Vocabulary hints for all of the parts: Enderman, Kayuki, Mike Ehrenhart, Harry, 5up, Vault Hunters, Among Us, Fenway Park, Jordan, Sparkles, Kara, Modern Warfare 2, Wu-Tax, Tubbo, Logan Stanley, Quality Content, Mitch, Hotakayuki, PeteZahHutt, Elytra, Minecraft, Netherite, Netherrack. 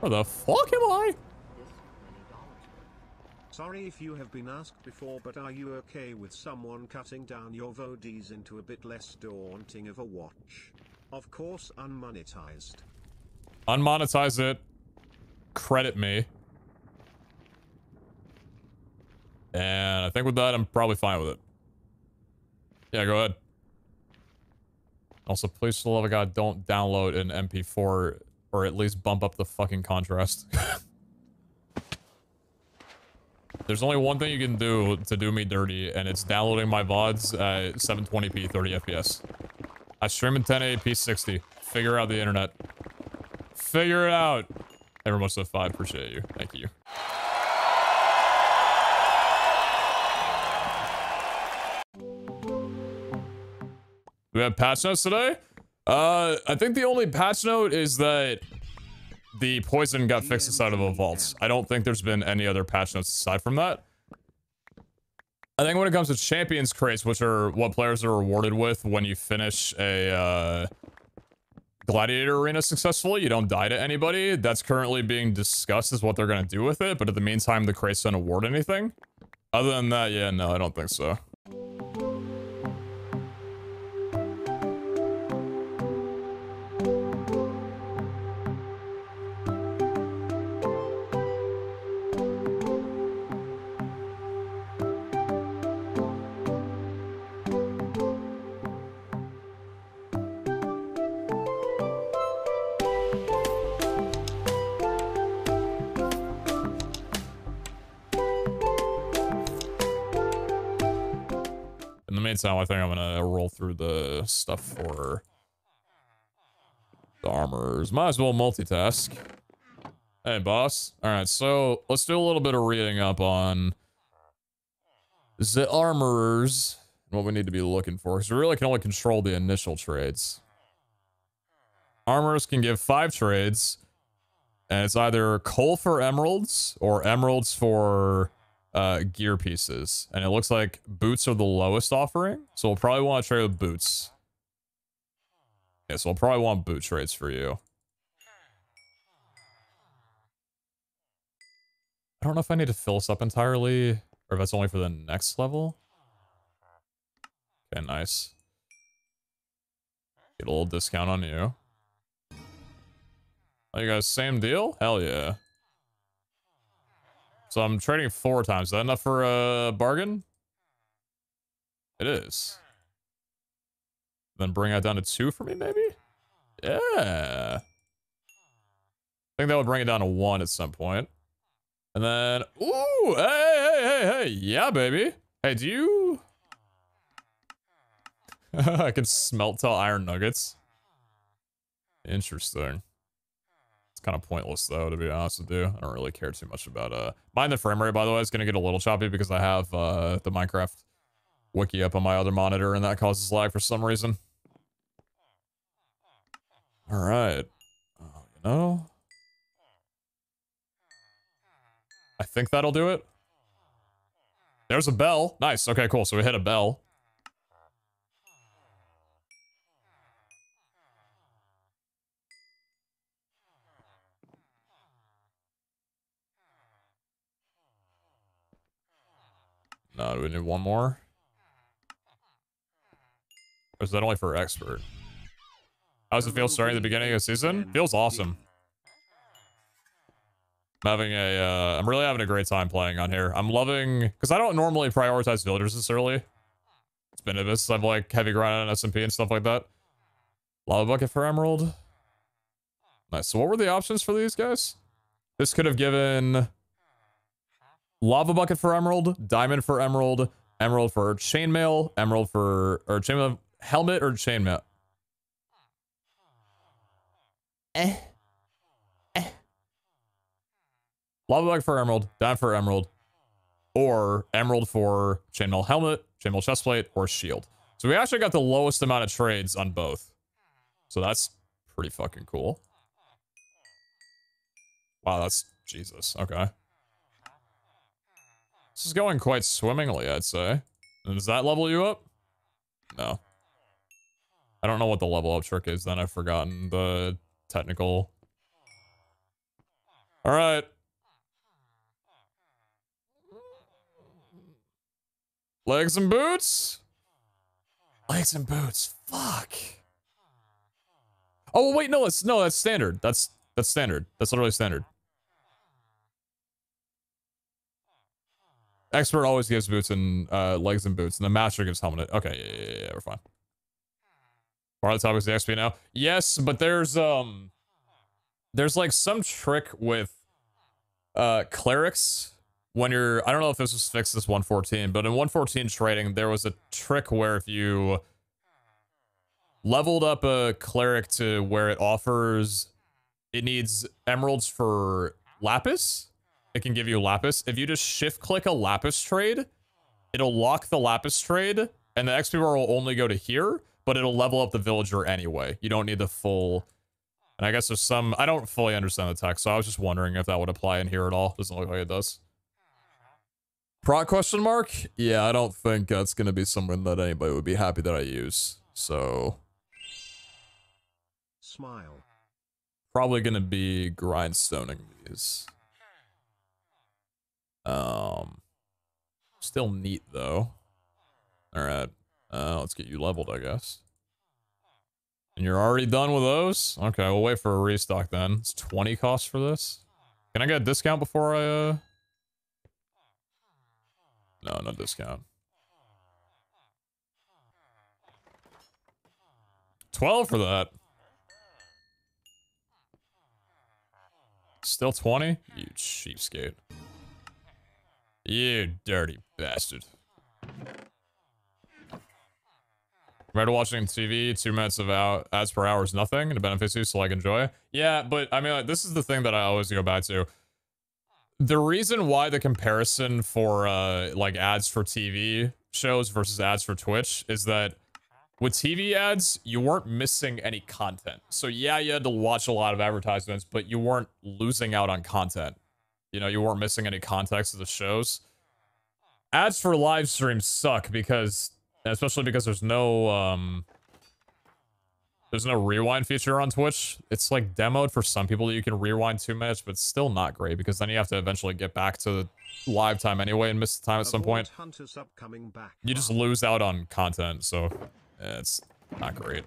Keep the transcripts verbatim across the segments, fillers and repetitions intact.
Where the fuck am I? Sorry if you have been asked before, but are you okay with someone cutting down your V O Ds into a bit less daunting of a watch? Of course, unmonetized. Unmonetize it. Credit me. And I think with that, I'm probably fine with it. Yeah, go ahead. Also, please, for the love of God, don't download an M P four or at least bump up the fucking contrast. There's only one thing you can do to do me dirty, and it's downloading my V O Ds at seven twenty p, thirty F P S. I stream in ten eighty p, sixty. Figure out the internet. Figure it out. Ever much so five. Appreciate you. Thank you. We have patch notes today. Uh, I think the only patch note is that the poison got fixed inside of the vaults. I don't think there's been any other patch notes aside from that. I think when it comes to champions crates, which are what players are rewarded with when you finish a uh, gladiator arena successfully, you don't die to anybody. That's currently being discussed as what they're going to do with it. But in the meantime, the crates don't award anything. Other than that, yeah, no, I don't think so. Time, I think I'm gonna roll through the stuff for the armors. Might as well multitask. Hey, boss. All right, so let's do a little bit of reading up on the armorers and what we need to be looking for, because we really can only control the initial trades. Armorers can give five trades, and it's either coal for emeralds or emeralds for uh gear pieces, and it looks like boots are the lowest offering, so we'll probably want to trade with boots. Yeah, so we'll probably want boot trades for you. I don't know if I need to fill this up entirely or if that's only for the next level. Okay, nice. Get a little discount on you. Oh, you guys, same deal? Hell yeah. So I'm trading four times. Is that enough for a bargain? It is. Then bring that down to two for me, maybe? Yeah. I think that would bring it down to one at some point. And then, ooh, hey, hey, hey, hey. Yeah, baby. Hey, do you... I can smelt till iron nuggets. Interesting. Kind of pointless though, to be honest with you. I don't really care too much about uh mind the frame rate, by the way. It's gonna get a little choppy because I have uh the Minecraft wiki up on my other monitor, and that causes lag for some reason. All right, oh, you know, I think that'll do it. There's a bell. Nice. Okay, cool. So we hit a bell. Uh, do we need one more? Or is that only for expert? How's it feel starting at the beginning of the season? Feels awesome. I'm having a, uh, I'm really having a great time playing on here. I'm loving, because I don't normally prioritize villagers this early. It's been a bit since I've like heavy grind on S M P and stuff like that. Lava bucket for emerald. Nice. So what were the options for these guys? This could have given... lava bucket for emerald, diamond for emerald, emerald for chainmail, emerald for or chainmail helmet or chainmail. Eh. Eh. Lava bucket for emerald, diamond for emerald, or emerald for chainmail helmet, chainmail chestplate, or shield. So we actually got the lowest amount of trades on both. So that's pretty fucking cool. Wow, that's Jesus. Okay. This is going quite swimmingly, I'd say. And does that level you up? No. I don't know what the level up trick is then. I've forgotten the technical. All right. Legs and boots? Legs and boots. Fuck. Oh, wait, no, that's, no, that's standard. That's, that's standard. That's literally standard. Expert always gives boots and uh, legs and boots, and the master gives helmet. Okay, yeah, yeah, yeah, we're fine. Part of the topic is the X P now. Yes, but there's um, there's like some trick with uh clerics when you're. I don't know if this was fixed this one fourteen, but in one fourteen trading there was a trick where if you leveled up a cleric to where it offers, it needs emeralds for lapis. It can give you lapis. If you just shift click a lapis trade, it'll lock the lapis trade and the X P bar will only go to here, but it'll level up the villager anyway. You don't need the full. And I guess there's some, I don't fully understand the text, so I was just wondering if that would apply in here at all. Doesn't look like it does. Proc question mark? Yeah, I don't think that's going to be something that anybody would be happy that I use. So. Smile. Probably going to be grindstoning these. Um, still neat though. All right, uh, let's get you leveled, I guess. And you're already done with those? Okay, we'll wait for a restock then. It's twenty costs for this. Can I get a discount before I, uh... No, no discount. twelve for that. Still twenty? You cheapskate. You dirty bastard. Compared to watching T V, two minutes of out ads per hour is nothing, and it benefits you, so like enjoy. Yeah, but I mean, like, this is the thing that I always go back to. The reason why the comparison for uh, like ads for T V shows versus ads for Twitch is that with T V ads, you weren't missing any content. So yeah, you had to watch a lot of advertisements, but you weren't losing out on content. You know, you weren't missing any context of the shows. Ads for live streams suck because, especially because there's no, um, there's no rewind feature on Twitch. It's like demoed for some people that you can rewind two minutes, but it's still not great because then you have to eventually get back to the live time anyway and miss the time at some point. You just lose out on content, so yeah, it's not great.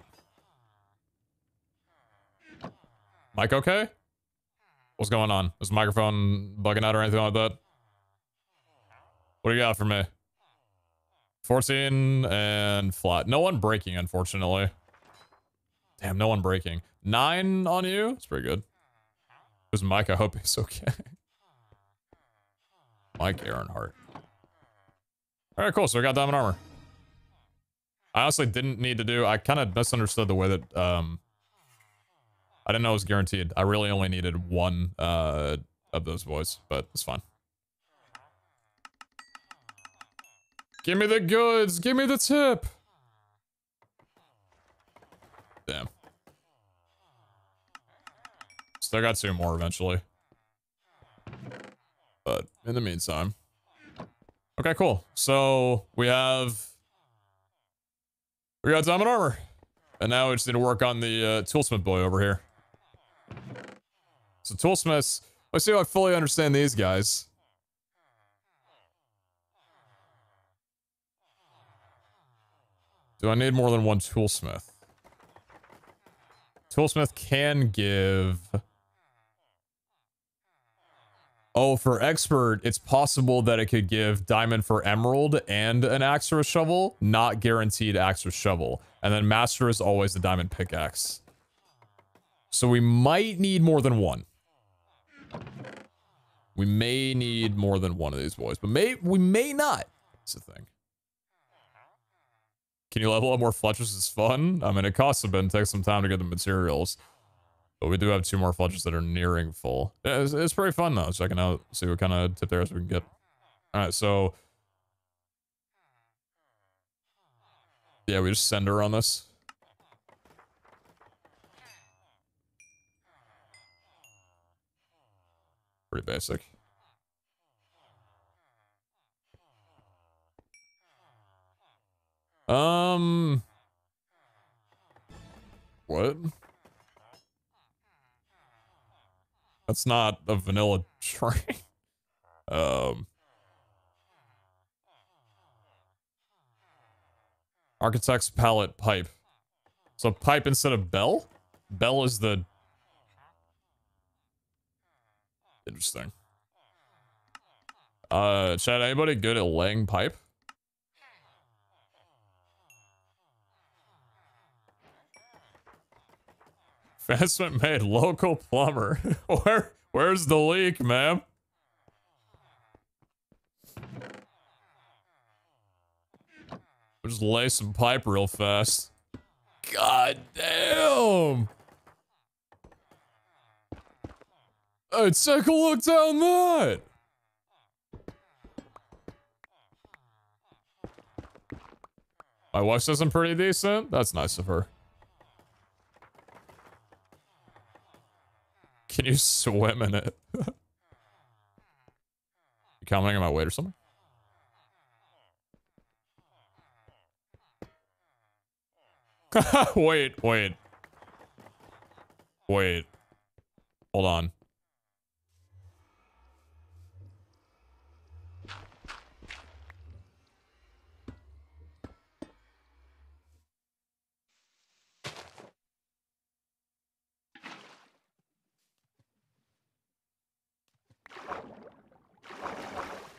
Mike, okay? What's going on? Is the microphone bugging out or anything like that? What do you got for me? fourteen and flat. No one breaking, unfortunately. Damn, no one breaking. nine on you? That's pretty good. Who's Mike? I hope he's okay. Mike Ehrenhart. Alright, cool. So we got diamond armor. I honestly didn't need to do... I kind of misunderstood the way that... Um, I didn't know it was guaranteed. I really only needed one uh, of those boys, but it's fine. Give me the goods! Give me the tip! Damn. Still got two more eventually. But in the meantime... Okay, cool. So, we have... We got diamond armor. And now we just need to work on the uh, toolsmith boy over here. So toolsmiths, let's see if I fully understand these guys. Do I need more than one toolsmith? Toolsmith can give... Oh, for expert, it's possible that it could give diamond for emerald and an axe or a shovel, not guaranteed axe or shovel. And then master is always the diamond pickaxe. So we might need more than one. We may need more than one of these boys, but may we may not. That's the thing. Can you level up more Fletchers? It's fun. I mean, it costs a bit and takes some time to get the materials. But we do have two more Fletchers that are nearing full. It's, it's pretty fun though, checking out, see what kind of tip errors we can get. Alright, so... Yeah, we just send her on this. Pretty basic. Um... What? That's not a vanilla train. um, architect's pallet pipe. So pipe instead of bell? Bell is the... Interesting. Uh, Chad, anybody good at laying pipe? Investment made, local plumber. Where, where's the leak, ma'am? We'll just lay some pipe real fast. God damn! Hey, take a look down that! My wife says I'm pretty decent. That's nice of her. Can you swim in it? You commenting on my weight or something? wait, wait. Wait. Hold on.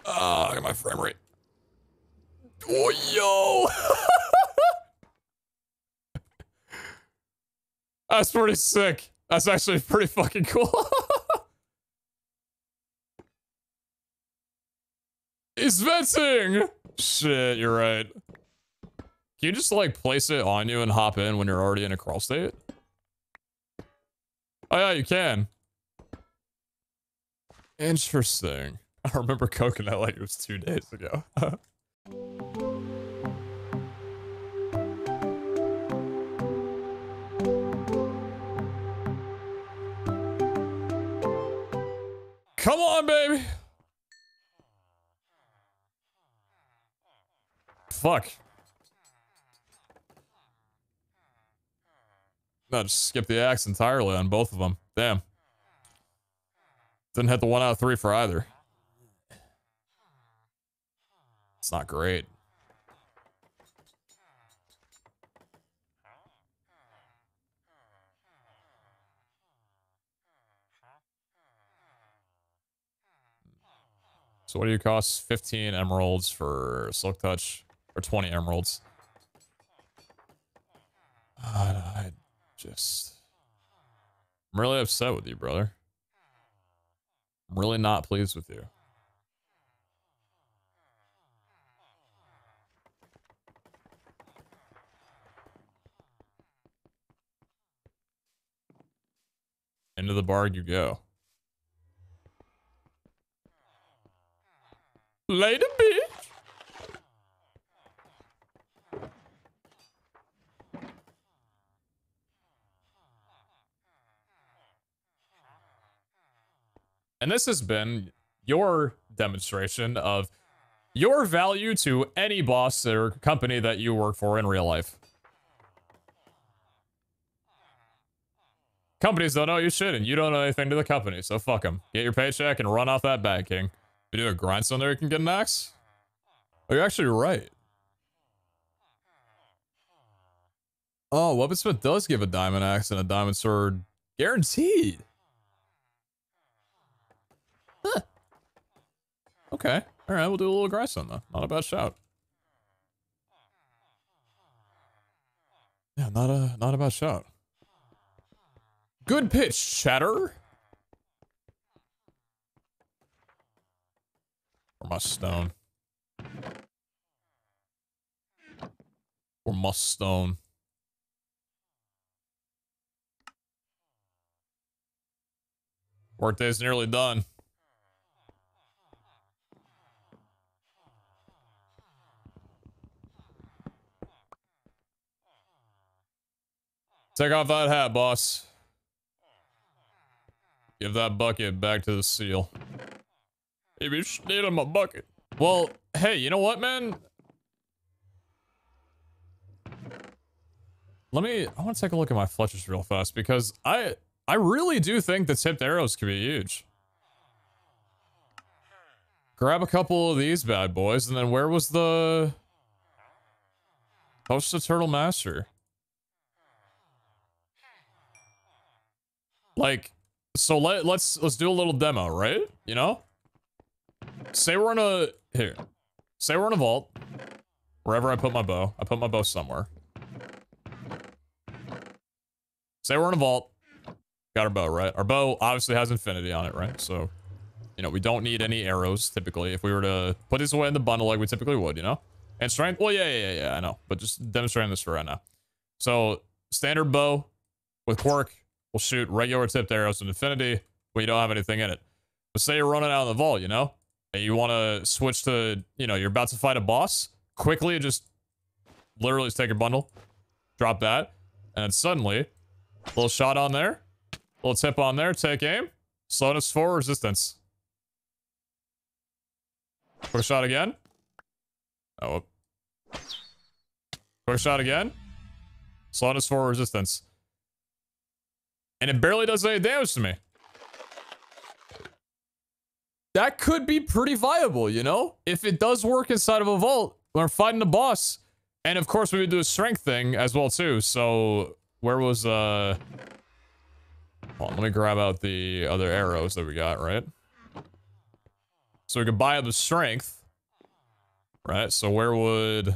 Ah, uh, I got my frame rate. Oh, yo! That's pretty sick. That's actually pretty fucking cool. He's venting! Shit, you're right. Can you just, like, place it on you and hop in when you're already in a crawl state? Oh, yeah, you can. Interesting. I remember coconut like it was two days ago. Come on, baby. Fuck. No, just skip the axe entirely on both of them. Damn. Didn't hit the one out of three for either. It's not great. So what do you cost? fifteen emeralds for Silk Touch or twenty emeralds? God, I just... I'm really upset with you, brother. I'm really not pleased with you. Into the bar you go. Later, bitch! And this has been your demonstration of your value to any boss or company that you work for in real life. Companies don't know you shit, and you don't know anything to the company, so fuck them. Get your paycheck and run off that bag, King. You do a grindstone there, you can get an axe? Oh, you're actually right. Oh, Weaponsmith does give a diamond axe and a diamond sword. Guaranteed. Huh. Okay. Alright, we'll do a little grindstone, though. Not a bad shout. Yeah, not a, not a bad shout. Good pitch, Chatter. Or my stone. Or my stone. Workday's nearly done. Take off that hat, boss. Give that bucket back to the seal. Maybe steal my bucket. Well, hey, you know what, man? Let me... I want to take a look at my Fletchers real fast, because I... I really do think that tipped arrows could be huge. Grab a couple of these bad boys, and then where was the... That was the Turtle Master. Like, so let, let's, let's do a little demo, right? You know? Say we're in a... Here. Say we're in a vault. Wherever I put my bow. I put my bow somewhere. Say we're in a vault. Got our bow, right? Our bow obviously has infinity on it, right? So... You know, we don't need any arrows, typically. If we were to put this away in the bundle like we typically would, you know? And strength... Well, yeah, yeah, yeah, I know. But just demonstrating this for right now. So, standard bow with quirk will shoot regular tipped arrows in infinity, but you don't have anything in it. But say you're running out of the vault, you know? And you want to switch to... You know, you're about to fight a boss. Quickly, just... Literally just take your bundle. Drop that. And then suddenly... Little shot on there. Little tip on there. Take aim. Slowness four, resistance. Quick shot again. Oh, whoop. Quick shot again. Slowness for resistance. And it barely does any damage to me. That could be pretty viable, you know? If it does work inside of a vault, we're fighting the boss. And of course, we would do a strength thing as well, too. So, where was, uh... Hold on, let me grab out the other arrows that we got, right? So we could buy up the strength, right? So where would...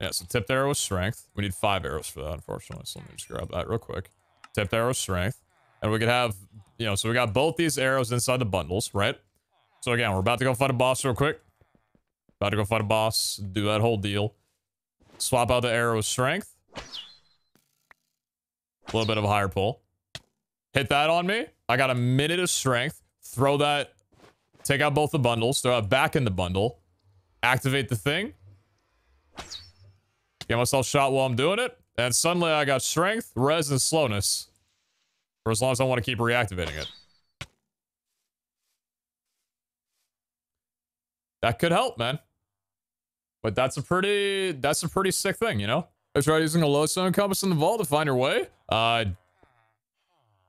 Yeah, so tipped arrow is strength. We need five arrows for that, unfortunately. So let me just grab that real quick. Tipped arrow is strength. And we could have, you know, so we got both these arrows inside the bundles, right? So again, we're about to go fight a boss real quick. About to go fight a boss, do that whole deal. Swap out the arrow with strength. A little bit of a higher pull. Hit that on me. I got a minute of strength. Throw that... Take out both the bundles, throw it back in the bundle, activate the thing, get myself shot while I'm doing it, and suddenly I got strength, res, and slowness. For as long as I want to keep reactivating it. That could help, man. But that's a pretty, that's a pretty sick thing, you know? I tried using a lodestone compass in the vault to find your way. Uh...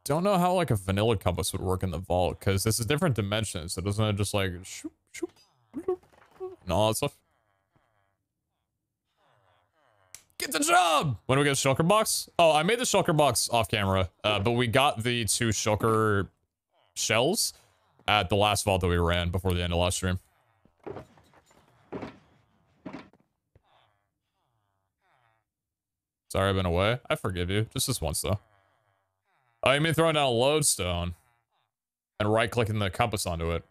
Don't know how like a vanilla compass would work in the vault, because this is different dimensions, so doesn't it just like shoop, shoop, shoop, and all that stuff? Get the job! When do we get a shulker box? Oh, I made the shulker box off camera, uh, but we got the two shulker shells at the last vault that we ran before the end of last stream. Sorry I've been away. I forgive you. Just this once though. Oh, you mean throwing down a lodestone and right-clicking the compass onto it.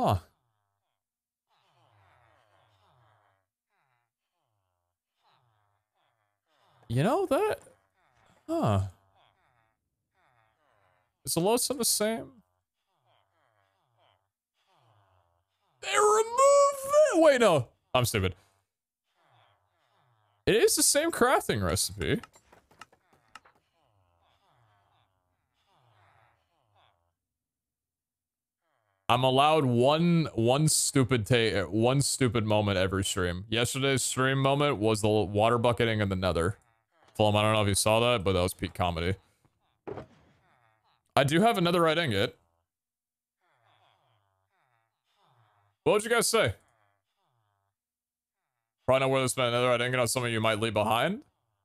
Huh. You know that? Huh. Is the lodestone the same? They remove it! Wait, no. I'm stupid. It is the same crafting recipe. I'm allowed one one stupid ta- one stupid moment every stream. Yesterday's stream moment was the water bucketing in the nether. Flum, I don't know if you saw that, but that was peak comedy. I do have another right ingot. What would you guys say? Probably not where to spend another ingot on something you might leave behind.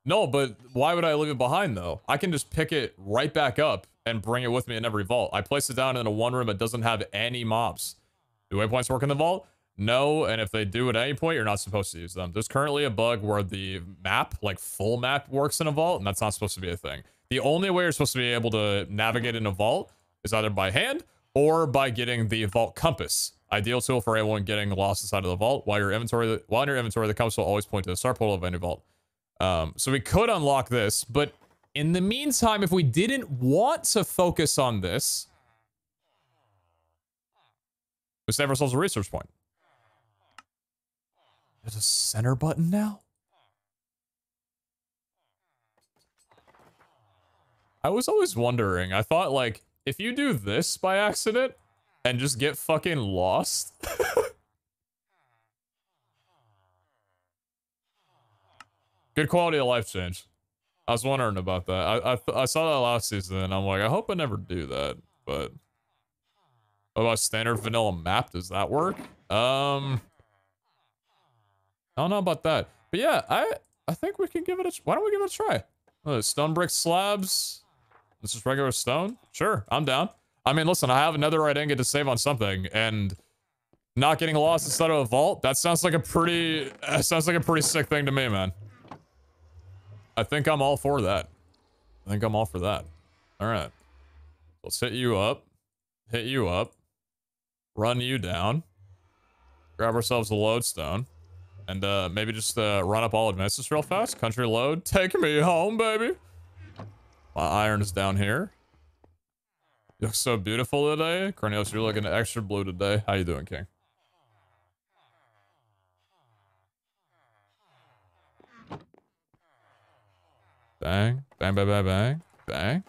No, but why would I leave it behind though? I can just pick it right back up and bring it with me in every vault. I place it down in a one room that doesn't have any mobs. Do waypoints work in the vault? No, and if they do at any point, you're not supposed to use them. There's currently a bug where the map, like full map, works in a vault, and that's not supposed to be a thing. The only way you're supposed to be able to navigate in a vault is either by hand or by getting the vault compass. Ideal tool for anyone getting lost inside of the vault. While your inventory, while in your inventory, the compass will always point to the start portal of any vault. Um, so we could unlock this, but in the meantime, if we didn't want to focus on this, we save ourselves a research point. There's a center button now. I was always wondering. I thought like if you do this by accident. And just get fucking lost. Good quality of life change. I was wondering about that. I I, th I saw that last season, and I'm like, I hope I never do that. But what about standard vanilla map? Does that work? Um, I don't know about that. But yeah, I I think we can give it a. Why don't we give it a try? Uh, stone brick slabs. This is regular stone. Sure, I'm down. I mean, listen, I have another right angle to save on something, and not getting lost instead of a vault. That sounds like a pretty. Uh, sounds like a pretty sick thing to me, man. I think I'm all for that. I think I'm all for that. All right. Let's hit you up. Hit you up. Run you down. Grab ourselves a lodestone. And uh, maybe just uh, run up all advances real fast. Country load. Take me home, baby. My iron is down here. You look so beautiful today. Cornelius, you're looking extra blue today. How you doing, King? Bang, bang, bang, bang, bang, bang.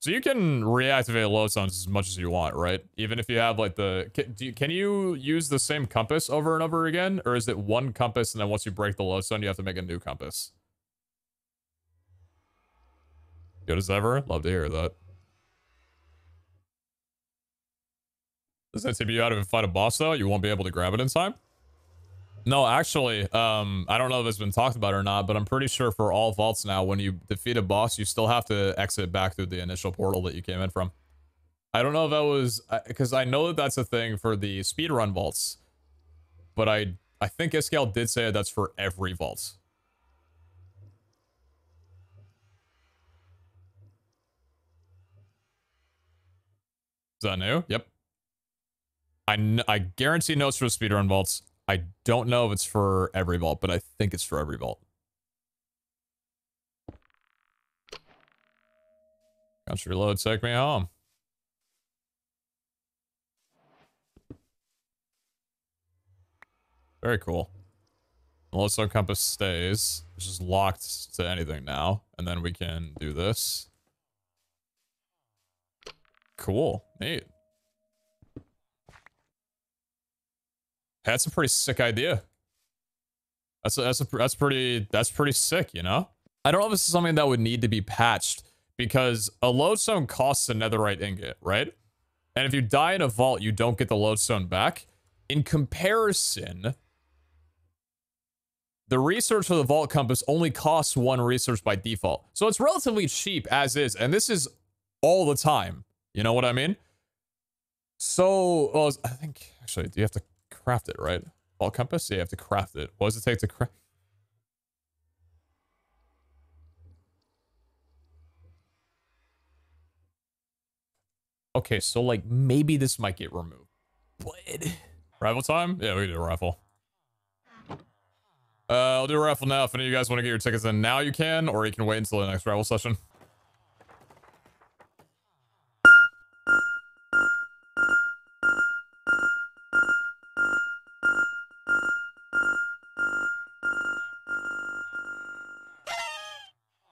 So you can reactivate lodestones as much as you want, right? Even if you have like the, can, do you, can you use the same compass over and over again? Or is it one compass and then once you break the lodestone, you have to make a new compass? Good as ever. Love to hear that. Does that tip you out if you fight a boss though? You won't be able to grab it in time? No, actually, um, I don't know if it's been talked about or not, but I'm pretty sure for all vaults now, when you defeat a boss, you still have to exit back through the initial portal that you came in from. I don't know if that was... Because I know that that's a thing for the speedrun vaults, but I I think Iskall did say that's for every vault. Is that new? Yep. I, kn I guarantee notes for the speedrun vaults. I don't know if it's for every vault, but I think it's for every vault. Country load, take me home. Very cool. Lodestone compass stays, which is locked to anything now, and then we can do this. Cool, neat. That's a pretty sick idea. That's a, that's a, that's pretty that's pretty sick, you know. I don't know if this is something that would need to be patched because a lodestone costs a netherite ingot, right? And if you die in a vault, you don't get the lodestone back. In comparison, the research for the vault compass only costs one research by default, so it's relatively cheap as is. And this is all the time. You know what I mean? So well, I think actually, do you have to? Craft it, right? Vault compass? Yeah, you have to craft it. What does it take to craft? Okay, so like maybe this might get removed. But rival time? Yeah, we can do a raffle. Uh, I'll do a raffle now. If any of you guys want to get your tickets in now, you can, or you can wait until the next raffle session.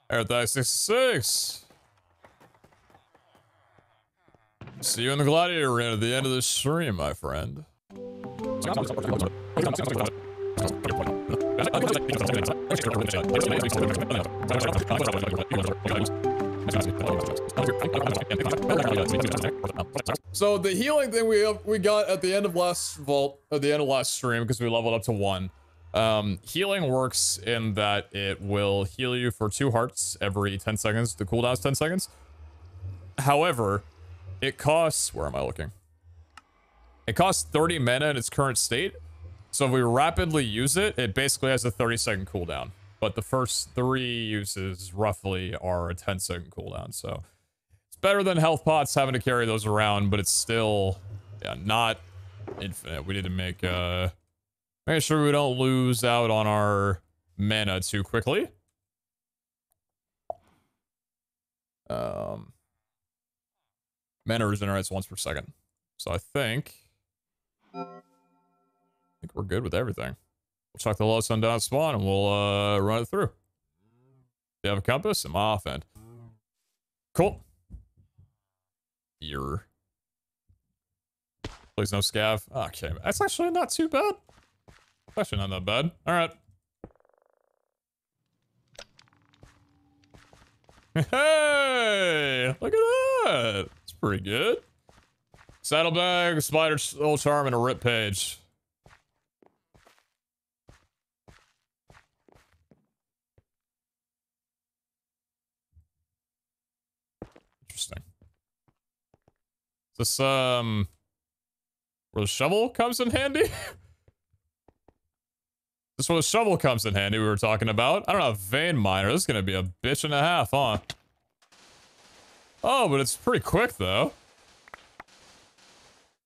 Harry sixty-six. See you in the gladiator arena at the end of this stream, my friend. So the healing thing we have, we got at the end of last vault, at the end of last stream, because we leveled up to one. Um, healing works in that it will heal you for two hearts every ten seconds. The cooldown is ten seconds. However, it costs... Where am I looking? It costs thirty mana in its current state. So if we rapidly use it, it basically has a thirty second cooldown. But the first three uses roughly are a ten second cooldown. So it's better than health pots having to carry those around, but it's still yeah, not infinite. We need to make... Uh, Make sure we don't lose out on our mana too quickly. Um, mana regenerates once per second. So I think... I think we're good with everything. We'll chuck the lodestone down spawn and we'll uh, run it through. You have a compass? I'm off end. Cool. Here. Please no scav. Okay, that's actually not too bad. Actually not that bad. All right. Hey, look at that. It's pretty good. Saddlebag, spider soul charm, and a rip page. Interesting. Is this, um, where the shovel comes in handy? Is this where the shovel comes in handy we were talking about? I don't know, vein miner. This is gonna be a bitch and a half, huh? Oh, but it's pretty quick, though.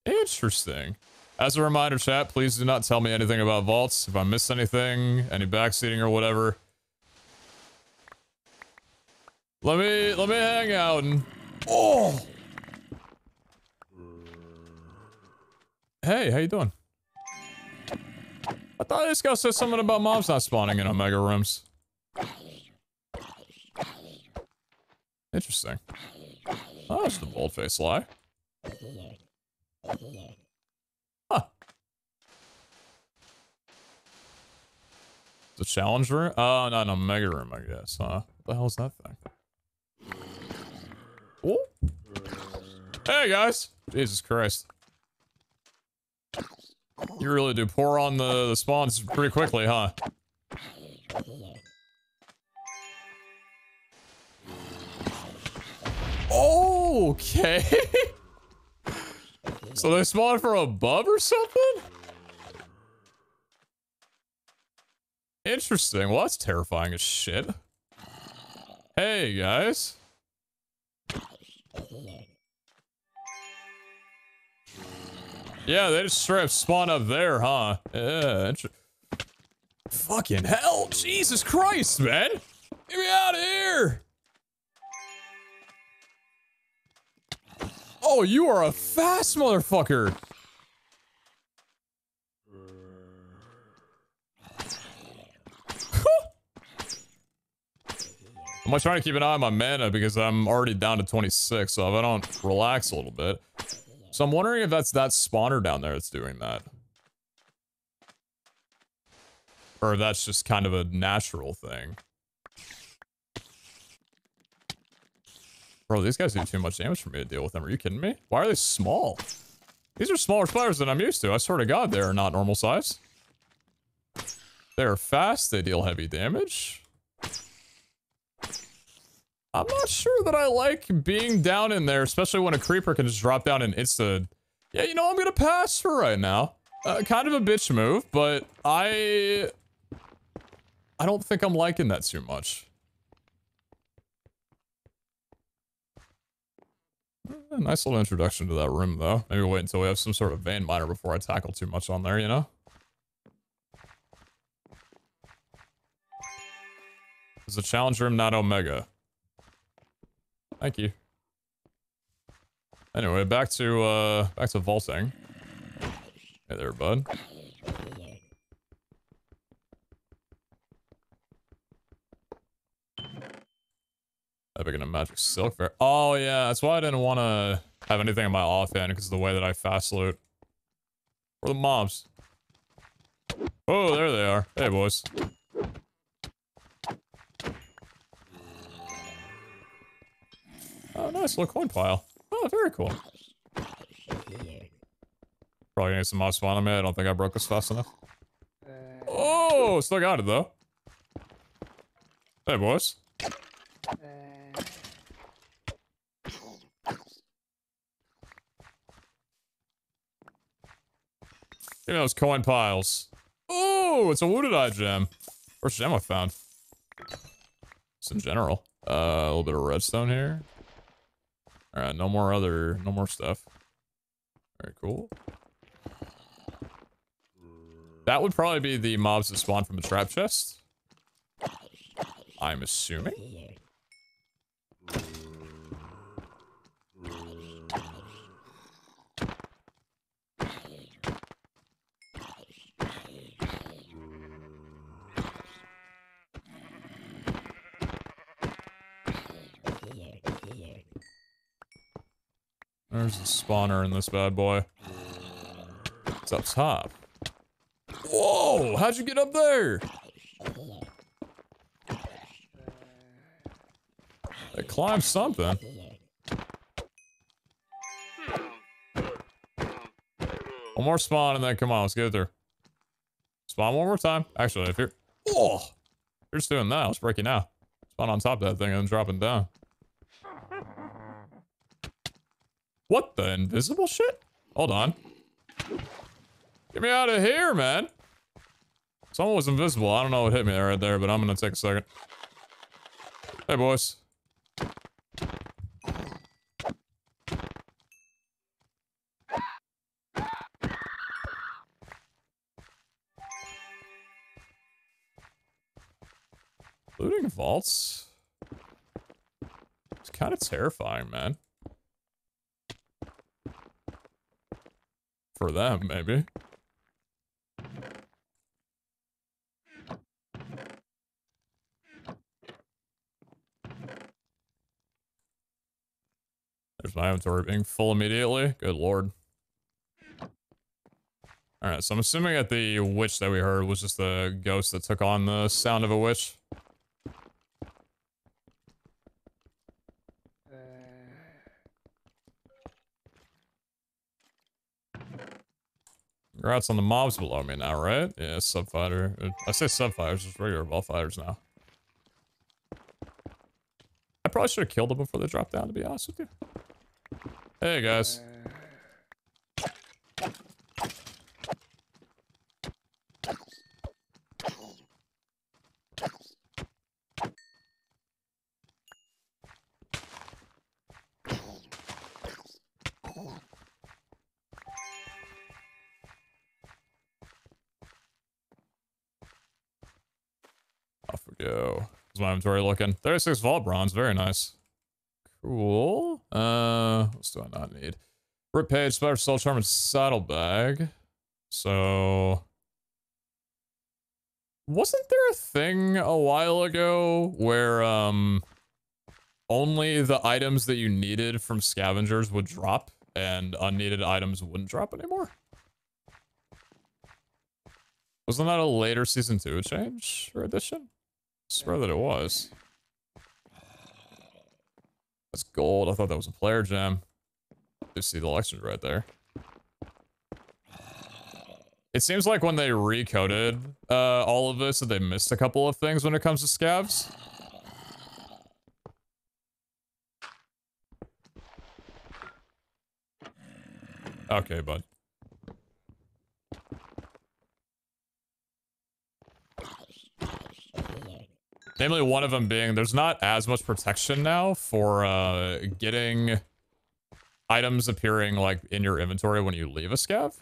Interesting. As a reminder, chat, please do not tell me anything about vaults. If I missed anything, any backseating or whatever, let me let me hang out and oh. Hey, how you doing? I thought this guy said something about mobs not spawning in Omega rooms. Interesting. Oh, that's the bold-faced lie. Huh. It's a challenge room? Oh, not an Omega room, I guess, huh? What the hell is that thing? Oh. Hey, guys! Jesus Christ. You really do pour on the, the spawns pretty quickly, huh? Okay. So they spawn from above or something? Interesting. Well, that's terrifying as shit. Hey, guys. Yeah, they just straight up spawn up there, huh? Yeah. Fucking hell! Jesus Christ, man! Get me out of here! Oh, you are a fast motherfucker! I'm trying to keep an eye on my mana because I'm already down to twenty-six, so if I don't relax a little bit. So I'm wondering if that's that spawner down there that's doing that. Or that's just kind of a natural thing. Bro, these guys do too much damage for me to deal with them. Are you kidding me? Why are they small? These are smaller spiders than I'm used to. I swear to God, they are not normal size. They are fast. They deal heavy damage. I'm not sure that I like being down in there, especially when a creeper can just drop down and insta. Yeah, you know, I'm gonna pass for right now. Uh, kind of a bitch move, but I... I don't think I'm liking that too much. Nice little introduction to that room, though. Maybe wait until we have some sort of vein miner before I tackle too much on there, you know? It's a challenge room, not Omega. Thank you. Anyway, back to, uh, back to vaulting. Hey there, bud. Epic a magic silk fair. Oh yeah, that's why I didn't want to have anything in my offhand because of the way that I fast loot. Where are the mobs? Oh, there they are. Hey, boys. Oh, nice little coin pile. Oh, very cool. Probably gonna get some mob spawn on me. I don't think I broke this fast enough. Oh, still got it though. Hey, boys. Give me those coin piles. Oh, it's a wounded eye gem. First gem I found. Just in general. Uh, a little bit of redstone here. Alright, no more other, no more stuff. Very cool. That would probably be the mobs that spawn from the trap chest. I'm assuming. There's a spawner in this bad boy. It's up top. Whoa! How'd you get up there? That climb something. One more spawn and then come on, let's get it there. Spawn one more time. Actually, if you're... Oh! You're just doing that. Let's break it now. Spawn on top of that thing and then drop it down. What the invisible shit? Hold on. Get me out of here, man. Someone was invisible. I don't know what hit me right there, but I'm gonna take a second. Hey, boys. Looting vaults? It's kind of terrifying, man. For them, maybe. There's my inventory being full immediately. Good lord. Alright, so I'm assuming that the witch that we heard was just the ghost that took on the sound of a witch. Congrats on the mobs below me now, right? Yeah, subfighter. I say subfighters, just regular ball fighters now. I probably should have killed them before they dropped down, to be honest with you. Hey, guys. My inventory looking. thirty-six vault bronze. Very nice. Cool. Uh, what else do I not need? Rip page, spider, soul charm, and saddlebag. So... Wasn't there a thing a while ago where, um... only the items that you needed from scavengers would drop, and unneeded items wouldn't drop anymore? Wasn't that a later season two change or edition? I swear that it was. That's gold. I thought that was a player gem. You see the lectures right there. It seems like when they recoded uh, all of this, that they missed a couple of things when it comes to scavs. Okay, bud. Namely, one of them being there's not as much protection now for uh, getting items appearing like in your inventory when you leave a scav.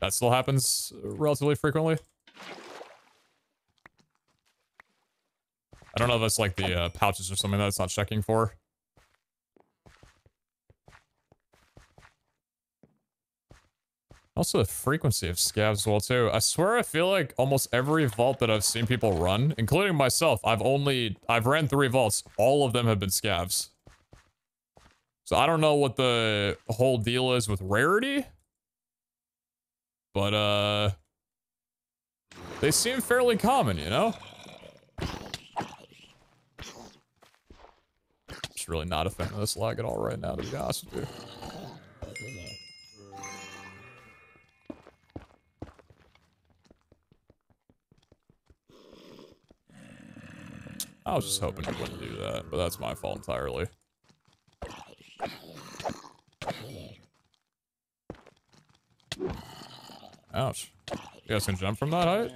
That still happens relatively frequently. I don't know if that's like the uh, pouches or something that it's not checking for. Also, the frequency of scavs as well, too. I swear I feel like almost every vault that I've seen people run, including myself, I've only... I've ran three vaults. All of them have been scavs. So I don't know what the whole deal is with rarity. But, uh... they seem fairly common, you know? Just really not a fan of this lag at all right now, to be honest with you. I was just hoping it wouldn't do that, but that's my fault entirely. Ouch. You guys can jump from that height?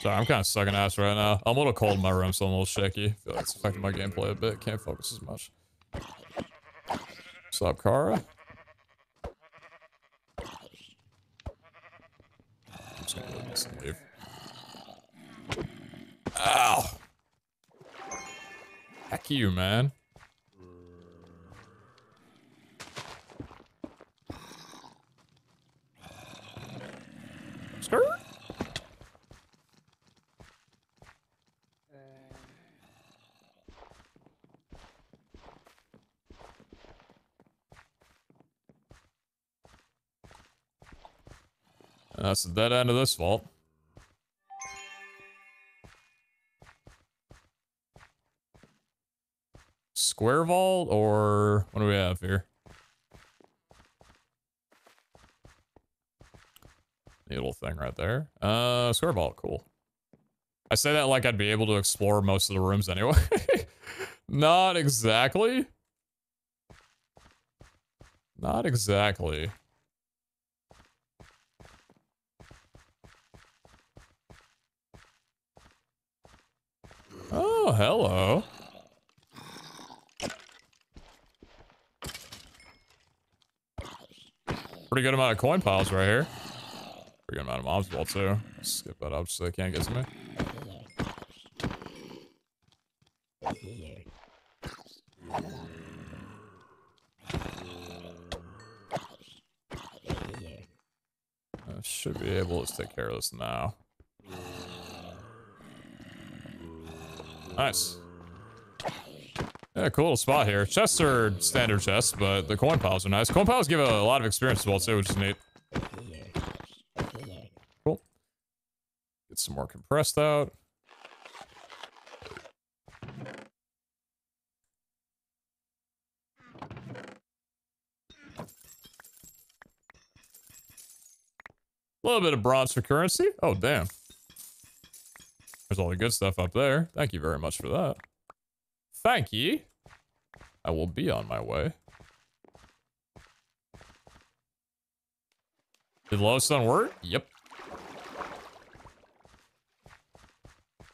Sorry, I'm kind of sucking ass right now. I'm a little cold in my room, so I'm a little shaky. I feel like it's affecting my gameplay a bit. Can't focus as much. What's up, Kara? I'm just gonna leave this and leave. Ow! Heck you, man. Skirt? That's the dead end of this vault. Square vault, or what do we have here? Needle thing right there. Uh, square vault, cool. I say that like I'd be able to explore most of the rooms anyway. Not exactly. Not exactly. Oh, hello. Pretty good amount of coin piles right here. Pretty good amount of mobs ball too. Skip that up so they can't get to me. I should be able to take care of this now. Nice. Yeah, cool spot here. Chests are standard chests, but the coin piles are nice. Coin piles give a lot of experience as well too, which is neat. Cool. Get some more compressed out. A little bit of bronze for currency. Oh, damn. There's all the good stuff up there. Thank you very much for that. Thank ye. I will be on my way. Did Lowstone work? Yep.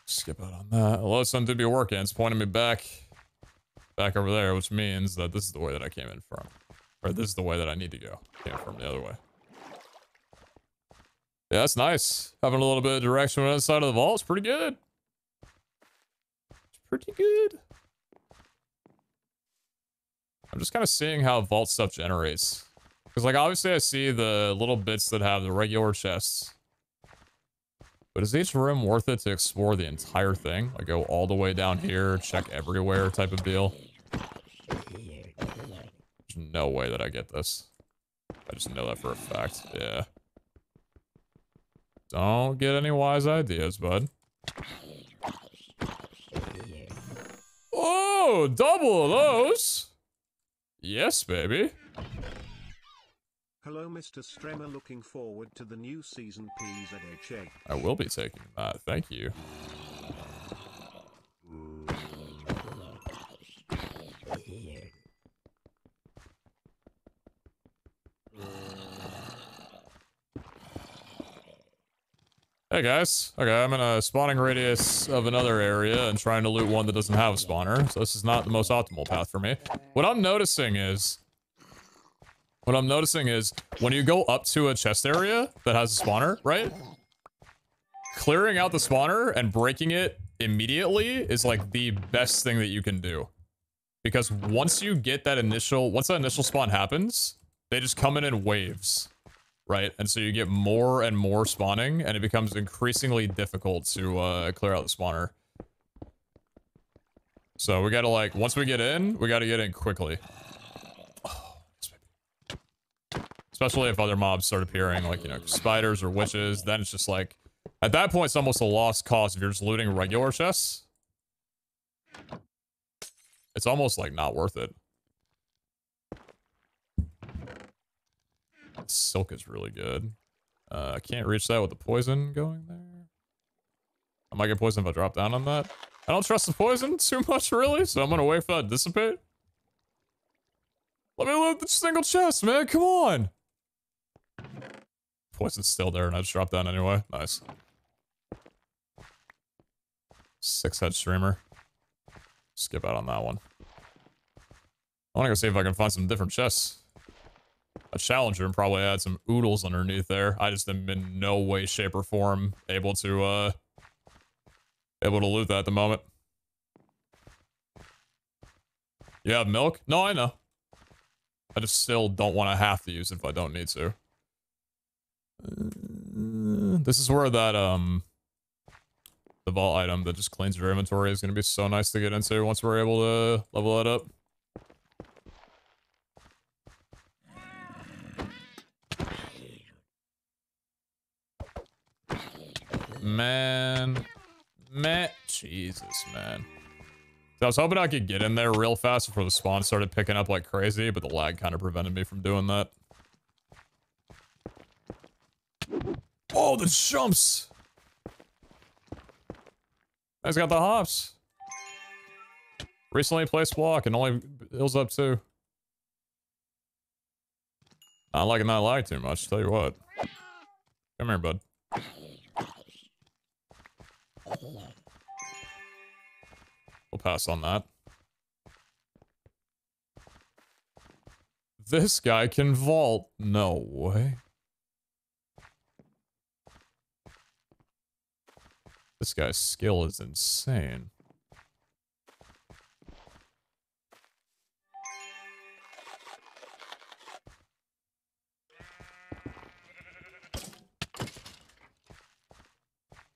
Skip out on that. Lowstone did be working. It's pointing me back, back over there, which means that this is the way that I came in from. Or this is the way that I need to go. Came from the other way. Yeah, that's nice. Having a little bit of direction on the side of the vault is pretty good. It's pretty good. I'm just kind of seeing how vault stuff generates. Because, like, obviously I see the little bits that have the regular chests. But is each room worth it to explore the entire thing? Like, go all the way down here, check everywhere type of deal? There's no way that I get this. I just know that for a fact. Yeah. Don't get any wise ideas, bud. Oh, double of those. Yes, baby. Hello, Mister Streamer. Looking forward to the new season, PeteZahHutt. I will be taking that. Thank you. Hey guys, okay, I'm in a spawning radius of another area and trying to loot one that doesn't have a spawner, so this is not the most optimal path for me. What I'm noticing is, what I'm noticing is, when you go up to a chest area that has a spawner, right? Clearing out the spawner and breaking it immediately is like the best thing that you can do. Because once you get that initial, once that initial spawn happens, they just come in in waves. Right, and so you get more and more spawning, and it becomes increasingly difficult to uh, clear out the spawner. So we gotta, like, once we get in, we gotta get in quickly. Oh, especially if other mobs start appearing, like, you know, spiders or witches, then it's just like... At that point, it's almost a lost cause if you're just looting regular chests. It's almost, like, not worth it. Silk is really good. I uh, can't reach that with the poison going there. I might get poisoned if I drop down on that. I don't trust the poison too much, really, so I'm gonna wait for that to dissipate. Let me loot the single chest, man. Come on. Poison's still there, and I just dropped down anyway. Nice. Six head streamer. Skip out on that one. I want to go see if I can find some different chests. A challenger and probably had some oodles underneath there. I just am in no way, shape, or form able to uh able to loot that at the moment. You have milk? No, I know. I just still don't want to have to use it if I don't need to. Uh, this is where that um the vault item that just cleans your inventory is gonna be so nice to get into once we're able to level that up. man. Man. Jesus, man. So I was hoping I could get in there real fast before the spawn started picking up like crazy, but the lag kind of prevented me from doing that. Oh, the jumps! I just got the hops. Recently placed block and only heals up two. Not liking that lag too much, tell you what. Come here, bud. We'll pass on that. This guy can vault. No way. This guy's skill is insane.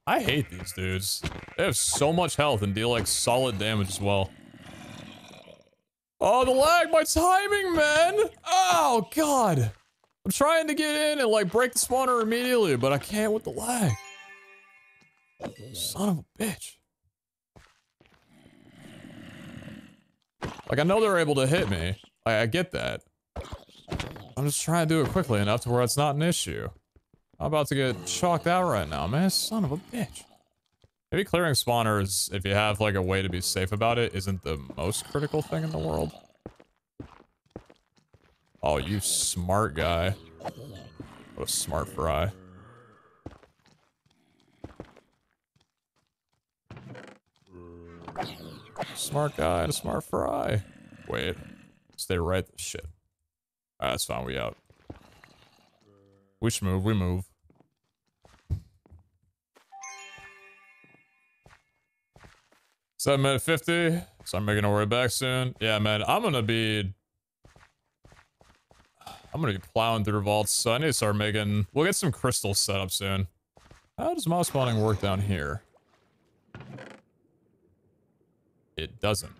I hate these dudes. They have so much health and deal like solid damage as well. Oh, the lag, my timing, man. Oh God. I'm trying to get in and like break the spawner immediately, but I can't with the lag. Son of a bitch. Like, I know they're able to hit me. Like, I get that. I'm just trying to do it quickly enough to where it's not an issue. I'm about to get chalked out right now, man. Son of a bitch. Maybe clearing spawners, if you have, like, a way to be safe about it, isn't the most critical thing in the world. Oh, you smart guy. What a smart fry. Smart guy and a smart fry. Wait. Stay right. Shit. Alright, that's fine. We out. We should move. We move. seven minute fifty. So I'm making our way back soon. Yeah, man. I'm gonna be... I'm gonna be plowing through vaults. So I need to start making... We'll get some crystals set up soon. How does mob spawning work down here? It doesn't.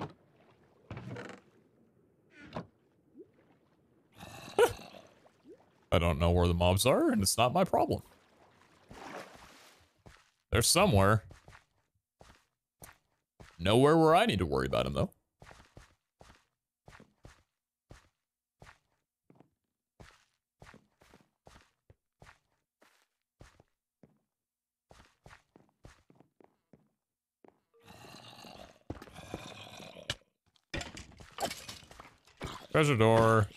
I don't know where the mobs are, and it's not my problem. They're somewhere. Nowhere where I need to worry about them, though. Treasure door.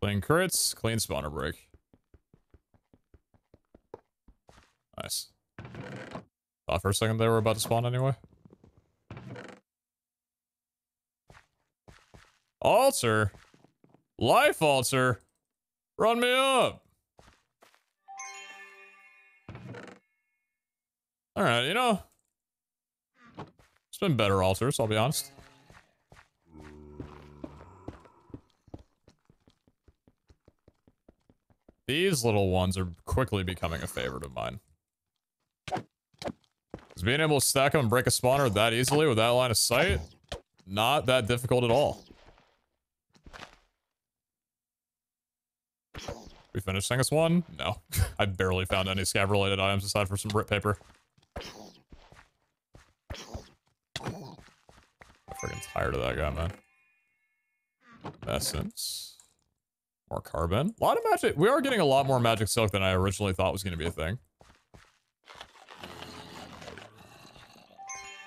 Clean crits, clean spawner break. Nice. Thought for a second they were about to spawn anyway. Altar? Life altar? Run me up! Alright, you know, it's been better altars, I'll be honest. These little ones are quickly becoming a favorite of mine. Because being able to stack them and break a spawner that easily with that line of sight, not that difficult at all. We finishing this one? No. I barely found any scab related items aside for some Brit paper. I'm freaking tired of that guy, man. Essence. More carbon. A lot of magic. We are getting a lot more magic silk than I originally thought was going to be a thing.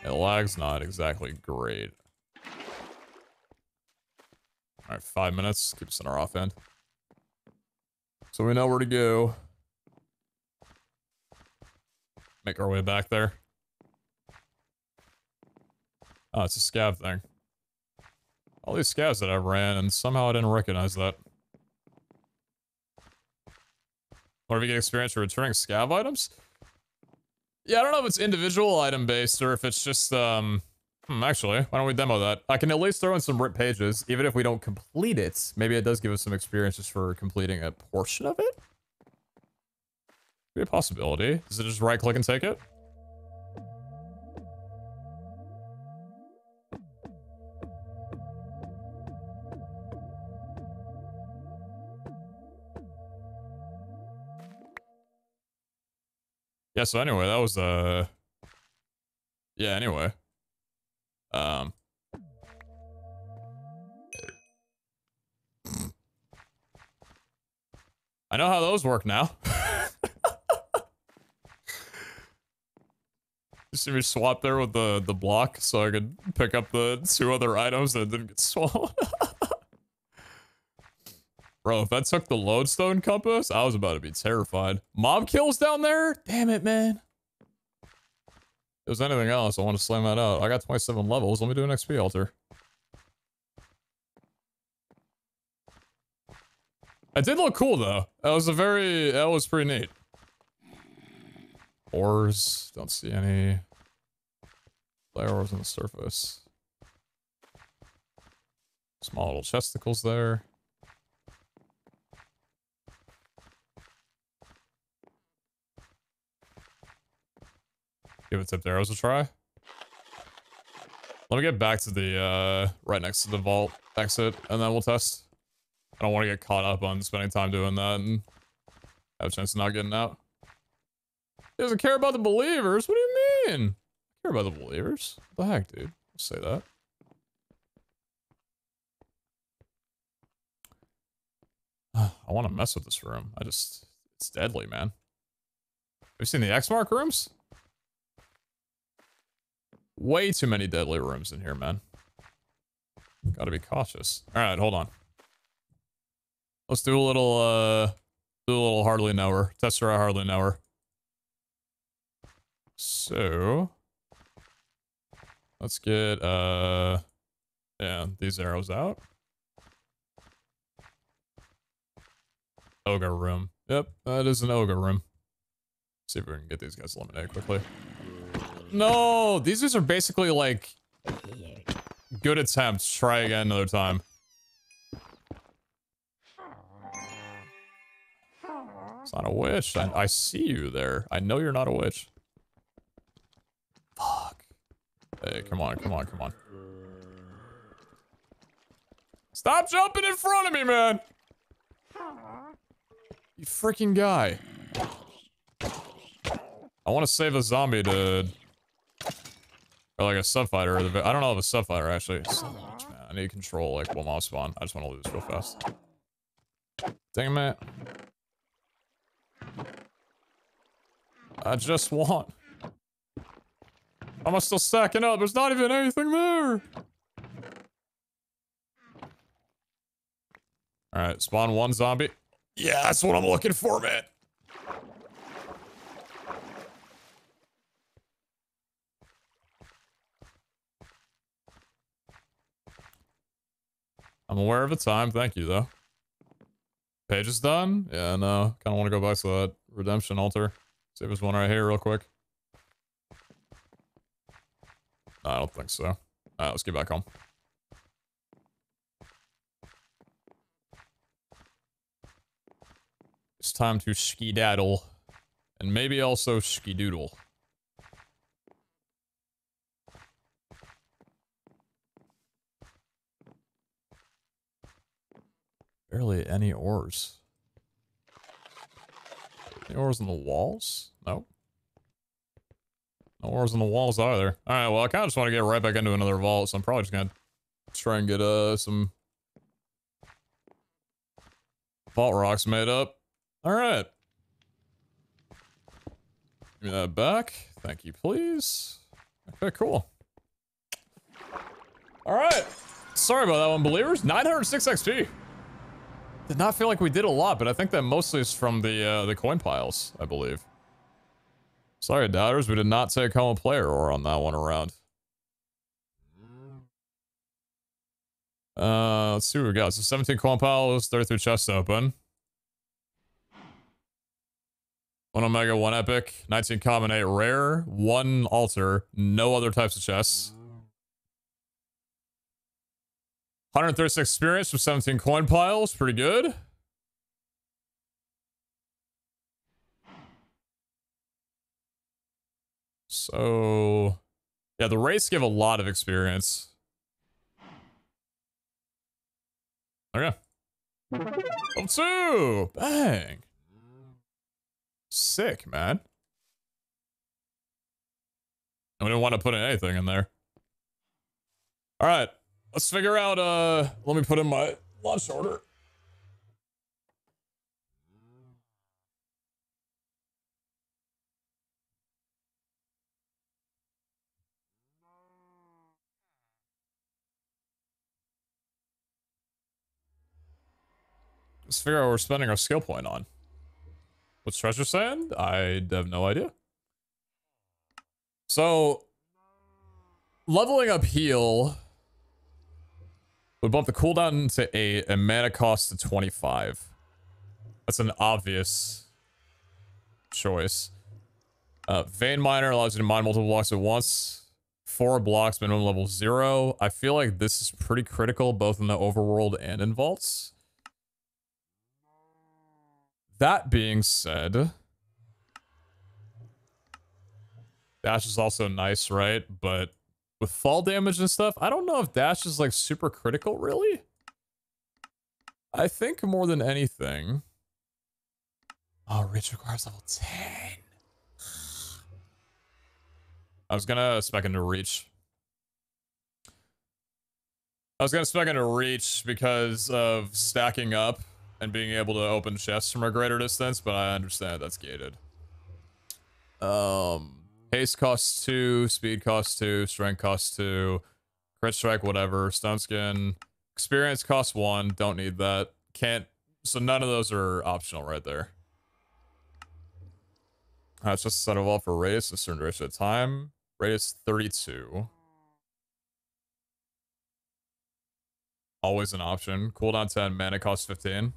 It lag's not exactly great. Alright, five minutes. Keep us in our off end. So we know where to go. Make our way back there. Oh, it's a scav thing. All these scavs that I ran, and somehow I didn't recognize that. Or if you get experience for returning scav items? Yeah, I don't know if it's individual item based or if it's just, um... Hmm, actually, why don't we demo that? I can at least throw in some ripped pages, even if we don't complete it. Maybe it does give us some experience just for completing a portion of it? Be a possibility. Does it just right click and take it? Yeah, so anyway, that was, uh, yeah, anyway, um, I know how those work now. You see me swap there with the, the block so I could pick up the two other items that didn't get swallowed. Bro, if that took the lodestone compass, I was about to be terrified. Mob kills down there? Damn it, man. If there's anything else, I want to slam that out. I got twenty-seven levels. Let me do an X P altar. It did look cool, though. That was a very... That was pretty neat. Ores. Don't see any... Flare ores on the surface. Small little chesticles there. Give it tipped arrows a try. Let me get back to the, uh, right next to the vault exit, and then we'll test. I don't want to get caught up on spending time doing that and have a chance of not getting out. He doesn't care about the believers? What do you mean? I care about the believers. What the heck, dude? I'll say that. I want to mess with this room. I just... It's deadly, man. Have you seen the X-Mark rooms? Way too many deadly rooms in here, man. Gotta be cautious. Alright, hold on. Let's do a little, uh... Do a little hardly know her. Test her, I hardly know her. So... Let's get, uh... yeah, these arrows out. Ogre room. Yep, that is an ogre room. Let's see if we can get these guys eliminated quickly. No, these guys are basically like good attempts. Try again another time. It's not a witch. I, I see you there. I know you're not a witch. Fuck. Hey, come on, come on, come on. Stop jumping in front of me, man. You freaking guy. I want to save a zombie to... Or like a sub-fighter. I don't know if a sub-fighter, actually. So much, man. I need control, like, one mob spawn. I just want to lose real fast. Dang it. I just want... How am I still stacking up? There's not even anything there! Alright, spawn one zombie. Yeah, that's what I'm looking for, man! I'm aware of the time, thank you, though. Page is done? Yeah, no. Kinda wanna go back to that redemption altar. See if there's one right here real quick. No, I don't think so. Alright, let's get back home. It's time to skedaddle. And maybe also skedoodle. Barely any ores. Any ores on the walls? Nope. No ores on the walls either. Alright, well, I kind of just want to get right back into another vault, so I'm probably just going to try and get uh, some vault rocks made up. Alright. Give me that back. Thank you, please. Okay, cool. Alright. Sorry about that one, believers. nine hundred six X P. Did not feel like we did a lot, but I think that mostly is from the, uh, the coin piles, I believe. Sorry, doubters, we did not take home a player or on that one around. Uh, let's see what we got. So seventeen coin piles, thirty-three chests open. one Omega, one Epic, nineteen Common, eight Rare, one Altar, no other types of chests. one hundred thirty-six experience with seventeen coin piles, pretty good. So, yeah, the race give a lot of experience. Okay. Level two! Bang! Sick, man. and we don't want to put anything in there. All right, let's figure out, uh, let me put in my lunch order. Let's figure out what we're spending our skill point on. What's treasure sand? I have no idea. So, leveling up heal would bump the cooldown to eight and mana cost to twenty-five. That's an obvious choice. Uh, Vein Miner allows you to mine multiple blocks at once. Four blocks, minimum level zero. I feel like this is pretty critical both in the overworld and in vaults. That being said, dash is also nice, right? But with fall damage and stuff, I don't know if dash is like super critical, really. I think more than anything. Oh, reach requires level ten. I was gonna spec into reach. I was gonna spec into reach because of stacking up and being able to open chests from a greater distance, but I understand that's gated. Um, haste costs two, speed costs two, strength costs two, crit strike, whatever, stone skin, experience costs one, don't need that, can't, so none of those are optional right there. That's just a set of all for radius, a certain duration of time, radius thirty-two. Always an option, cooldown ten, mana costs fifteen.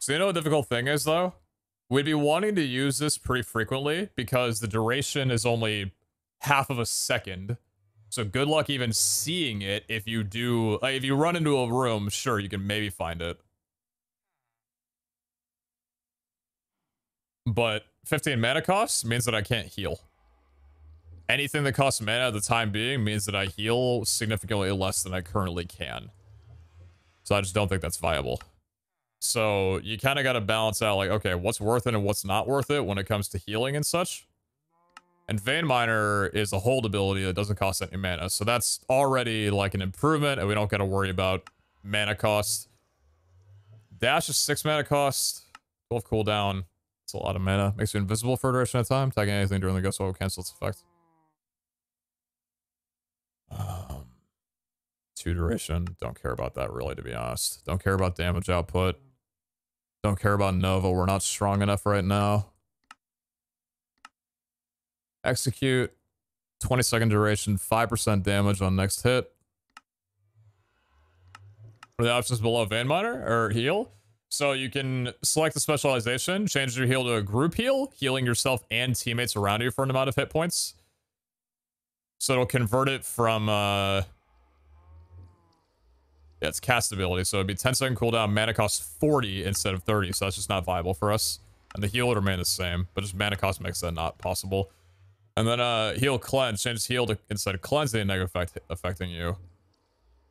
So you know what the difficult thing is, though? We'd be wanting to use this pretty frequently because the duration is only half of a second. So good luck even seeing it if you do... Like, if you run into a room, sure, you can maybe find it. But fifteen mana costs means that I can't heal. Anything that costs mana at the time being means that I heal significantly less than I currently can. So I just don't think that's viable. So you kind of got to balance out, like, okay, what's worth it and what's not worth it when it comes to healing and such. And Vein Miner is a hold ability that doesn't cost any mana. So that's already like an improvement, and we don't got to worry about mana cost. Dash is six mana cost, twelve cooldown. It's a lot of mana. Makes you invisible for a duration of time. Tagging anything during the ghost will cancel its effect. Um, two duration. Don't care about that, really, to be honest. Don't care about damage output. Don't care about Nova. We're not strong enough right now. Execute. twenty second duration. five percent damage on next hit. What are the options below Vein Miner or heal? So you can select the specialization. Change your heal to a group heal. Healing yourself and teammates around you for an amount of hit points. So it'll convert it from... Uh, yeah, it's cast ability. So it'd be ten second cooldown. Mana costs forty instead of thirty. So that's just not viable for us. And the heal would remain the same, but just mana cost makes that not possible. And then uh, heal cleanse, changes heal to instead of cleansing and negative effect affecting you.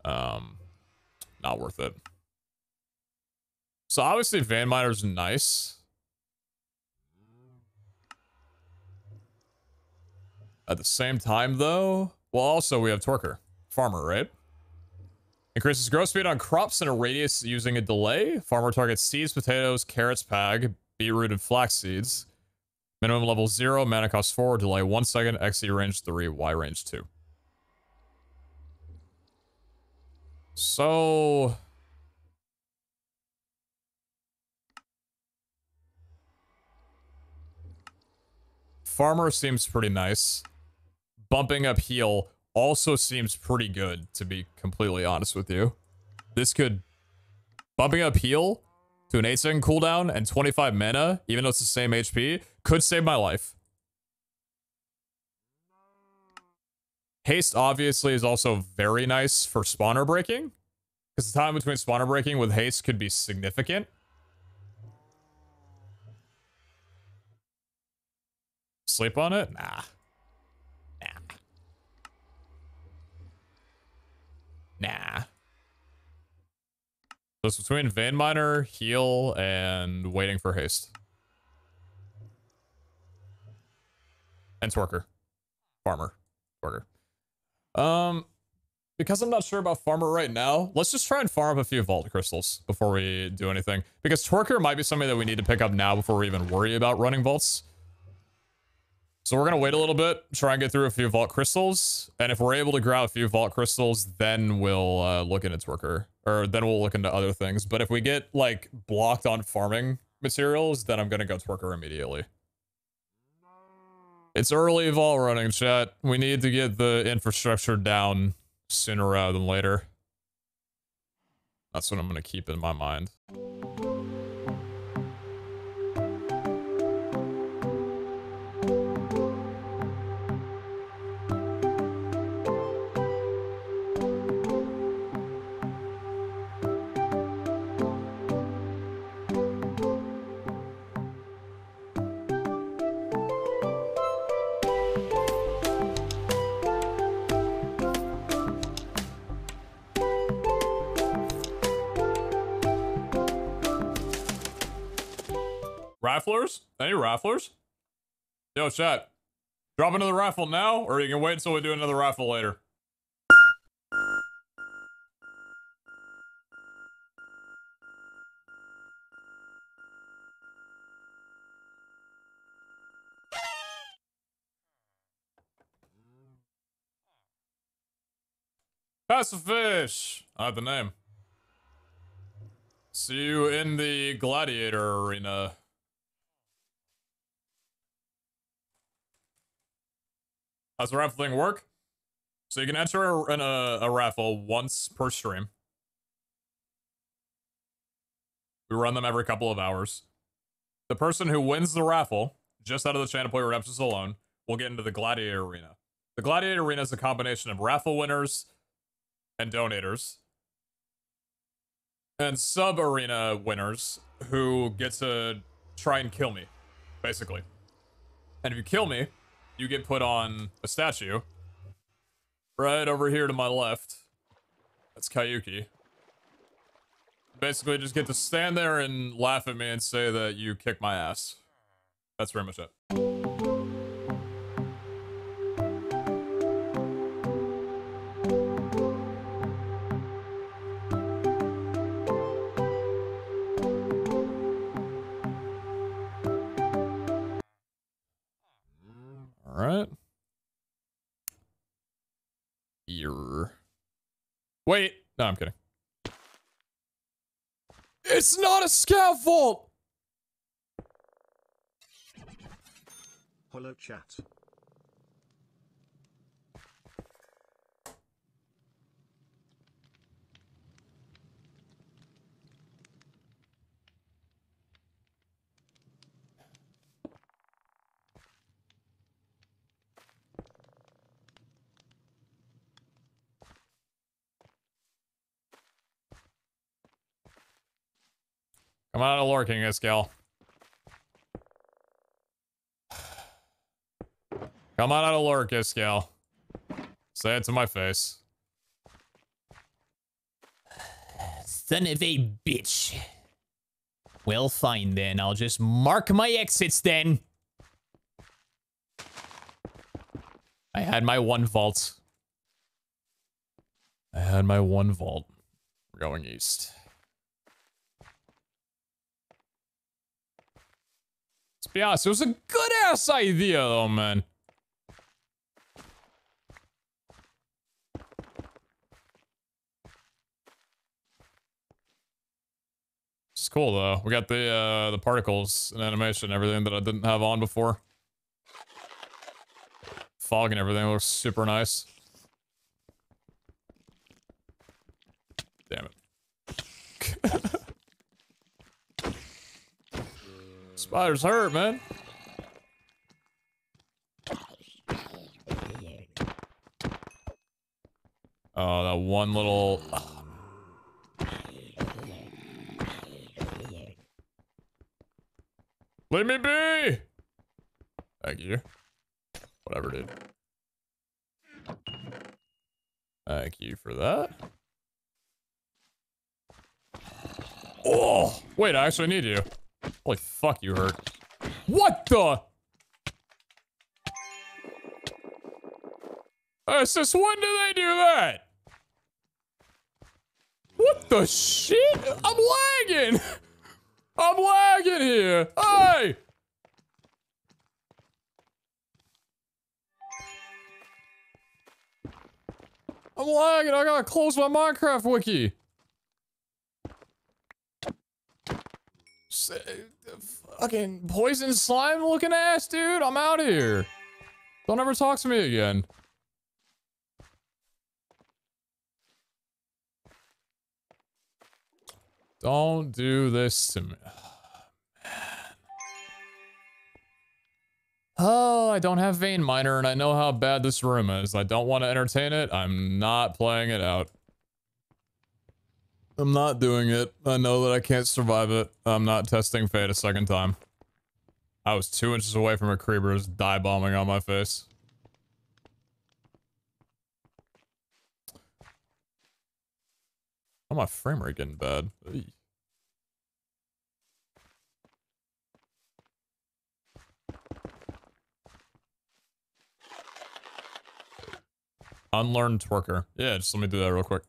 Um, not worth it. So obviously Vein Miner's nice. At the same time, though, well, also we have Torker, farmer, right? Increases growth speed on crops in a radius using a delay. Farmer targets seeds, potatoes, carrots, pag, beetroot, and flax seeds. Minimum level zero, mana cost four, delay one second, X E range three, Y range two. So farmer seems pretty nice. Bumping up heal also seems pretty good, to be completely honest with you. This could... Bumping up heal to an eight second cooldown and twenty-five mana, even though it's the same H P, could save my life. Haste, obviously, is also very nice for spawner breaking, because the time between spawner breaking with haste could be significant. Sleep on it? Nah. Nah. Nah. So it's between Vein Miner, heal, and waiting for haste. Fence worker. Farmer. Worker. Um, because I'm not sure about farmer right now, let's just try and farm up a few vault crystals before we do anything. Because twerker might be something that we need to pick up now before we even worry about running vaults. So we're going to wait a little bit, try and get through a few vault crystals. And if we're able to grab a few vault crystals, then we'll uh, look into twerker. Or then we'll look into other things. But if we get, like, blocked on farming materials, then I'm going to go twerker immediately. It's early vault running, chat. We need to get the infrastructure down sooner rather than later. That's what I'm going to keep in my mind. Rafflers? Any rafflers? Yo, chat. Drop another raffle now, or you can wait until we do another raffle later. Pass a fish. I have the name. See you in the gladiator arena. How's the raffle thing work? So you can enter a, an, a, a raffle once per stream. We run them every couple of hours. The person who wins the raffle, just out of the channel play redemptions alone, will get into the Gladiator Arena. The Gladiator Arena is a combination of raffle winners and donators. And sub-arena winners who get to try and kill me, basically. And if you kill me, you get put on a statue right over here to my left. That's Kayuki. Basically just get to stand there and laugh at me and say that you kicked my ass. That's pretty much it. Wait, no, I'm kidding. It's not a scout vault. Hello, chat. I'm out of lurking, Iskall. Come on out of lurk, Iskall. Say it to my face. Son of a bitch. Well, fine then. I'll just mark my exits then. I had my one vault. I had my one vault. We're going east. Be honest, it was a good ass idea though, man. It's cool though. We got the uh the particles and animation and everything that I didn't have on before. Fog and everything looks super nice. Damn it. Spiders hurt, man. Oh, that one little... Oh. Let me be! Thank you. Whatever, dude. Thank you for that. Oh! Wait, I actually need you. Holy fuck, you hurt. What the? Uh, sis, when do they do that? What the shit? I'm lagging! I'm lagging here! Hey! I'm lagging, I gotta close my Minecraft wiki! Fucking poison slime looking ass, dude! I'm out of here! Don't ever talk to me again. Don't do this to me. Oh, man. Oh, I don't have Vein Miner, and I know how bad this room is. I don't want to entertain it. I'm not playing it out. I'm not doing it. I know that I can't survive it. I'm not testing fate a second time. I was two inches away from a creeper just die bombing on my face. Oh, my frame rate getting bad. Eey. Unlearned twerker. Yeah, just let me do that real quick.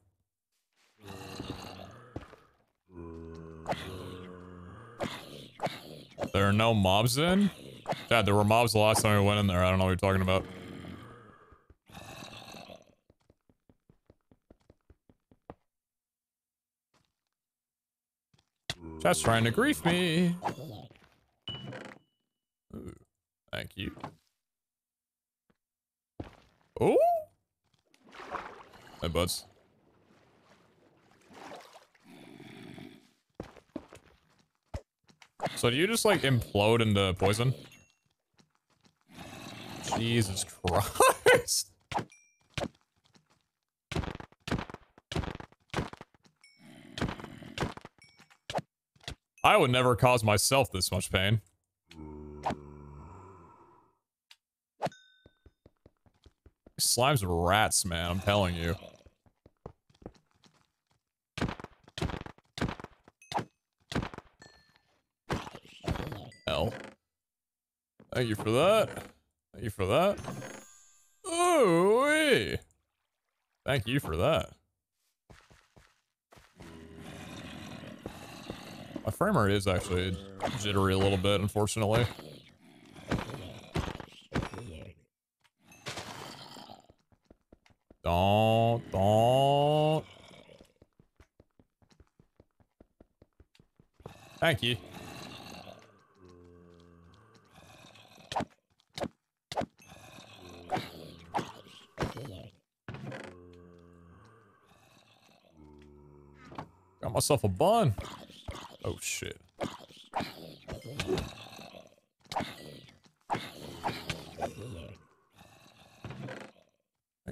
There are no mobs in? Dad, there were mobs the last time we went in there. I don't know what you're talking about. That's trying to grief me. Ooh, thank you. Oh, hey, buds. So do you just like implode into poison? Jesus Christ. I would never cause myself this much pain. These slimes are rats, man, I'm telling you. Hell. Thank you for that. Thank you for that. Ooh-wee. Thank you for that. My frame rate is actually jittery a little bit, unfortunately. Don't, don't. Thank you. Got myself a bun. Oh shit. I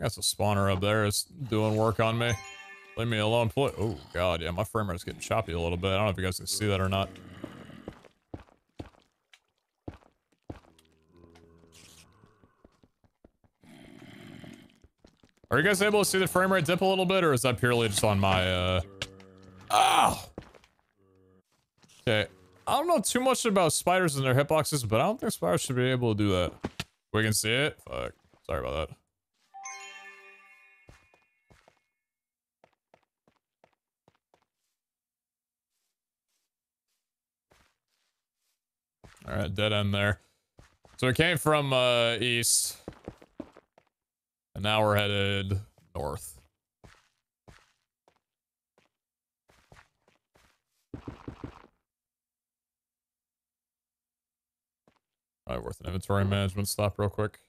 got some spawner up there. It's doing work on me. Leave me alone. Oh god, yeah, my frame rate's getting choppy a little bit. I don't know if you guys can see that or not. Are you guys able to see the frame rate dip a little bit, or is that purely just on my uh oh! Okay, I don't know too much about spiders and their hitboxes, but I don't think spiders should be able to do that. We can see it? Fuck. Sorry about that. Alright, dead end there. So it came from uh, east, and now we're headed north. Probably worth an inventory management stop real quick.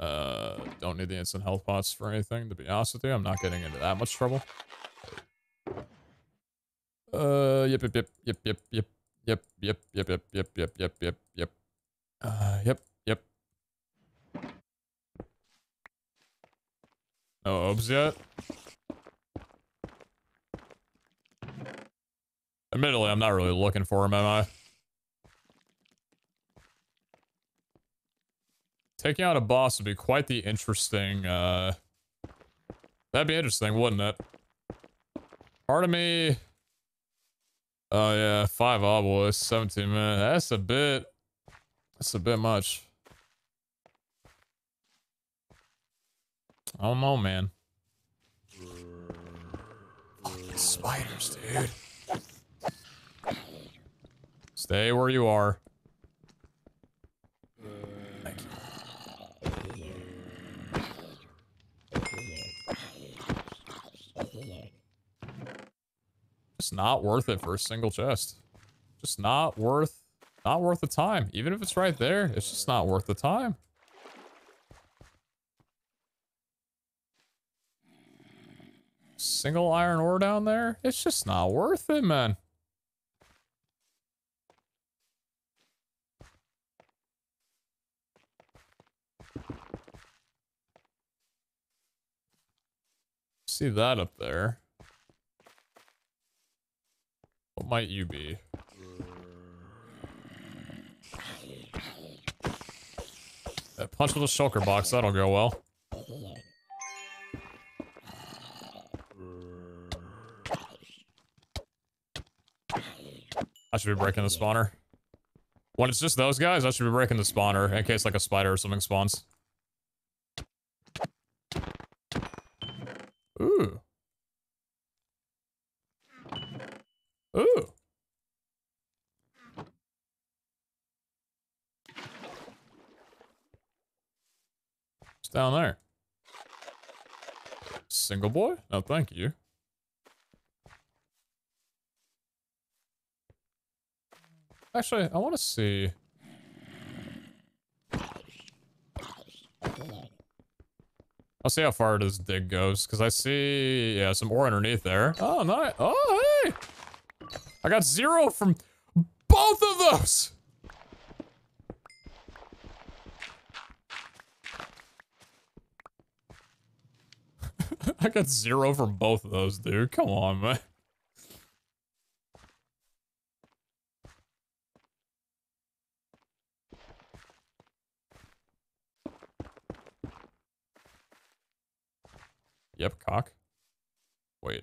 Uh, don't need the instant health pots for anything, to be honest with you. I'm not getting into that much trouble. Uh, yep, yep, yep, yep, yep, yep, yep, yep, yep, yep, yep, yep, yep, yep, yep. Uh, yep, yep. No obs yet? Admittedly, I'm not really looking for him, am I? Taking out a boss would be quite the interesting, uh... That'd be interesting, wouldn't it? Part of me... Oh yeah, five oboes, seventeen minutes. That's a bit... That's a bit much. I don't know, man. Fucking spiders, dude. Stay where you are. Thank you. It's not worth it for a single chest. Just not worth, not worth the time. Even if it's right there, it's just not worth the time. Single iron ore down there, it's just not worth it, man. See that up there? What might you be? That punch with a shulker box, that'll go well. I should be breaking the spawner. When it's just those guys, I should be breaking the spawner in case like a spider or something spawns. Ooh. Ooh. It's down there. Single boy? No, thank you. Actually, I want to see. I'll see how far this dig goes, because I see, yeah, some ore underneath there. Oh, nice. Oh, hey! I got zero from both of those! I got zero from both of those, dude. Come on, man. Yep, cock. Wait.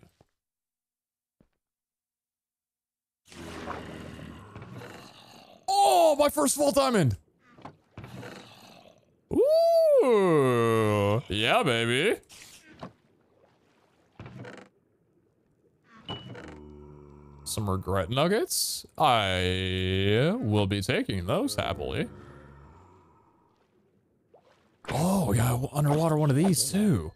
Oh, my first full diamond! Ooh! Yeah, baby! Some regret nuggets. I will be taking those happily. Oh, we got underwater one of these, too.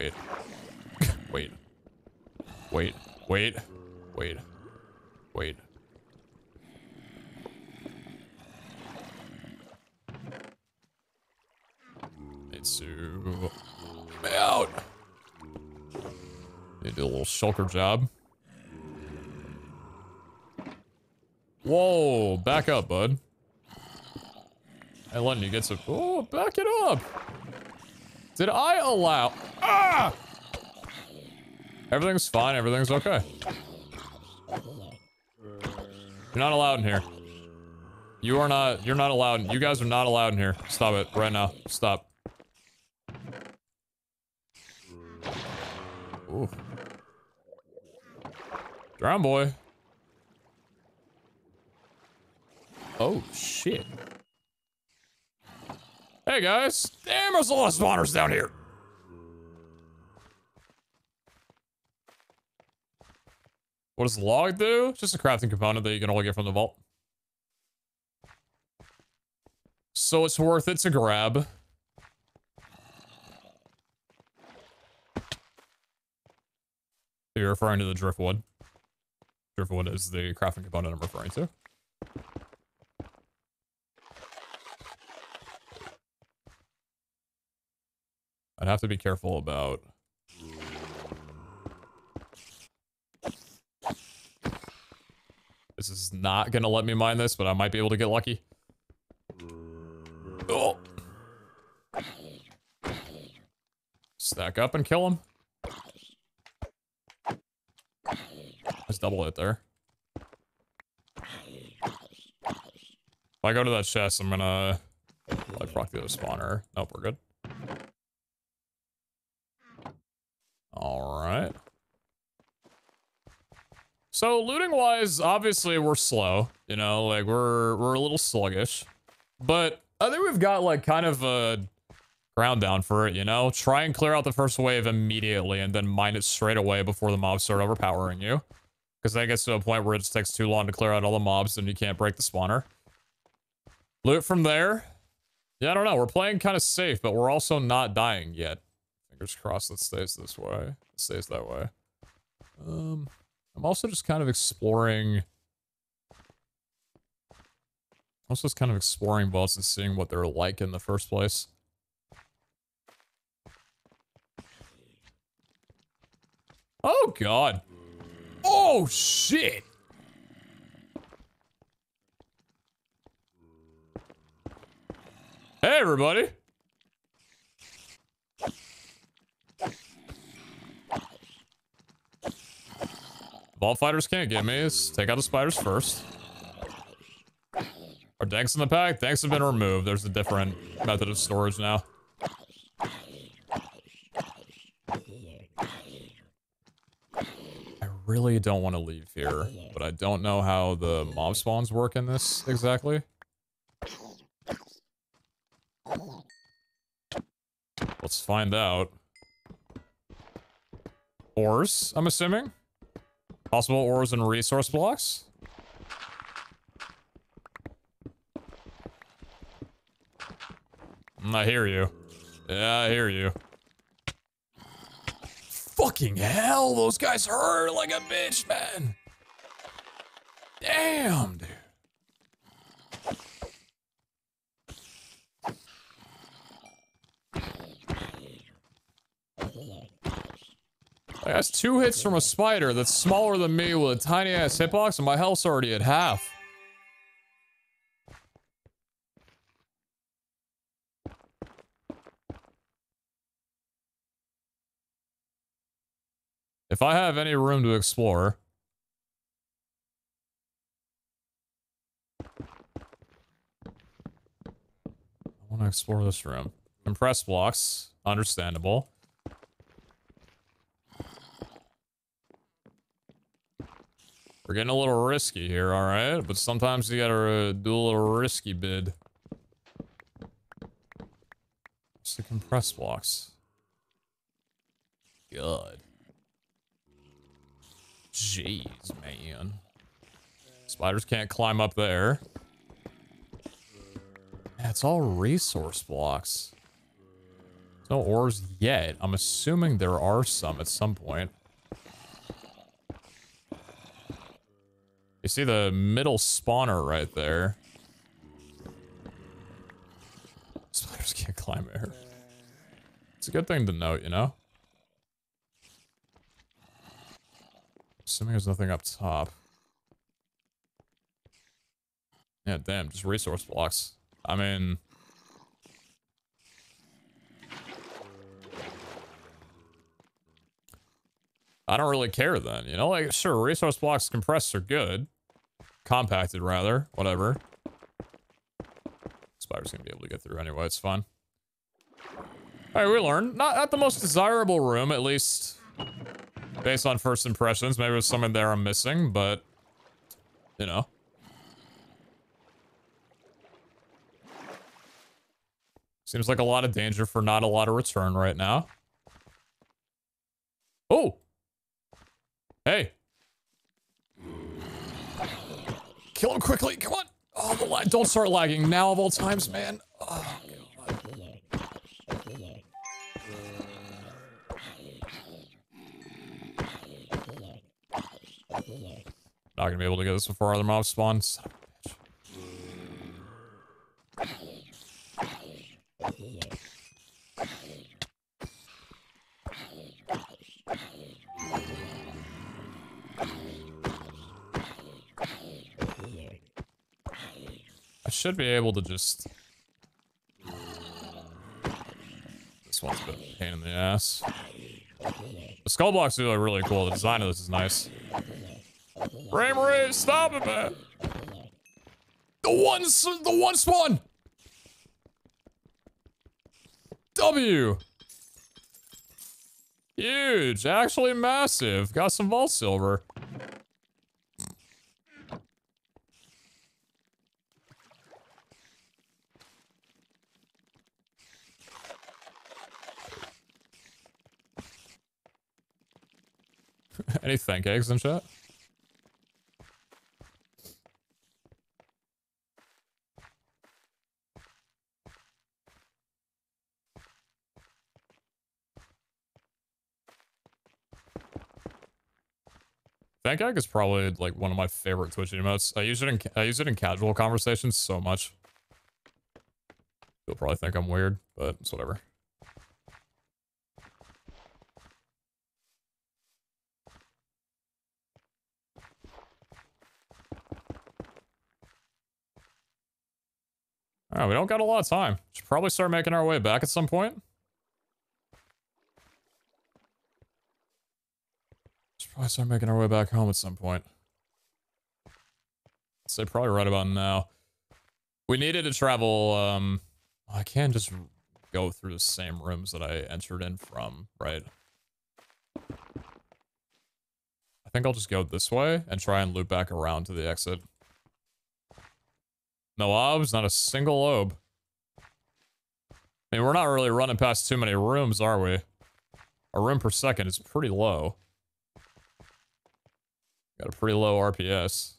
Wait, wait, wait, wait, wait, wait. It's so out. They do a little shulker job. Whoa, back up, bud. Hey, London, you get some. Oh, back it up. Did I allow? Ah! Everything's fine. Everything's okay. You're not allowed in here. You are not. You're not allowed. You guys are not allowed in here. Stop it right now. Stop. Ooh. Drown boy. Oh shit. Hey guys! Damn, there's a lot of spawners down here! What does log do? It's just a crafting component that you can only get from the vault. So it's worth it to grab. You're referring to the driftwood. Driftwood is the crafting component I'm referring to. I'd have to be careful about... This is not gonna let me mine this, but I might be able to get lucky. Oh! Stack up and kill him. Let's double it there. If I go to that chest, I'm gonna... Like, rock the other spawner. Nope, we're good. All right. So looting wise, obviously we're slow, you know, like we're, we're a little sluggish, but I think we've got like kind of a ground down for it, you know? Try and clear out the first wave immediately and then mine it straight away before the mobs start overpowering you. Because then it gets to a point where it just takes too long to clear out all the mobs and you can't break the spawner. Loot from there. Yeah, I don't know. We're playing kind of safe, but we're also not dying yet. Fingers crossed it stays this way. It stays that way. Um, I'm also just kind of exploring... I'm also just kind of exploring vaults and seeing what they're like in the first place. Oh, God. Oh, shit! Hey, everybody! Vault fighters can't get me. Let's take out the spiders first. Are tanks in the pack? Tanks have been removed. There's a different method of storage now. I really don't want to leave here, but I don't know how the mob spawns work in this exactly. Let's find out. Ores, I'm assuming? Possible ores and resource blocks? I hear you. Yeah, I hear you. Fucking hell, those guys hurt like a bitch, man. Damn, dude. Like, that's two hits from a spider that's smaller than me with a tiny ass hitbox, and my health's already at half. If I have any room to explore. I want to explore this room. Compress blocks. Understandable. We're getting a little risky here, alright? But sometimes you gotta uh, do a little risky bid. What's the compress blocks? Good. Jeez, man. Spiders can't climb up there. That's all resource blocks. No ores yet. I'm assuming there are some at some point. You see the middle spawner right there. Spiders can't climb there. It's a good thing to note, you know? Assuming there's nothing up top. Yeah, damn, just resource blocks. I mean... I don't really care then, you know? Like, sure, resource blocks compressed are good. Compacted, rather. Whatever. Spider's gonna be able to get through anyway, it's fun. Alright, we learned. Not, not the most desirable room, at least... based on first impressions. Maybe there's something there I'm missing, but... you know. Seems like a lot of danger for not a lot of return right now. Oh! Hey! Kill him quickly! Come on! Oh, the lag! Don't start lagging now of all times, man! Oh, God. Not gonna be able to get this before other mobs spawn. Son of a bitch. I should be able to just... This one's a bit of a pain in the ass. The skull blocks do look really cool. The design of this is nice. Frame rate, stop it, man! The one, the one spawn. W. Huge, actually massive. Got some vault silver. Any thank eggs in chat? Thank egg is probably like one of my favorite Twitch emotes. I use it in I use it in casual conversations so much. You'll probably think I'm weird, but it's whatever. All right, we don't got a lot of time. Should probably start making our way back at some point. Should probably start making our way back home at some point. I'd say probably right about now. We needed to travel. Um, I can't just go through the same rooms that I entered in from, right? I think I'll just go this way and try and loop back around to the exit. No obs, not a single lobe. I mean, we're not really running past too many rooms, are we? Our room per second is pretty low. Got a pretty low R P S.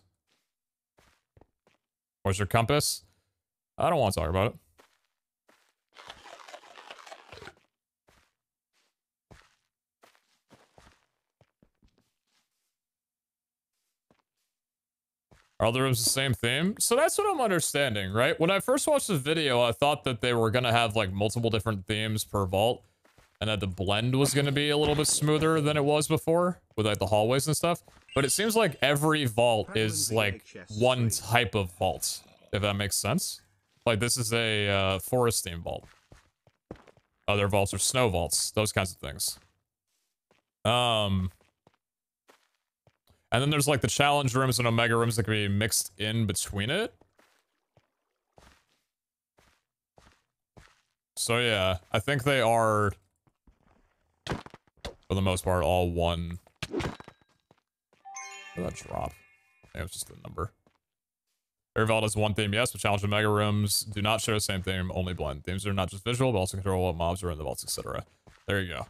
Where's your compass? I don't want to talk about it. Are the rooms the same theme? So that's what I'm understanding, right? When I first watched the video, I thought that they were going to have like multiple different themes per vault and that the blend was going to be a little bit smoother than it was before with like the hallways and stuff. But it seems like every vault is like one type of vault, if that makes sense. Like this is a uh, forest theme vault. Other vaults are snow vaults, those kinds of things. Um... And then there's like the challenge rooms and omega rooms that can be mixed in between it. So yeah, I think they are, for the most part, all one. Where'd that drop? I think it was just the number. Every vault has one theme, yes, but challenge omega rooms do not share the same theme, only blend. Themes are not just visual, but also control what mobs are in the vaults, et cetera. There you go.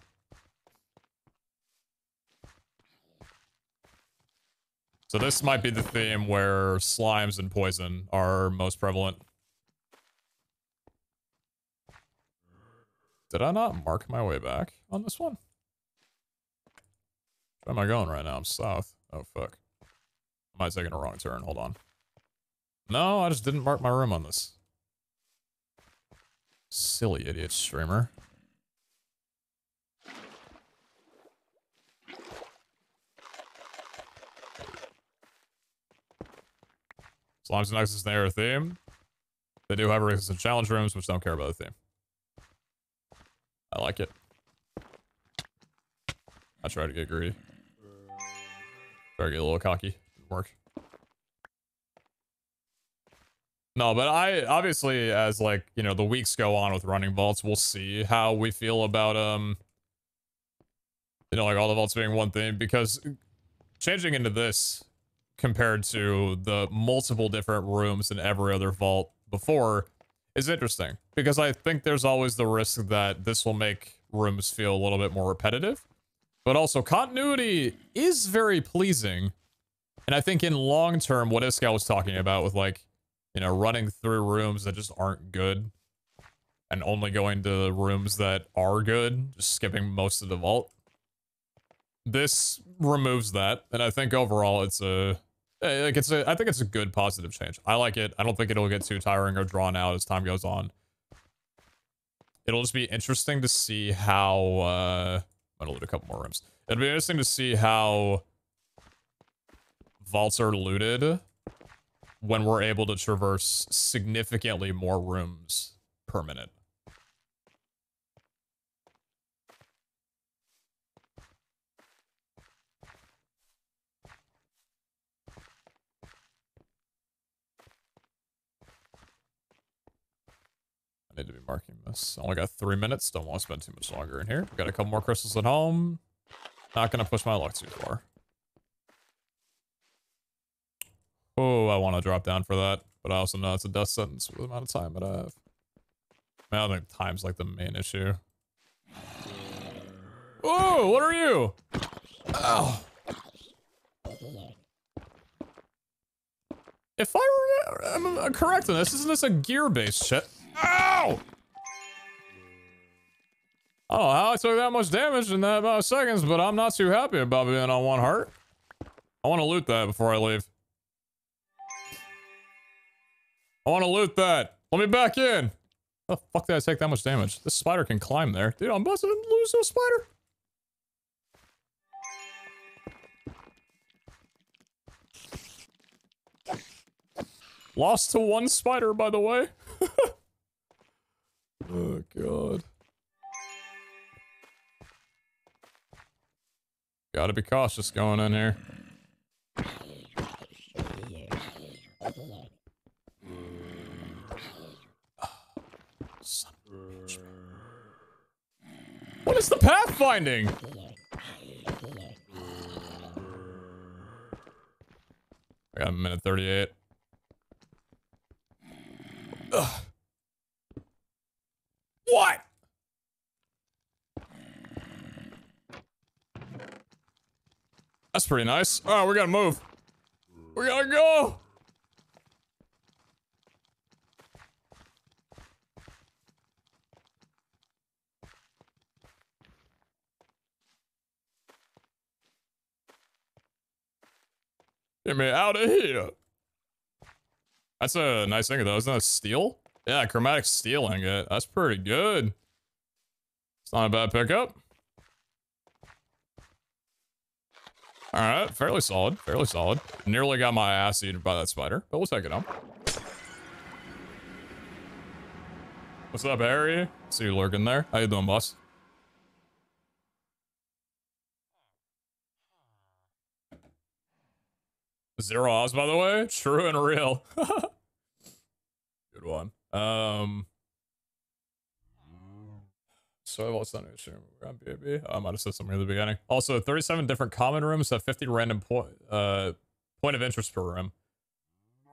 So this might be the theme where slimes and poison are most prevalent. Did I not mark my way back on this one? Where am I going right now? I'm south. Oh, fuck. Am I taking a wrong turn? Hold on. No, I just didn't mark my room on this. Silly idiot streamer. Slimes and Nexus, they are a theme. They do have a reason to challenge rooms, which don't care about the theme. I like it. I tried to get greedy. Try to get a little cocky. Didn't work. No, but I, obviously, as, like, you know, the weeks go on with running vaults, we'll see how we feel about, um... you know, like, all the vaults being one thing, because changing into this compared to the multiple different rooms in every other vault before is interesting, because I think there's always the risk that this will make rooms feel a little bit more repetitive, but also continuity is very pleasing. And I think in long term, what Iskall was talking about with, like, you know, running through rooms that just aren't good and only going to rooms that are good, just skipping most of the vault, this removes that. And I think overall it's a like it's a I think it's a good positive change. I like it. I don't think it'll get too tiring or drawn out as time goes on. It'll just be interesting to see how uh I'm gonna loot a couple more rooms. It'll be interesting to see how vaults are looted when we're able to traverse significantly more rooms per minute. Need to be marking this. I only got three minutes. Don't want to spend too much longer in here. We've got a couple more crystals at home. Not gonna push my luck too far. Oh, I want to drop down for that, but I also know it's a death sentence with the amount of time that I have. I don't think time's like the main issue. Oh, what are you? Oh, If I am correct in this, isn't this a gear-based shit? Ow! I don't know how I took that much damage in that amount of seconds, but I'm not too happy about being on one heart. I want to loot that before I leave. I want to loot that. Let me back in. How the fuck did I take that much damage? This spider can climb there. Dude, I'm about to lose to a spider. Lost to one spider, by the way. Oh, God. Gotta be cautious going in here. Son of a bitch. What is the pathfinding? I got a minute thirty-eight. Ugh. What? That's pretty nice. Oh, we gotta move. We gotta go. Get me out of here. That's a nice thing though, isn't that steel? Yeah, chromatic steel ingot. That's pretty good. It's not a bad pickup. Alright, fairly solid, fairly solid. Nearly got my ass eaten by that spider, but we'll take it on. What's up, Harry? See you lurking there. How you doing, boss? Zero Oz, by the way, true and real. Good one. Um, so what's that new stream? Baby, I might have said something at the beginning. Also, thirty-seven different common rooms have fifty random point uh point of interest per room.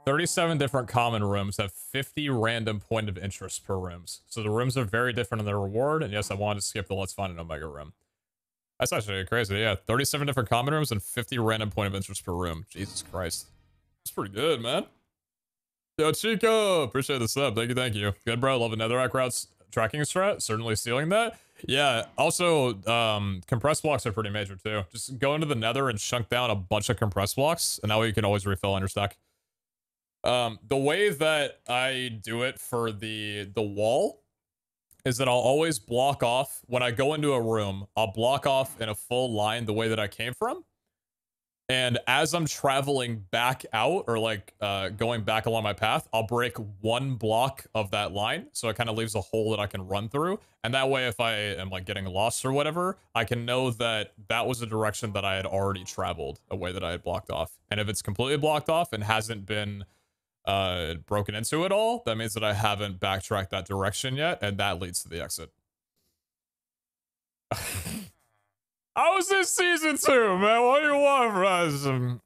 thirty-seven different common rooms have fifty random point of interest per rooms. So the rooms are very different in their reward. And yes, I wanted to skip the let's find an Omega room. That's actually crazy, yeah. thirty-seven different common rooms and fifty random point of interest per room. Jesus Christ. That's pretty good, man. Yo, Chico! Appreciate the sub. Thank you, thank you. Good, bro. Love another netherrack routes tracking strat. Certainly stealing that. Yeah, also, um, compressed blocks are pretty major, too. Just go into the nether and chunk down a bunch of compressed blocks, and that way you can always refill on your stack. Um, the way that I do it for the the wall is that I'll always block off, when I go into a room, I'll block off in a full line the way that I came from. And as I'm traveling back out, or like uh, going back along my path, I'll break one block of that line. So it kind of leaves a hole that I can run through. And that way, if I am like getting lost or whatever, I can know that that was a direction that I had already traveled, a way that I had blocked off. And if it's completely blocked off and hasn't been uh broken into it all, that means that I haven't backtracked that direction yet, and that leads to the exit. How is this season two, man? What do you want from us? Um,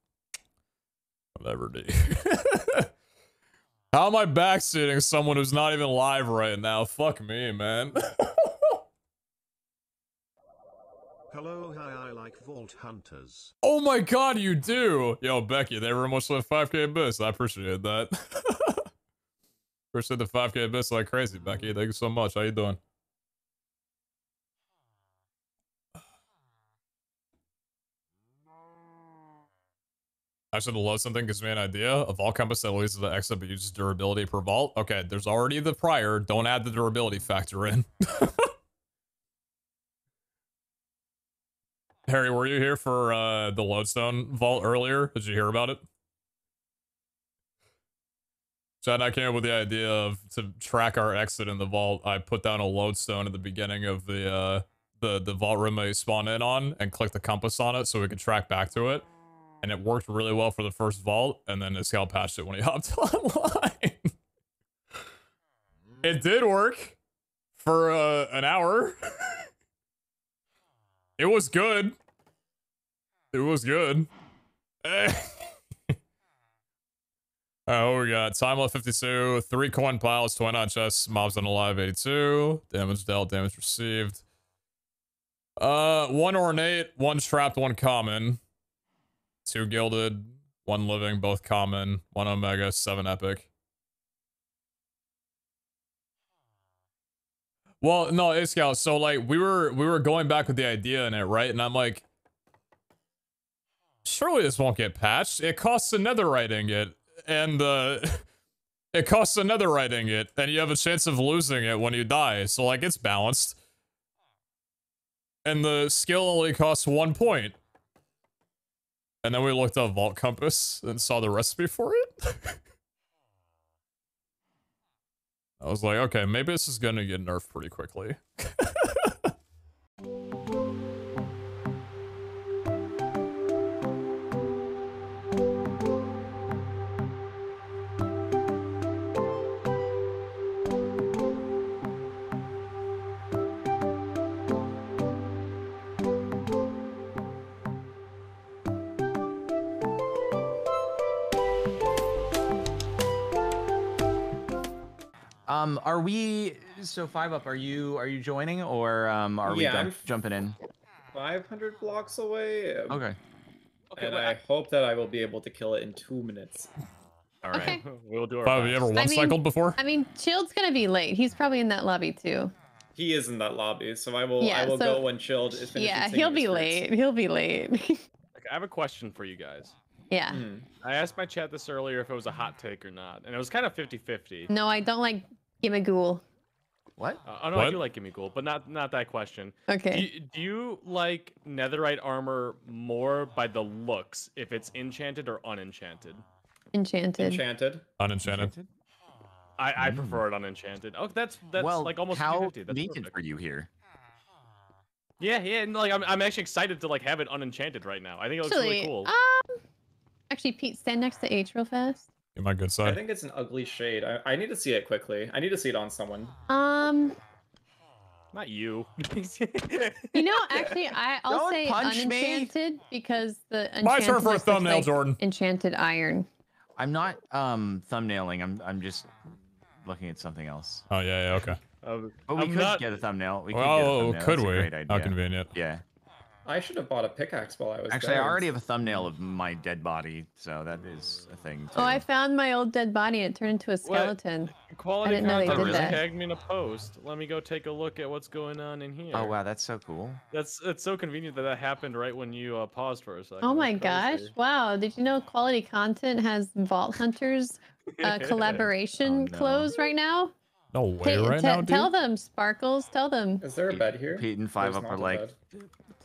whatever, dude. How am I backseating someone who's not even live right now? Fuck me, man. Hello, hi, I like Vault Hunters. Oh my god, you do! Yo, Becky, they were almost with five K bits. I appreciate that. Appreciate the five K bits like crazy, Becky. Thank you so much. How you doing? Actually, the low something gives me an idea. A vault compass that leads to the exit but uses durability per vault. Okay, there's already the prior. Don't add the durability factor in. Harry, were you here for uh, the Lodestone Vault earlier? Did you hear about it? Chad and I came up with the idea of, to track our exit in the vault, I put down a Lodestone at the beginning of the uh, the, the vault room I spawned in on and clicked the compass on it so we could track back to it. And it worked really well for the first vault, and then Iskall patched it when he hopped online. It did work for uh, an hour. It was good. It was good. Hey. Alright, what we got? Time left fifty-two, three coin piles, twenty-nine chests, mobs unalive eighty-two, damage dealt, damage received. Uh, one ornate, one trapped, one common, two gilded, One living, both common, one omega, seven epic. Well, no, Iskall, so like we were we were going back with the idea in it, right? And I'm like, surely this won't get patched. It costs a netherite ingot, and uh it costs a netherite ingot, and you have a chance of losing it when you die. So like it's balanced. And the skill only costs one point. And then we looked up Vault Compass and saw the recipe for it. I was like, okay, maybe this is gonna get nerfed pretty quickly. Um, are we, so five up, are you, are you joining, or um, are we yeah, jump, jumping in? five hundred blocks away. Okay. Okay and well, I, I hope that I will be able to kill it in two minutes. All right. Okay. We'll do our best. Have you ever one cycled I mean, before? I mean, Chilled's going to be late. He's probably in that lobby too. He is in that lobby. So I will, yeah, I will so, go when Chilled is finished. Yeah, he'll be late. He'll be late. I have a question for you guys. Yeah. Mm. I asked my chat this earlier if it was a hot take or not, and it was kind of fifty fifty. No, I don't like Gimme Ghoul. What? Uh, oh, no, what? I do like Gimme Ghoul, but not not that question. Okay. Do you, do you like netherite armor more by the looks, if it's enchanted or unenchanted? Enchanted. Enchanted. Unenchanted. I, I mm. prefer it unenchanted. Oh, that's that's well, like almost fifty fifty. That's perfect for you here. Yeah, yeah, and like I'm I'm actually excited to like have it unenchanted right now. I think it looks actually, really cool. Um, Actually, Pete, stand next to H real fast. You're my good side. I think it's an ugly shade. I, I need to see it quickly. I need to see it on someone. Um, not you. You know, actually, I, I'll Don't say unenchanted me. because the enchanted my turn for a thumbnail, like Jordan. Enchanted iron. I'm not um thumbnailing. I'm I'm just looking at something else. Oh yeah, yeah, okay. Um, but we I'm could not... get a thumbnail. We could oh, get a thumbnail. could That's we? A great idea. How convenient. Yeah. I should have bought a pickaxe while I was Actually, there. I already have a thumbnail of my dead body, so that is a thing, too. Oh, I found my old dead body and it turned into a skeleton. What? Quality I didn't know they did that. Tagged me in a post. Let me go take a look at what's going on in here. Oh, wow, that's so cool. That's It's so convenient that that happened right when you uh, paused for a second. Oh, my gosh. Wow, did you know Quality Content has Vault Hunters uh, collaboration oh, no. clothes right now? No way right now, dude. Tell them, Sparkles, tell them. Is there a bed here? Pete and five up are like...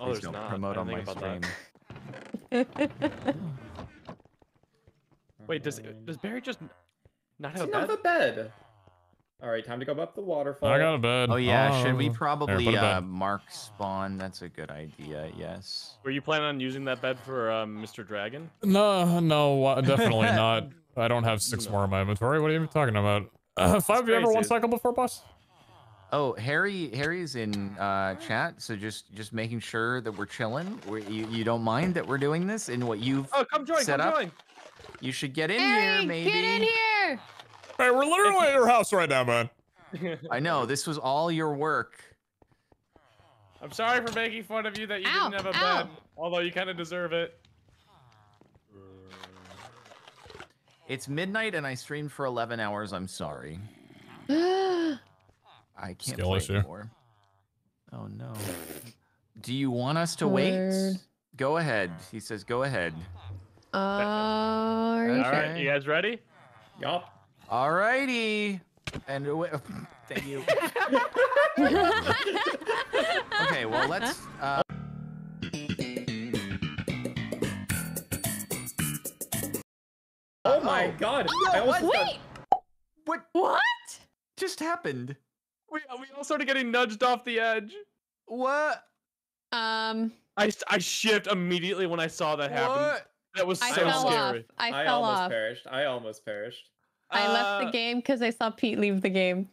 Oh, there's don't not. promote on my stream. Wait, does does Barry just not have, not have a bed? All right, time to go up the waterfall. I got a bed. Oh yeah, oh. should we probably there, uh, mark spawn? That's a good idea. Yes. Were you planning on using that bed for uh, Mister Dragon? No, no, definitely not. I don't have six no. more in my inventory. What are you even talking about? Uh, five, you ever one cycle before, boss? Oh, Harry, Harry's in uh, chat, so just just making sure that we're chilling. We, you, you don't mind that we're doing this and what you've oh, come join, set come up. Join. You should get in Harry, here, maybe. Get in here! Hey, we're literally at your house right now, man. I know, this was all your work. I'm sorry for making fun of you that you ow, didn't have a ow. bed, although you kind of deserve it. It's midnight and I streamed for eleven hours. I'm sorry. I can't Skill play issue. anymore. Oh no. Do you want us to Weird. wait? Go ahead. He says, go ahead. Uh, are you All sure? right, you guys ready? Yup. All righty. And thank you. Okay, well, let's. Uh... Oh my God. Oh, I almost wait. Got... What? What just happened? We, we all started getting nudged off the edge. What? Um. I, I shift immediately when I saw that happen. What? That was so I fell scary. Off. I, I fell almost off. perished. I almost perished. I uh, left the game because I saw Pete leave the game.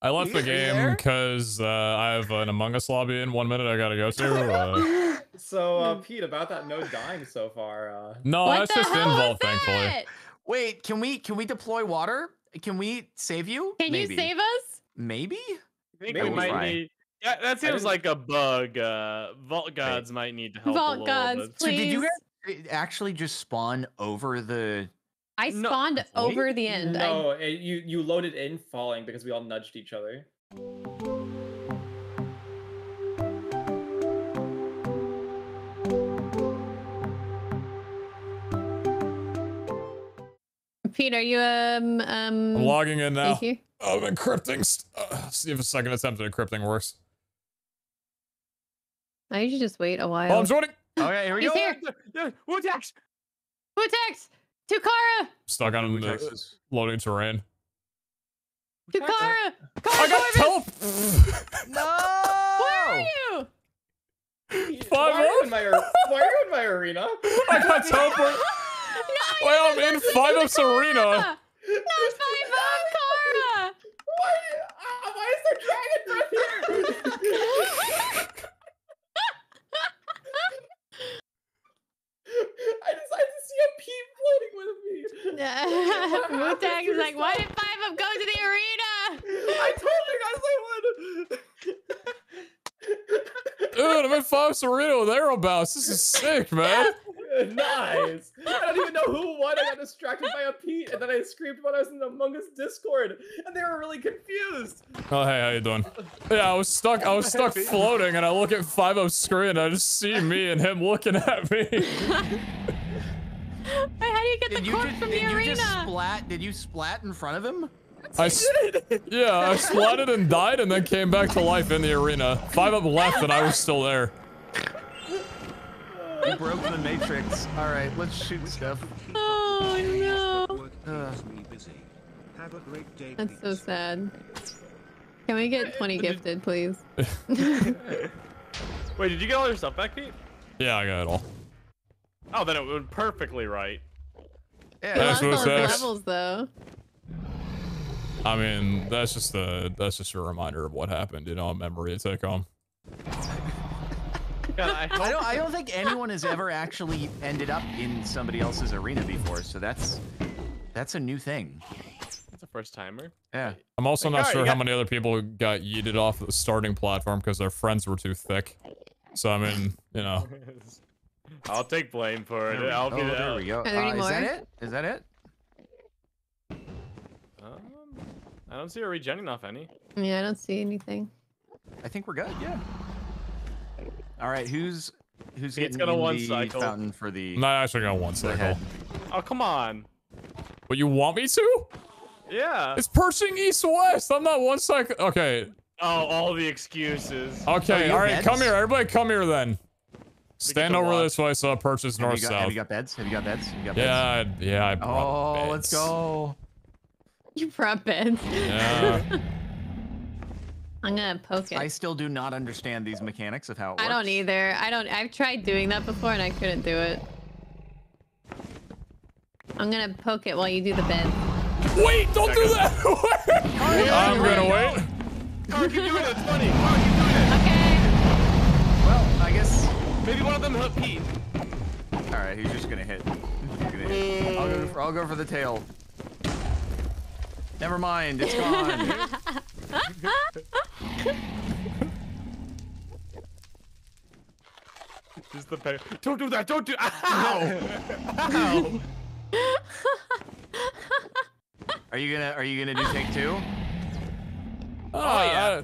I left He's the game because uh, I have an Among Us lobby in one minute I gotta go to. Uh... So, uh, Pete, about that no dying so far. Uh... No, what that's just involved, that? thankfully. Wait, can we can we deploy water? Can we save you? Can Maybe. you save us? Maybe? I think Maybe. it might be. Yeah, that seems like a bug. Uh, Vault Gods Wait. might need to help Vault a little Gods, bit. Please. So did you guys it actually just spawn over the... I spawned no, over the end. No, I... it, you, you loaded in falling because we all nudged each other. Pete, are you um um? I'm logging in now. I'm encrypting. Uh, see if a second attempt at encrypting works. I should just wait a while. Oh, I'm joining. Okay, here we He's go. Here. Wu-Tax. Wu-Tax to Kara. Stuck on the loading terrain. To Kara. Kara I got teleported. No. Where are you? Why are you in my Why are you in my arena? I got teleported. No, well, I'm in five up's arena. Not five up, Kara. Why? Uh, why is there dragon breath here? I decided to see a peep floating with me. Wu-Tax is like, why did five up go to the arena? I told you guys I would. Dude, I'm in five up's arena with Aerobouts. This is sick, man. Nice. I don't even know who won. I got distracted by a Pete, and then I screamed when I was in the Among Us Discord, and they were really confused. Oh, hey, how you doing? Yeah, I was stuck. I was stuck floating, and I look at five up's screen, and I just see me and him looking at me. Wait, how do you get did the corpse from the arena? Did you just splat? Did you splat in front of him? I did. Yeah, I splatted and died, and then came back to life in the arena. five up left, and I was still there. We broke the matrix. All right, let's shoot stuff. Oh no! Uh, that's so sad. Can we get twenty gifted, please? Wait, did you get all your stuff back, Pete? Yeah, I got it all. Oh, then it would perfectly right. Yeah, that's what it says. Levels, though. I mean, that's just the that's just a reminder of what happened. You know, a memory to take home. God, I, I don't. I don't think anyone has ever actually ended up in somebody else's arena before, so that's that's a new thing. That's a first timer. Yeah. I'm also like, not right, sure how many other people got yeeted off the starting platform because their friends were too thick. So I mean, you know. I'll take blame for it. There I'll oh, get it there out. We go. Uh, is that it? Is that it? Um, I don't see her regenning off any. Yeah, I don't see anything. I think we're good. Yeah. All right, who's who's Pete's getting got a in one the cycle. Fountain for the? No, I actually got one cycle. Head. Oh come on! But you want me to? Yeah. It's Pershing East West. I'm not one cycle. Okay. Oh, all the excuses. Okay, oh, all right, beds? Come here, everybody, come here then. Stand over walk. This way, so I purchase north got, south. Have you got beds? Have you got beds? Have you got yeah, beds? yeah, I brought oh, beds. Oh, let's go. You brought beds. Yeah. I'm gonna poke it. I still do not understand these mechanics of how it works. I don't either. I don't. I've tried doing that before and I couldn't do it. I'm gonna poke it while you do the bed. Wait! Don't Second. do that! I'm gonna wait. Kara, keep doing it. It's funny. Kara, keep doing it. Okay. Well, I guess maybe one of them hit Pete. All right, he's just gonna hit. He's gonna hit. I'll go for, I'll go for the tail. Never mind, it's gone. Just the pain. Don't do that! Don't do. Ow! Ow! Are you gonna? Are you gonna do take two? Oh, oh yeah.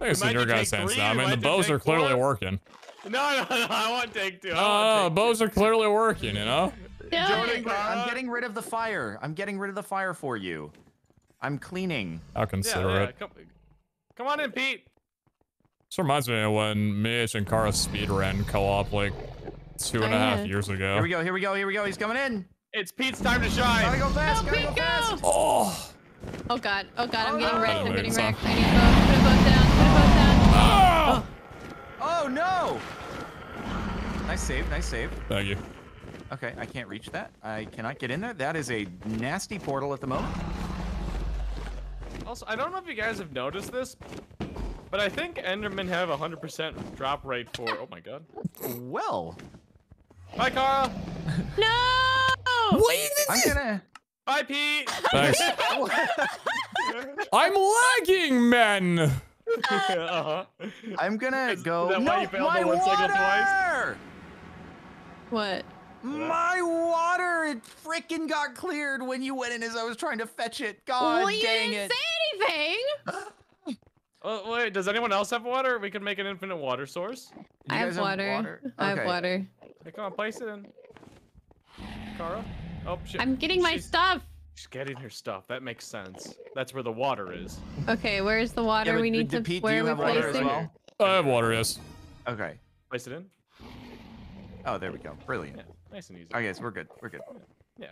I, I see your guys' hands now. I mean, the bows are clearly four? working. No, no, no! I want take two. Oh, uh, bows two. are clearly working. You know. Jordan, I'm getting rid of the fire. I'm getting rid of the fire for you. I'm cleaning. I'll consider yeah, yeah. it. Come, come on in, Pete. This reminds me of when Mitch and Kara speed ran co-op like two and oh, a half yeah. years ago. Here we go, here we go, here we go. He's coming in. It's Pete's time to shine. Gotta go fast, no, gotta Pete, go fast. Go. Oh. oh god, oh god, I'm getting wrecked, I'm getting wrecked. I need a boat, put a boat down, put a boat down. Oh, oh. oh no. Nice save, nice save. Thank you. Okay, I can't reach that. I cannot get in there. That is a nasty portal at the moment. Also, I don't know if you guys have noticed this, but I think Endermen have a hundred percent drop rate for. Oh my god. Well. Bye, Kara. No. Wait. I'm gonna. Bye, Pete. Thanks. I'm lagging, men. uh huh. I'm gonna is, go. Is that no, why you failed the one cycle twice? What? My water, it freaking got cleared when you went in as I was trying to fetch it. God well, dang it. You didn't say anything. Oh, wait, does anyone else have water? We can make an infinite water source. I have water. have water. Okay. I have water. Hey, come on, place it in. Kara? Oh, shit. I'm getting my She's... stuff. She's getting her stuff. That makes sense. That's where the water is. Okay, where's the water yeah, we need to Pete, where are we placing? Well? I have water, yes. Okay. Place it in. Oh, there we go. Brilliant. Yeah, nice and easy. Okay, so we're good. We're good. Yeah.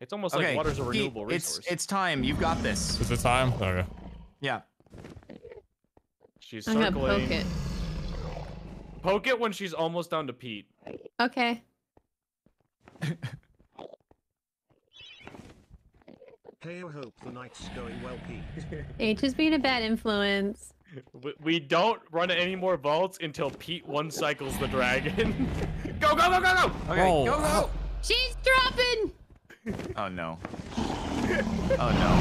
It's almost okay. like water's a renewable Pete, resource. It's, it's time. You've got this. Is it time? Okay. Yeah. She's circling. I'm gonna poke it. Poke it when she's almost down to Pete. Okay. Hey, I hope the night's going well, Pete. H is being a bad influence. We don't run any more vaults until Pete one cycles the dragon. Go, go, go, go, go! Okay, oh. go, go! She's dropping! Oh no. Oh no.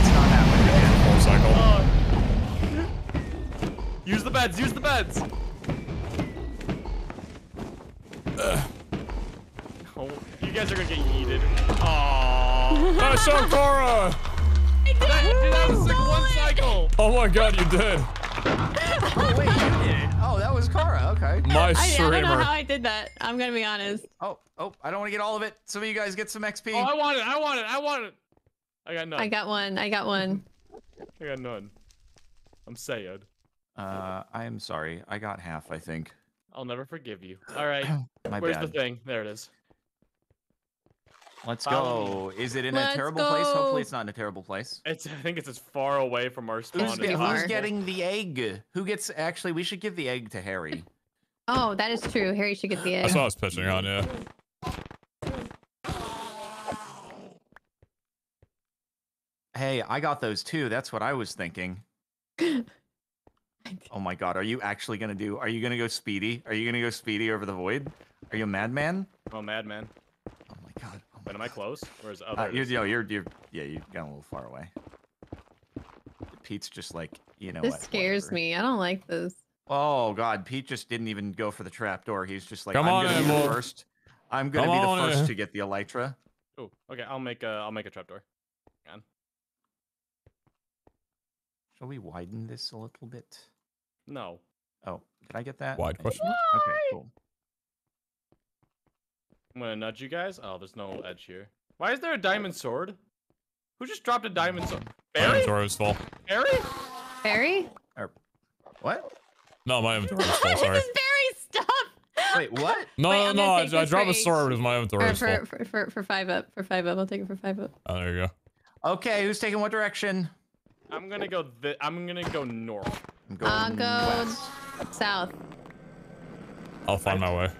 It's not happening. Full cycle. Oh. Use the beds, use the beds! Ugh. Oh, you guys are gonna get yeeted. Aww. I saw Kara! I did! That was like one cycle! Oh my god, you did! Oh wait, you did. Oh, that was Kara, okay. My streamer. I don't know how I did that. I'm gonna be honest. Oh, oh, I don't wanna get all of it. Some of you guys get some X P. Oh, I want it, I want it, I want it. I got none. I got one, I got one. I got none. I'm sad. Uh, I am sorry. I got half, I think. I'll never forgive you. All right, my where's bad. the thing? There it is. Let's go. Um, is it in a terrible go. place? Hopefully it's not in a terrible place. It's, I think it's as far away from our spawn. Who's, get, who's getting the egg? Who gets, actually, we should give the egg to Harry. Oh, that is true. Harry should get the egg. That's what I was pitching on, yeah. Hey, I got those too. That's what I was thinking. Oh my god, are you actually going to do, are you going to go speedy? Are you going to go speedy over the void? Are you a madman? I'm a madman. Oh my god. But am I close? Where's other? Uh, you're, you're, you're, you're, yeah, you've gone a little far away. Pete's just like, you know. This what, scares whatever. me. I don't like this. Oh god, Pete just didn't even go for the trap door. He's just like, Come I'm on gonna in, be boy. the first. I'm gonna Come be the first in. to get the elytra. Oh, okay. I'll make a, I'll make a trap door. Hang on. Shall we widen this a little bit? No. Oh, did I get that? Wide question. Why? Okay, cool. I'm gonna nudge you guys. Oh, there's no edge here. Why is there a diamond sword? Who just dropped a diamond sword? Barry? My inventory was full. Barry? Barry? Or, what? No, my inventory was full, sorry. This is Barry's stuff! Wait, what? No, Wait, no, no, I, I dropped a sword with my inventory was full. For, for, for five up, for five up, I'll take it for five up. Oh, there you go. Okay, who's taking what direction? I'm gonna go, th I'm gonna go north. I'm going I'll go west. south. I'll find my way.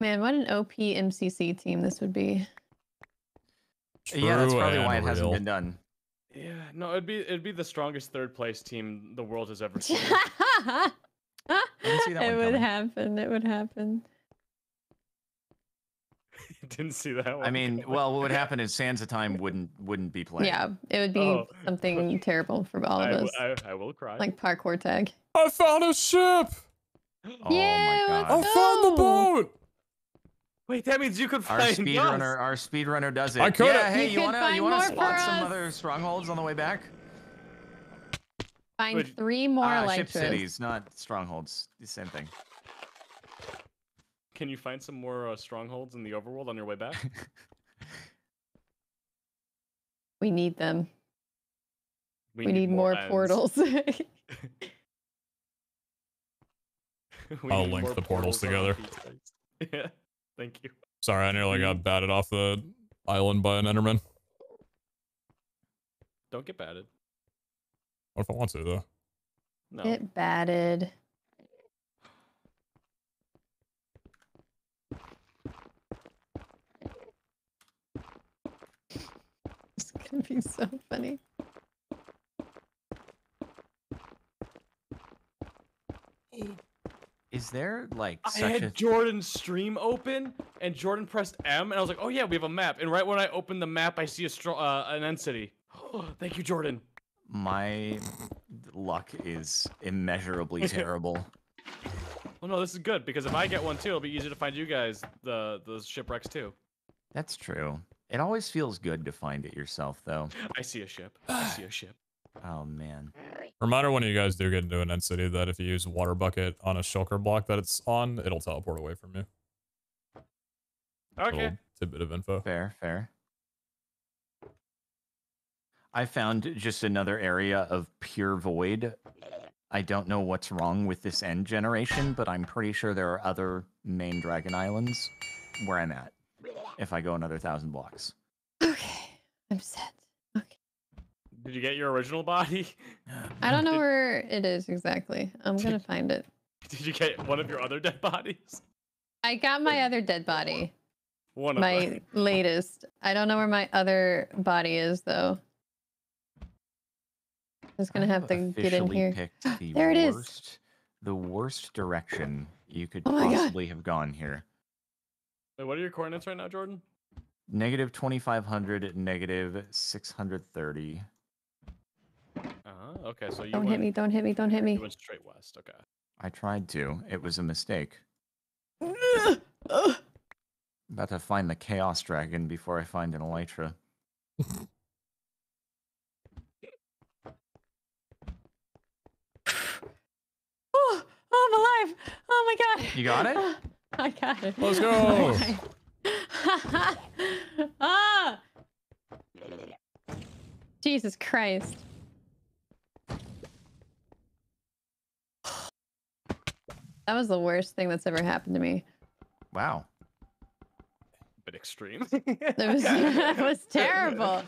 Man, what an O P M C C team this would be. True yeah, that's probably why it real. hasn't been done. Yeah, no, it'd be it'd be the strongest third place team the world has ever seen. I didn't see that it one would coming. happen. It would happen. Didn't see that one. I mean, coming. well, what would happen is Sands of Time wouldn't wouldn't be playing. Yeah, it would be oh. something terrible for all of I, us. I, I will cry. Like parkour tag. I found a ship. Oh yeah, my God. I found the boat. Wait, that means you could find our speedrunner. Our speedrunner does it. I could. Yeah, hey, you, you wanna you wanna spot some other strongholds on the way back? Find Would, three more uh, like ship cities, not strongholds. The same thing. Can you find some more uh, strongholds in the overworld on your way back? We need them. We, we need, need more, more portals. we I'll need link more the portals, portals together. Yeah. Thank you. Sorry, I nearly got batted off the island by an Enderman. Don't get batted. What if I want to, though? No. Get batted. It's gonna be so funny. Is is there like I such had a... Jordan's stream open and Jordan pressed M and I was like, oh yeah, we have a map. And right when I open the map, I see a stro uh, an entity. Oh, thank you, Jordan. My luck is immeasurably terrible. Well, no, this is good because if I get one too, it'll be easier to find you guys the the shipwrecks too. That's true. It always feels good to find it yourself, though. I see a ship. I see a ship. Oh, man. Reminder when you guys do get into an end city that if you use a water bucket on a shulker block that it's on, it'll teleport away from you. Okay. Little tidbit of info. Fair, fair. I found just another area of pure void. I don't know what's wrong with this end generation, but I'm pretty sure there are other main dragon islands where I'm at. If I go another thousand blocks. Okay. I'm set. Okay. Did you get your original body? I don't know did, where it is exactly. I'm did, gonna find it. Did you get one of your other dead bodies? I got my other dead body. One of my them. latest. I don't know where my other body is though. I'm just gonna have, have to get in here. The there it worst, is. The worst direction you could oh possibly God. have gone here. Wait, what are your coordinates right now, Jordan? Negative twenty-five hundred, negative six hundred thirty. Uh-huh, okay, so you Don't went, hit me, don't hit me, don't hit me. You went straight west, okay. I tried to. It was a mistake. About to find the Chaos Dragon before I find an Elytra. oh, oh, I'm alive! Oh my god! You got it? I got it. Let's go! Oh ah! Jesus Christ. That was the worst thing that's ever happened to me. Wow. A bit extreme. That was, that was terrible.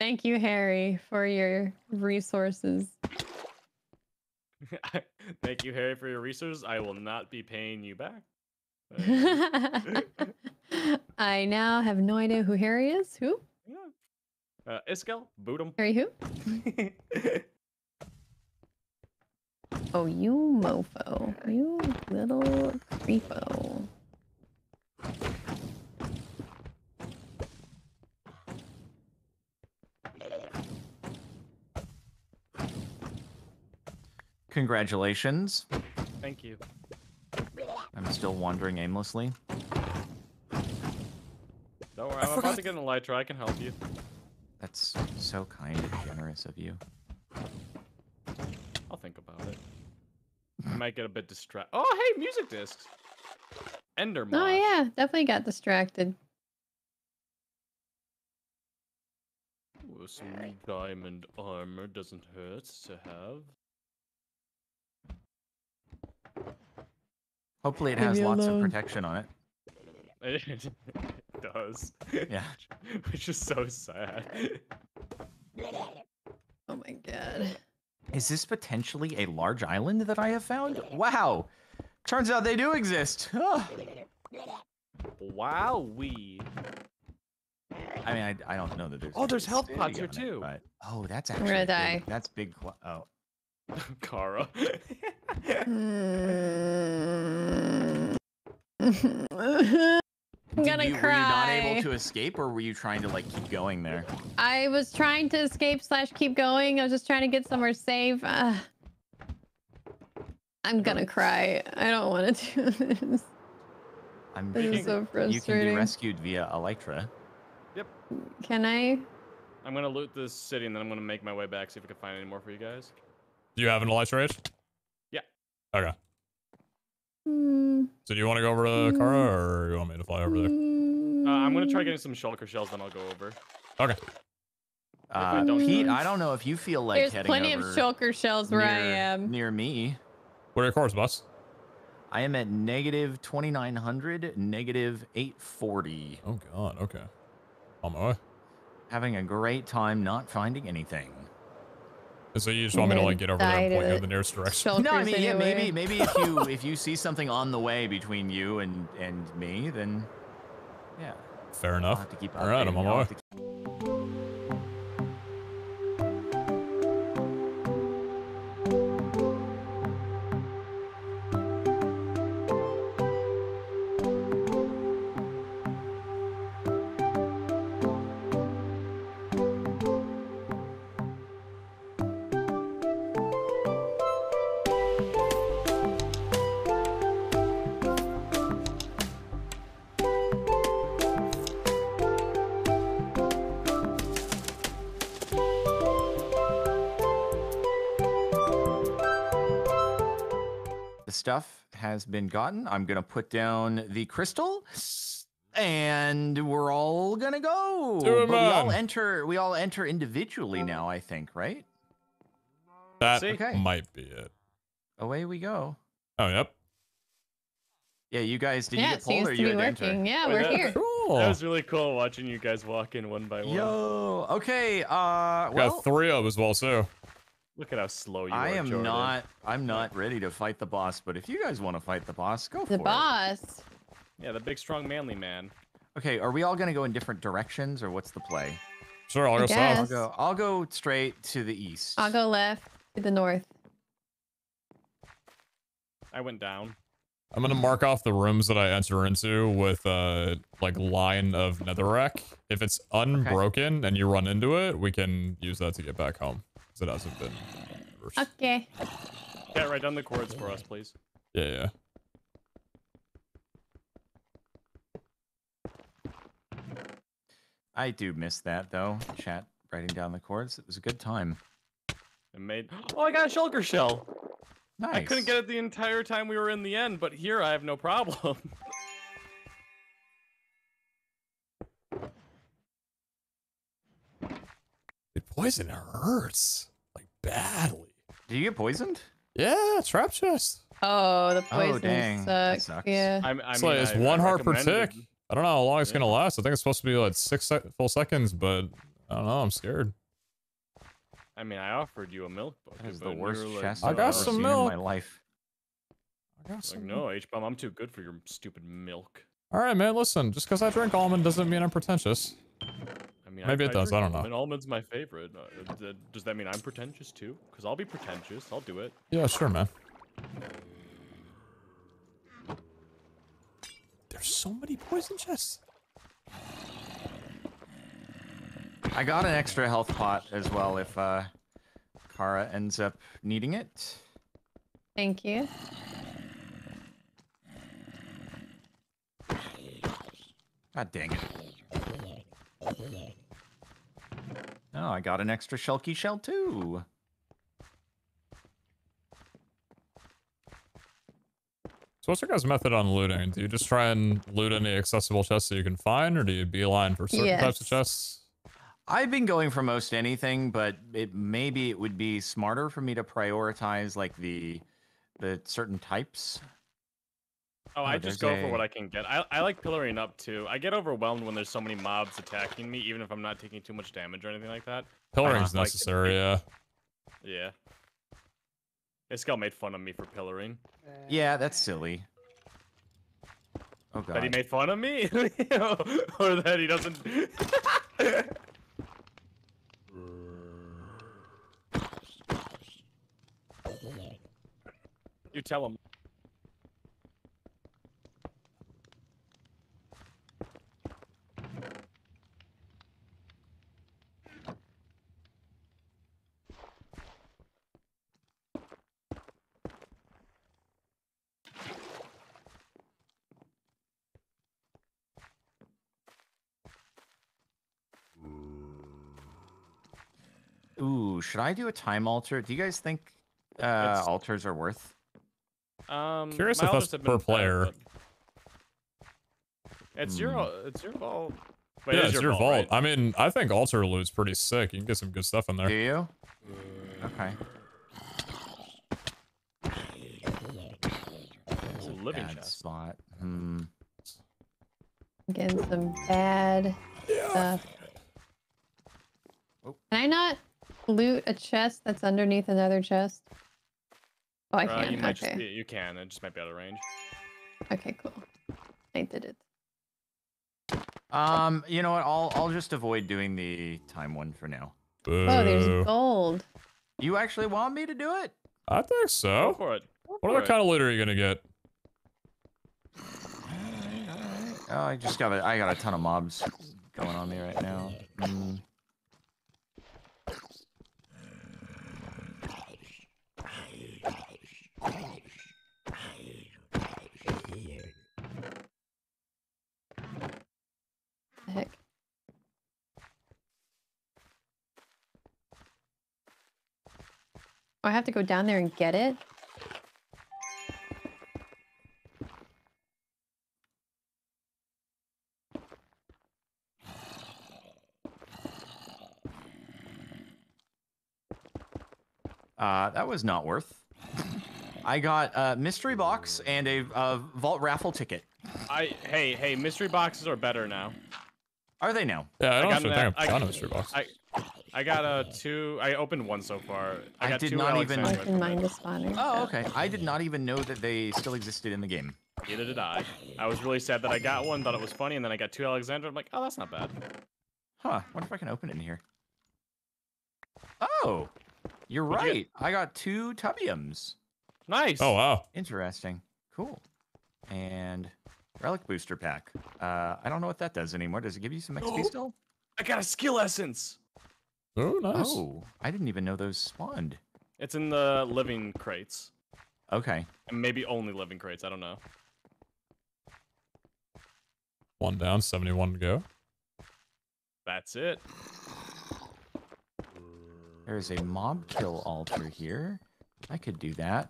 Thank you, Harry, for your resources. Thank you, Harry, for your resources. I will not be paying you back. I now have no idea who Harry is. Who? Yeah. Uh, Iskall, boot him. Harry who? Oh, you mofo. You little creepo. Congratulations. Thank you. I'm still wandering aimlessly. Don't worry, I'm about to get an Elytra. I can help you. That's so kind and generous of you. I'll think about it. I might get a bit distracted. Oh, hey, music discs. Endermoth. Oh, yeah. Definitely got distracted. Ooh, some diamond armor doesn't hurt to have. Hopefully it has lots alone. of protection on it. It does. Yeah. Which is so sad. Oh my god. Is this potentially a large island that I have found? Wow! Turns out they do exist! Oh. Wow, we. I mean, I, I don't know that there's... Oh, there's health pods here too! It, but... Oh, that's actually... We're gonna die. Big, that's big... Oh. Kara. I'm gonna Did you, cry. Were you not able to escape, or were you trying to like keep going there? I was trying to escape slash keep going. I was just trying to get somewhere safe. Uh, I'm gonna cry. I don't want to do this. I'm this is so frustrating. You can be rescued via Elytra. Yep. Can I? I'm gonna loot this city, and then I'm gonna make my way back, see if I can find any more for you guys. Do you have an Elytra Rage? Yeah. Okay. Mm. So do you want to go over to Kara, or you want me to fly over there? Uh, I'm going to try getting some shulker shells, then I'll go over. Okay. Uh, don't Pete, know. I don't know if you feel like There's heading over. There's plenty of shulker shells where near, I am. Near me. What are your cores, boss? I am at negative twenty-nine hundred, negative eight forty. Oh, God. Okay. On my way. Having a great time not finding anything. So you just want me to like get over there and point you in the nearest direction? No, I mean, yeah, maybe, maybe if you if you see something on the way between you and and me, then yeah, fair enough. I'll have to keep All right, I'm on my way. To... stuff has been gotten. I'm going to put down the crystal and we're all going to go. But we all enter, we all enter individually now, I think, right? That okay. might be it. Away we go. Oh, yep. Yeah, you guys, did yeah, you get pulled or you had working. Enter? Yeah, Wait, we're that, here. Cool. That was really cool watching you guys walk in one by one. Yo, okay. Uh, well, got three of us, well, so. Look at how slow you I are, I am Jordan. not, I'm not ready to fight the boss, but if you guys want to fight the boss, go the for it. The boss? Yeah, the big, strong, manly man. Okay, are we all going to go in different directions, or what's the play? Sure, I'll go south. I'll go, I'll go straight to the east. I'll go left to the north. I went down. I'm going to mark off the rooms that I enter into with a like line of netherrack. If it's unbroken okay. and you run into it, we can use that to get back home. Because it hasn't been reversed. Okay. Yeah, write down the chords for us, please. Yeah, yeah. I do miss that, though. Chat writing down the chords. It was a good time. It made... Oh, I got a shulker shell. Nice. I couldn't get it the entire time we were in the end, but here I have no problem. The poison hurts, like, badly. Did you get poisoned? Yeah, trap chest. Oh, the poison oh, dang. Sucks. That sucks. Yeah. I, I mean, it's like, it's I, one I heart per tick. I don't know how long it's yeah. going to last. I think it's supposed to be like six sec full seconds, but I don't know. I'm scared. I mean, I offered you a milk bucket. That is the worst like, chest I've ever seen in my life. I got some like, milk. No, H-Bomb, I'm too good for your stupid milk. All right, man, listen. Just because I drink almond doesn't mean I'm pretentious. I mean, Maybe I, it I does. I don't know. Almond. Almond's my favorite. Uh, does that mean I'm pretentious, too? Because I'll be pretentious. I'll do it. Yeah, sure, man. There's so many poison chests. I got an extra health pot as well if uh, Kara ends up needing it. Thank you. God dang it. Oh, I got an extra shulky shell too. So what's your guys' method on looting? Do you just try and loot any accessible chests that you can find, or do you beeline for certain yes. types of chests? I've been going for most anything, but it maybe it would be smarter for me to prioritize like the the certain types. Oh, oh I just go a... for what I can get. I, I like pillaring up too. I get overwhelmed when there's so many mobs attacking me, even if I'm not taking too much damage or anything like that. Pillaring's uh, necessary, like... yeah. Yeah. Iskall made fun of me for pillaring. Yeah, that's silly. Oh, God. That he made fun of me? Or that he doesn't... You tell him. Ooh, should I do a time altar? Do you guys think uh, altars are worth? Um, Curious if that's per player. It's your, it's your vault. Wait, yeah, it's, it's your, your vault. Right? I mean, I think altar loot's pretty sick. You can get some good stuff in there. Do you? Okay. That's a living bad chest. Spot. Hmm. Getting some bad yeah. stuff. Oh. Can I not loot a chest that's underneath another chest? Oh, I can. Uh, you, okay. be, you can. It just might be out of range. Okay, cool. I did it. Um, you know what? I'll I'll just avoid doing the time one for now. Boo. Oh, there's gold. You actually want me to do it? I think so. Go for it. Go what for other it. kind of loot are you gonna get? All right, all right. Oh, I just got a, I got a ton of mobs going on me right now. Mm. The heck? Oh, I have to go down there and get it? Uh, that was not worth. I got a mystery box and a, a vault raffle ticket. I hey hey mystery boxes are better now. Are they now? Yeah, I don't I got an, think I got a mystery box. I, I got a two. I opened one so far. I, I got did two not even. Mine is spawning. Oh, okay. I did not even know that they still existed in the game. Neither did I. I was really sad that I got one, thought it was funny, and then I got two Alexandra. I'm like, oh, that's not bad. Huh? Wonder if I can open it in here. Oh, you're What'd right. You get? I got two Tubbiums. Nice. Oh wow. Interesting. Cool. And relic booster pack. Uh, I don't know what that does anymore. Does it give you some X P oh, still? I got a skill essence. Oh, nice. Oh, I didn't even know those spawned. It's in the living crates. Okay. And maybe only living crates. I don't know. One down, seventy-one to go. That's it. There is a mob kill altar here. I could do that.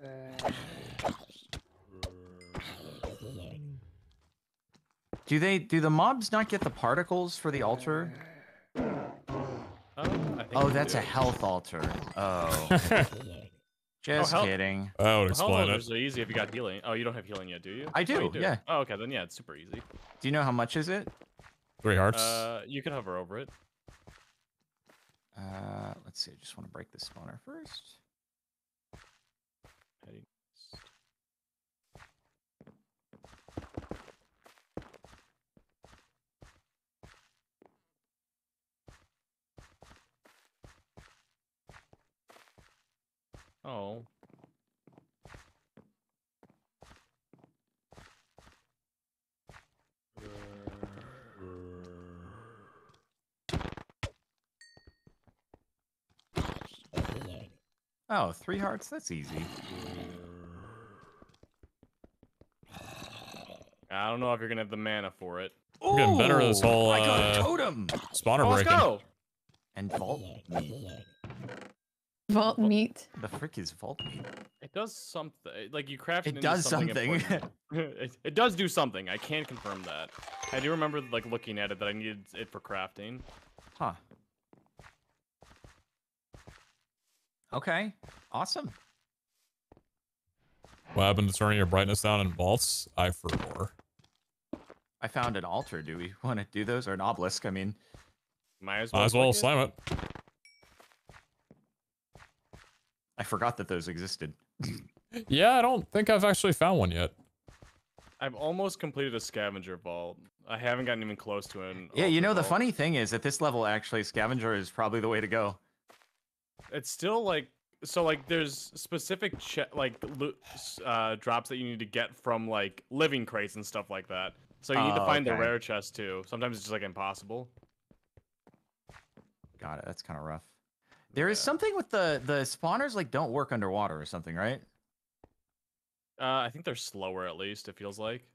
Uh... Do they? Do the mobs not get the particles for the altar? Oh, oh that's a health altar. Oh, just oh, kidding. I would explain well, health it. Altars are easy if you got healing. Oh, you don't have healing yet, do you? I do. Oh, you do. Yeah. Oh, okay. Then yeah, it's super easy. Do you know how much is it? Three hearts. Uh, you can hover over it. Uh, let's see. I just want to break this spawner first. Oh. Oh, three hearts? That's easy. I don't know if you're gonna have the mana for it. Ooh, getting better at this whole I got a totem. Uh, spawner oh, breaking. Let's go. And vault meat. Vault meat. The frick is vault meat? It does something. Like you craft it. It does something. something. it, it does do something. I can confirm that. I do remember like looking at it that I needed it for crafting. Huh. Okay, awesome. What happened to turning your brightness down in vaults? I forgot. I found an altar. Do we want to do those or an obelisk? I mean, might as well, might as well slam it. it. I forgot that those existed. Yeah, I don't think I've actually found one yet. I've almost completed a scavenger vault. I haven't gotten even close to an. Yeah, you know, vault. The funny thing is at this level, actually, scavenger is probably the way to go. It's still like so like there's specific ch like uh drops that you need to get from like living crates and stuff like that, so you need oh, to find okay. the rare chest too. Sometimes it's just like impossible. Got it. That's kind of rough. There yeah. is something with the the spawners like don't work underwater or something, right? uh I think they're slower, at least it feels like.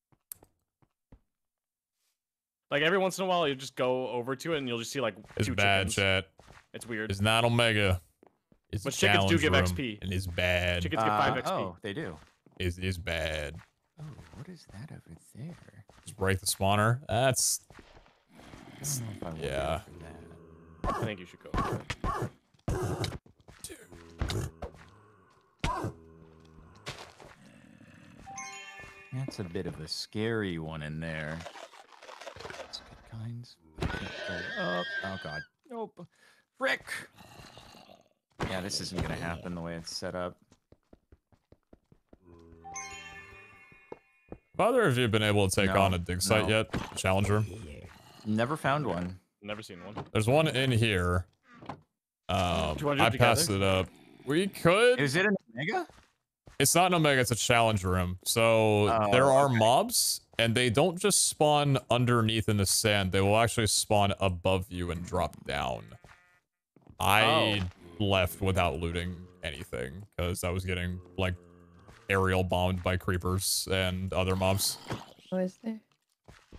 Like every once in a while you just go over to it and you'll just see like it's two bad chickens. Chat. It's weird. It's not Omega. It's but chickens do give X P. And it's bad. Chickens uh, get five X P. Oh, they do. It is bad. Oh, what is that over there? Just break the spawner. That's. I I yeah. That. I think you should go. That's a bit of a scary one in there. That's good kinds. Oh, oh God. Nope. Rick! Yeah, this isn't gonna happen the way it's set up. Have either of you been able to take no, on a dig site no. yet? Challenger? Never found one. Never seen one. There's one in here. Um, do you want to do it I passed together? it up. We could. Is it an Omega? It's not an Omega, it's a challenge room. So oh, there are okay. mobs, and they don't just spawn underneath in the sand. They will actually spawn above you and drop down. I oh. left without looting anything because I was getting like aerial bombed by creepers and other mobs. What is there?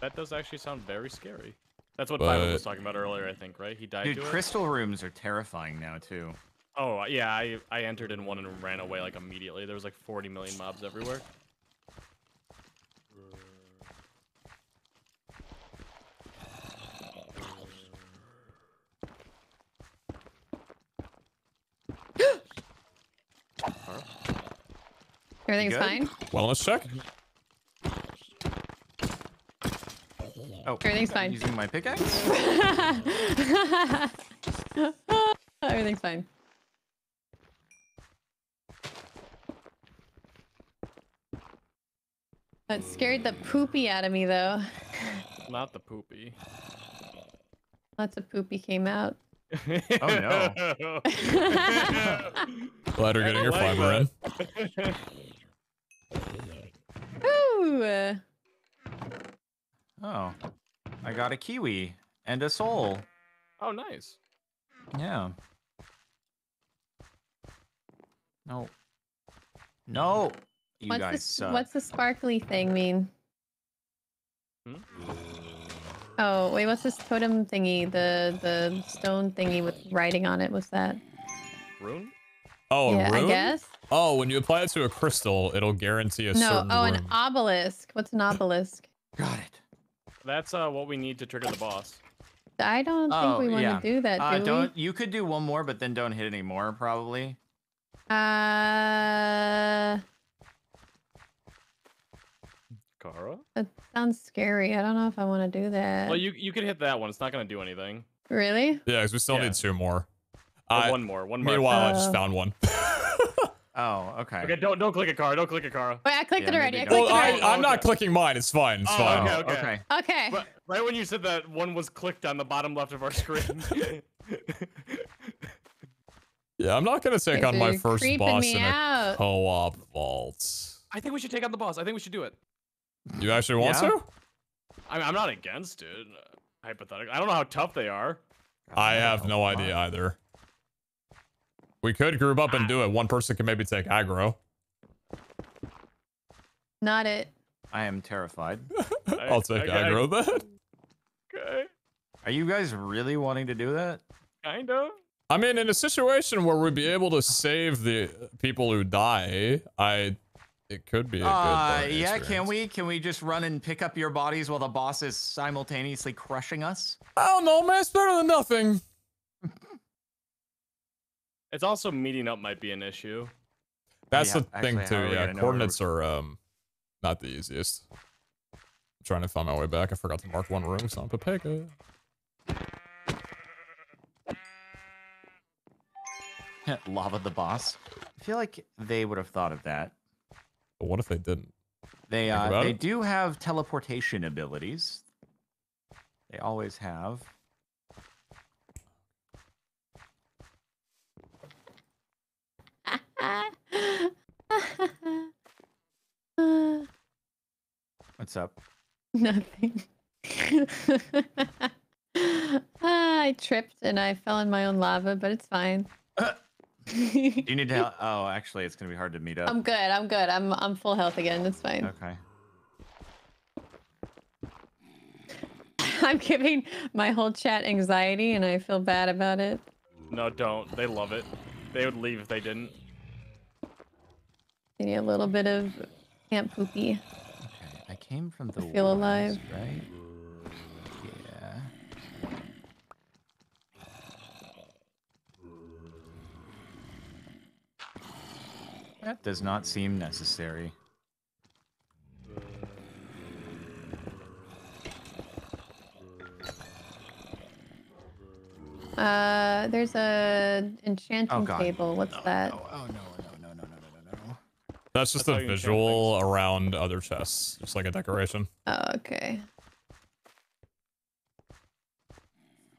That does actually sound very scary. That's what five up was talking about earlier, I think, right? He died. Dude, to crystal it? rooms are terrifying now too. Oh yeah, I I entered in one and ran away like immediately. There was like forty million mobs everywhere. Everything's fine? Wellness check. Oh, everything's fine. Using my pickaxe? Everything's fine. That scared the poopy out of me, though. Not the poopy. Lots of poopy came out. Oh no. Glad you're getting your like fiber in. Ooh. Oh. I got a kiwi and a soul. Oh, nice. Yeah. No. No. You what's guys the, suck. What's the sparkly thing mean? Hmm? Oh, wait, what's this totem thingy? The the stone thingy with writing on it, what's that? Rune? Oh, yeah, a rune? I guess. Oh, when you apply it to a crystal, it'll guarantee a no, certain No, oh, rune. An obelisk. What's an obelisk? Got it. That's uh, what we need to trigger the boss. I don't oh, think we want yeah. to do that, do uh, don't, we? You could do one more, but then don't hit any more, probably. Uh... Kara? That sounds scary. I don't know if I want to do that. Well, you you could hit that one. It's not going to do anything. Really? Yeah, because we still yeah. need two more. Uh, one more. One more. Meanwhile, oh. I just found one. Oh, okay. Okay, don't don't click a Kara. Don't click a Kara. Wait, I clicked yeah, it already. I clicked well, it already. I, I'm not okay. clicking mine. It's fine. It's oh, fine. Okay. Okay. okay. okay. But right when you said that, one was clicked on the bottom left of our screen. Yeah, I'm not going to take okay, on my first boss in out. a co-op vault. I think we should take on the boss. I think we should do it. You actually want yeah. to? I mean, I'm not against it. Uh, hypothetically, I don't know how tough they are. I, I have no idea on. either. We could group up and do it. One person can maybe take aggro. Not it. I am terrified. I'll take okay. aggro then. Okay. Are you guys really wanting to do that? Kind of. I mean, in a situation where we'd be able to save the people who die, I. It could be a good uh, yeah, experience. Can we can we just run and pick up your bodies while the boss is simultaneously crushing us? I don't know, man. It's better than nothing. It's also meeting up might be an issue. That's yeah, the actually, thing, too. Yeah, coordinates are um, not the easiest. I'm trying to find my way back. I forgot to mark one room, so I'm Pepega. Lava the boss. I feel like they would have thought of that. But what if they didn't? They uh, they it? do have teleportation abilities. They always have. What's up? Nothing. I tripped and I fell in my own lava, but it's fine. Do you need to help? Oh, actually, it's gonna be hard to meet up. I'm good. I'm good. I'm I'm full health again. That's fine. Okay. I'm giving my whole chat anxiety, and I feel bad about it. No, don't. They love it. They would leave if they didn't. They need a little bit of camp poopy. Okay, I came from the. I feel walls, alive, right? That does not seem necessary. Uh, there's a enchanting oh table. What's no, that? No, oh no, no, no, no, no, no, no. That's just That's a visual around other chests, just like a decoration. Oh, okay.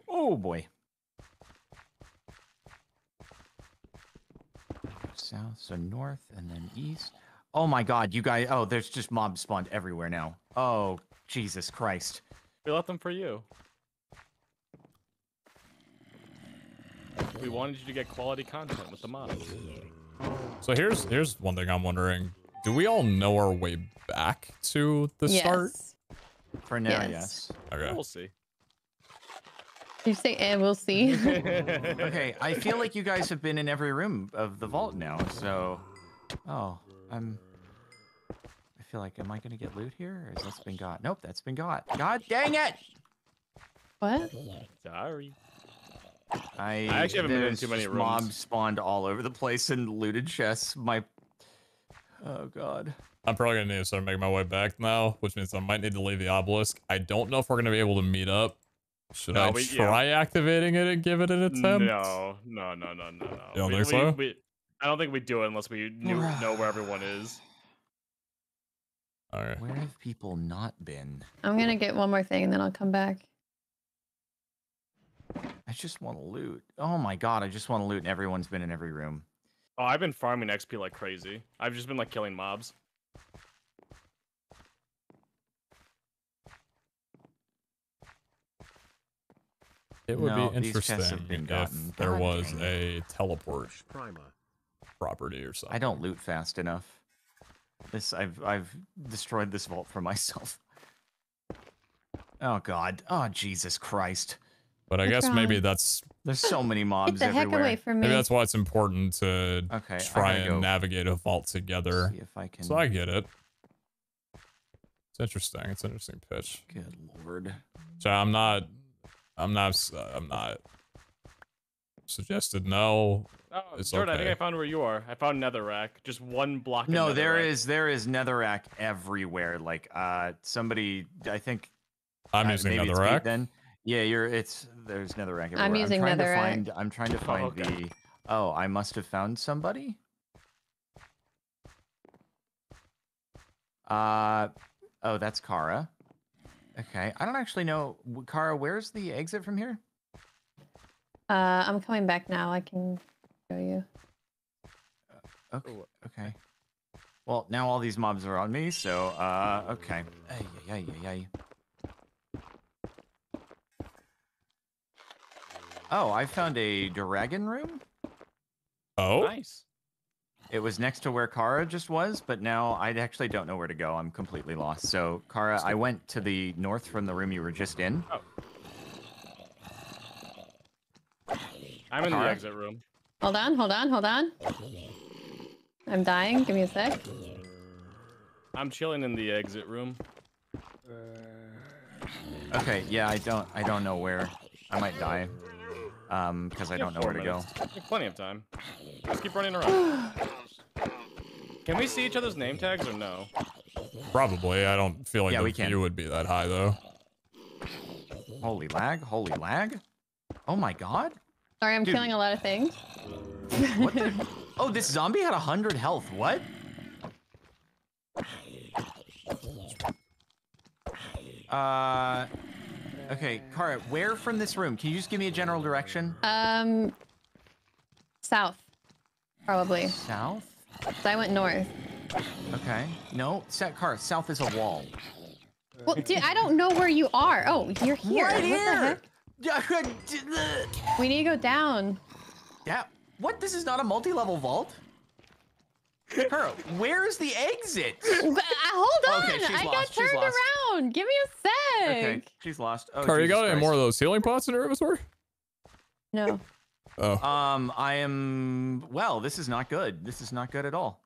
Oh boy. South, so north, and then east. Oh my god, you guys. Oh, there's just mobs spawned everywhere now. Oh, Jesus Christ. We left them for you. We wanted you to get quality content with the mobs. So here's here's one thing I'm wondering. Do we all know our way back to the yes. start? For now, yes. yes. Okay. We'll see. You say, and we'll see. Okay, I feel like you guys have been in every room of the vault now, so... Oh, I'm... I feel like, am I gonna get loot here? Or has this been got? Nope, that's been got. God dang it! What? Sorry. I, I actually haven't been in too many rooms. Mobs spawned all over the place and looted chests. My... Oh god. I'm probably gonna need to start making my way back now, which means I might need to leave the obelisk. I don't know if we're gonna be able to meet up. Should no, I we, try yeah. activating it and give it an attempt? No, no, no, no, no, no. You don't we, think so? We, we, I don't think we do it unless we knew, know where everyone is. All right. Where have people not been? I'm gonna get one more thing and then I'll come back. I just want to loot. Oh my god, I just want to loot and everyone's been in every room. Oh, I've been farming X P like crazy. I've just been like killing mobs. It would no, be interesting if gotten. there god was dang. a teleport Primer. property or something. I don't loot fast enough. This I've I've destroyed this vault for myself. Oh god. Oh Jesus Christ. But I guess maybe that's... There's so many mobs Get the heck everywhere. Away from me. Maybe that's why it's important to okay, try and go. navigate a vault together. See if I can... So I get it. It's interesting. It's an interesting pitch. Good lord. So I'm not... I'm not... I'm not... Suggested no. Oh, it's Jordan, okay. I think I found where you are. I found netherrack. Just one block of No, netherrack. there is... There is netherrack everywhere. Like, uh, somebody... I think... I'm uh, using netherrack. Then. Yeah, you're. It's there's netherrack everywhere. I'm using I'm trying netherrack. To find, I'm trying to find oh, okay. the. Oh, I must have found somebody. Uh, oh, that's Kara. Okay, I don't actually know. Kara, where's the exit from here? Uh, I'm coming back now. I can show you. Uh, okay. Okay. Well, now all these mobs are on me, so uh, okay. Ay, ay, ay, ay. Oh, I found a dragon room. Oh, nice. It was next to where Kara just was, but now I actually don't know where to go. I'm completely lost. So, Kara, I went to the north from the room you were just in. Oh. I'm in Kara. the exit room. Hold on, hold on, hold on. I'm dying. Give me a sec. I'm chilling in the exit room. Okay, yeah, I don't, I don't know where. I might die. Um, because I don't know where minutes. to go. Plenty of time. Just keep running around. Can we see each other's name tags or no? Probably. I don't feel like yeah, the view would be that high though. Holy lag! Holy lag! Oh my god! Sorry, I'm Dude. killing a lot of things. What the... Oh, this zombie had a hundred health. What? Uh. Okay, Kara, where from this room? Can you just give me a general direction? Um, south, probably. South? So I went north. Okay. No, Kara, south is a wall. Well, dude, I don't know where you are. Oh, you're here. Right here. What the heck? We need to go down. Yeah. What? This is not a multi-level vault? Kara, where is the exit? Hold on, okay, I lost. got she's turned lost. around. Give me a sec. Okay, she's lost. Oh, Kara, you got any more of those healing pots in your inventory? No. Oh. Um, I am. Well, this is not good. This is not good at all.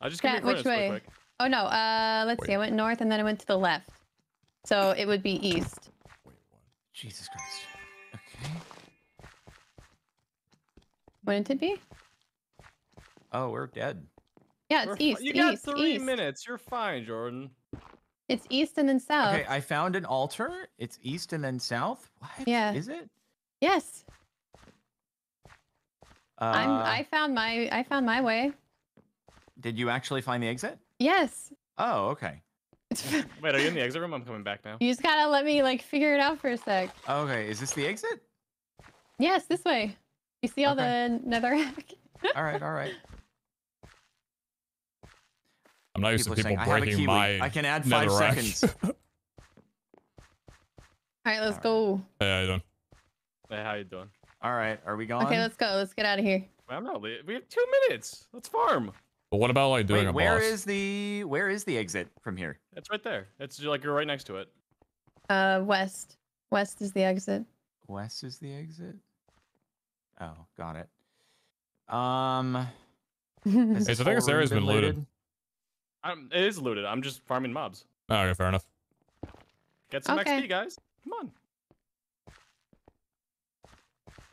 I just can't. Which way? Quick. Oh no. Uh, let's Wait. see. I went north and then I went to the left, so it would be east. Wait, what? Jesus Christ. Okay. Wouldn't it be? Oh, we're dead. Yeah, it's we're east. You got east, three east. minutes. You're fine, Jordan. It's east and then south. Okay, I found an altar. It's east and then south. What? Yeah. Is it? Yes. Uh, I'm, I found my. I found my way. Did you actually find the exit? Yes. Oh, okay. Wait, are you in the exit room? I'm coming back now. You just gotta let me like figure it out for a sec. Okay, is this the exit? Yes, this way. You see all okay. the netherrack. All right, all right. I'm not used people to people saying, breaking I my I can add five netherrack. seconds. All right, let's all right. go. Hey, how you doing? Hey, how you doing? All right, are we going? Okay, let's go. Let's get out of here. Well, I'm not late. We have two minutes. Let's farm. But what about like doing Wait, a where boss? Where is the Where is the exit from here? It's right there. It's like you're right next to it. Uh, west. West is the exit. West is the exit. Oh, got it. Um. Hey, so I think this area's been looted. looted? Um, it is looted. I'm just farming mobs. Oh, okay, fair enough. Get some okay. X P, guys. Come on.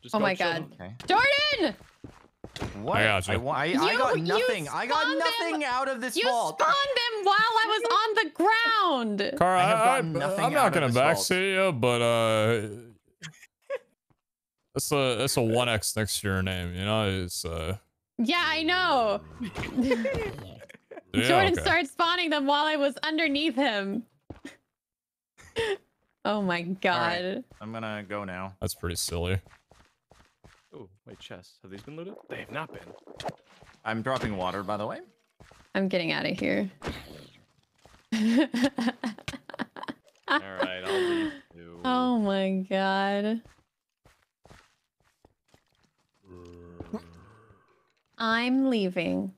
Just oh my god. Okay. Jordan! What? I got you. I, I, you, I got nothing. I got nothing them, out of this you vault. You spawned them while I was on the ground. Kara, I, I, I'm not going to backseat you, but uh, that's a that's a one X next to your name. You know, it's uh. Yeah, I know. Yeah, Jordan okay. started spawning them while I was underneath him. Oh my god. Right, I'm gonna go now. That's pretty silly. Oh, wait, chests. Have these been looted? They have not been. I'm dropping water, by the way. I'm getting out of here. Alright, I'll leave too. Oh my god. I'm leaving.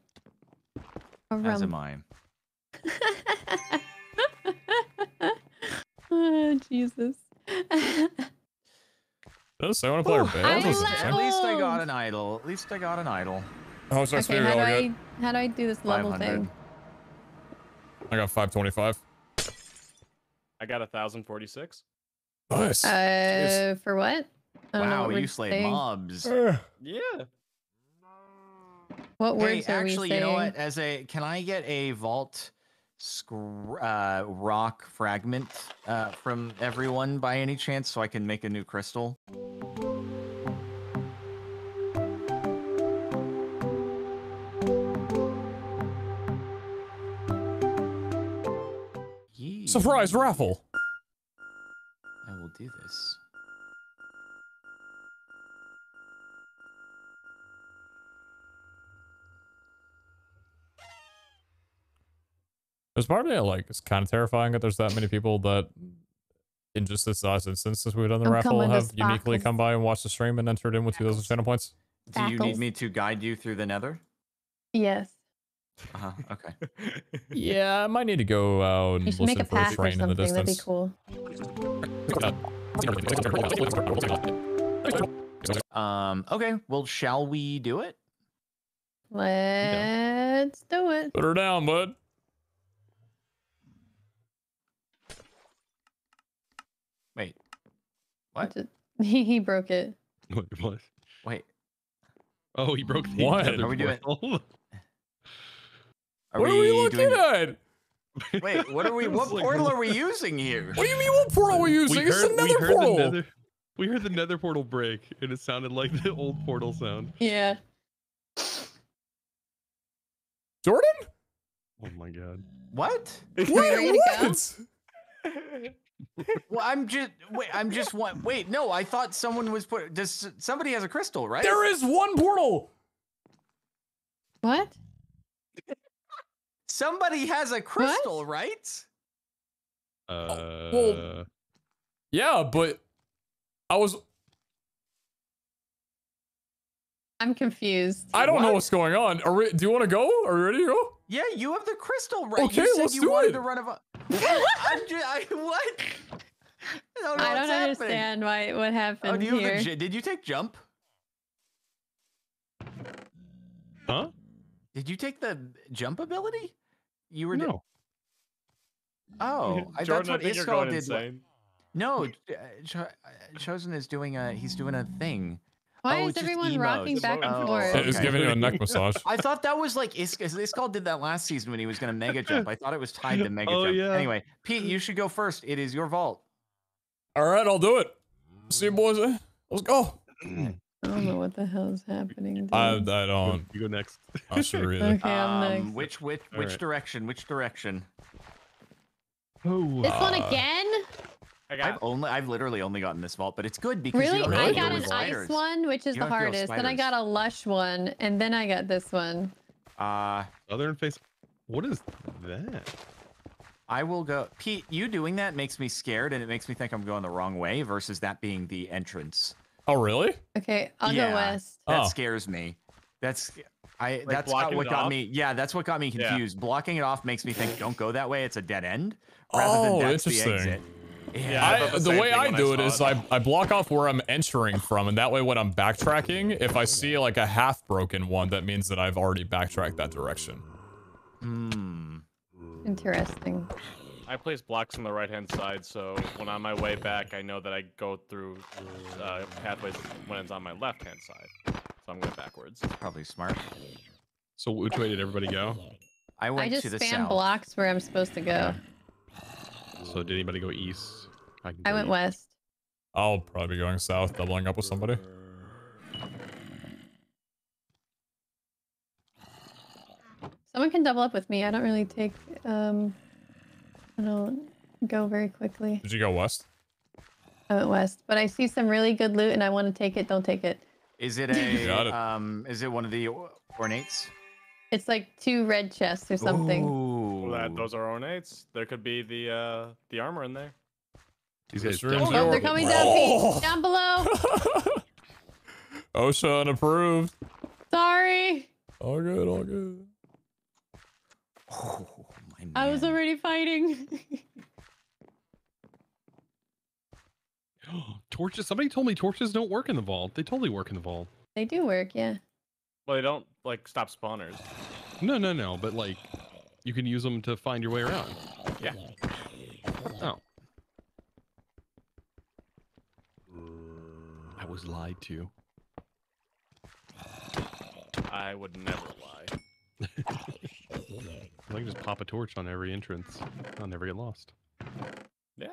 As am I. Oh, Jesus. Does I want to play our at least I got an idol. At least I got an idol. Oh, so okay, how, do I, how do I do this level thing? I got five twenty-five. I got one thousand forty-six. Nice. Uh, Jeez. For what? I don't wow, know what you slayed saying. Mobs. Uh, yeah. What words hey, are actually, we you know what? As a, can I get a vault scr uh, rock fragment uh, from everyone by any chance, so I can make a new crystal? Yeah. Surprise raffle! I will do this. There's part of me like it's kind of terrifying that there's that many people that, in just this last instance, since we've done the I'm raffle, have Sparkles. Uniquely come by and watch the stream and entered in with two thousand channel points. Sparkles. Do you need me to guide you through the nether? Yes. Uh huh. Okay. Yeah, I might need to go out and listen make a for a train in the distance. That'd be cool. Um. Okay. Well, shall we do it? Let's yeah. do it. Put her down, bud. Wait, what? He, he broke it. What? What? Wait. Oh, he broke the what? Are we doing? Are what we are we looking doing... at? Wait, what are we? What portal are we using here? What do you mean? What portal are we using? We heard, it's another we portal. The nether, we heard the nether portal break, and it sounded like the old portal sound. Yeah. Jordan? Oh my god. What? Wait, what? Well, I'm just wait. I'm just one. Wait, no. I thought someone was put. Does somebody has a crystal, right? There is one portal. What? Somebody has a crystal, what? Right? Uh. Oh, well, yeah, but I was. I'm confused. I don't what? know what's going on. Are we, do you want to go? Are you ready to go? Yeah, you have the crystal, right? Okay, you said let's you do wanted it. To run a. I'm just, I, what? I don't, know I don't understand why what happened oh, do you here. The, did you take jump? Huh? Did you take the jump ability? You were no. Oh, I Jordan, that's what I Iskall did. Insane. No, Cho Chosen is doing a. He's doing a thing. Why oh, is everyone emos. Rocking back and forth? It's okay. Giving you a neck massage. I thought that was like Isk Iskall did that last season when he was going to mega jump. I thought it was tied to mega oh, jump. Yeah. Anyway, Pete, you should go first. It is your vault. All right, I'll do it. See you, boys. Let's go. I don't know what the hell is happening. Dude. I I don't. You go next. Not sure either. Okay, I'm um, next. Which which which right. direction? Which direction? Oh, this uh, one again. I got I've only I've literally only gotten this vault, but it's good because really you don't I got an spiders. Ice one, which is the hardest. Then I got a lush one, and then I got this one. Uh other face. What is that? I will go. Pete, you doing that makes me scared, and it makes me think I'm going the wrong way. Versus that being the entrance. Oh really? Okay, I'll yeah, go west. That oh. scares me. That's I. Like that's got what got off? me. Yeah, that's what got me confused. Yeah. Blocking it off makes me think don't go that way. It's a dead end. Rather oh, than that's interesting. The exit. Yeah, I, the way I do it is I, I block off where I'm entering from, and that way when I'm backtracking, if I see like a half broken one, that means that I've already backtracked that direction. Hmm. Interesting. I place blocks on the right hand side, so when on my way back, I know that I go through uh, pathways when it's on my left hand side. So I'm going backwards. Probably smart. So which way did everybody go? I went I just to the spam south. Blocks where I'm supposed to go. Okay. So did anybody go east? I, can go I went east. west. I'll probably be going south, doubling up with somebody. Someone can double up with me. I don't really take... Um, I don't go very quickly. Did you go west? I went west, but I see some really good loot and I want to take it. Don't take it. Is it a... it. Um, is it one of the ornates? It's like two red chests or something. Ooh. Well, that, those are ornates. There could be the uh, the armor in there. These guys are oh, they're coming down, oh. Pete. Down below. OSHA unapproved. Sorry. All good, all good. Oh, my man. I was already fighting. Torches. Somebody told me torches don't work in the vault. They totally work in the vault. They do work, yeah. Well, they don't, like, stop spawners. No, no, no. But, like, you can use them to find your way around. Yeah. Oh. I was lied to. I would never lie. I can just pop a torch on every entrance. I'll never get lost. Yeah.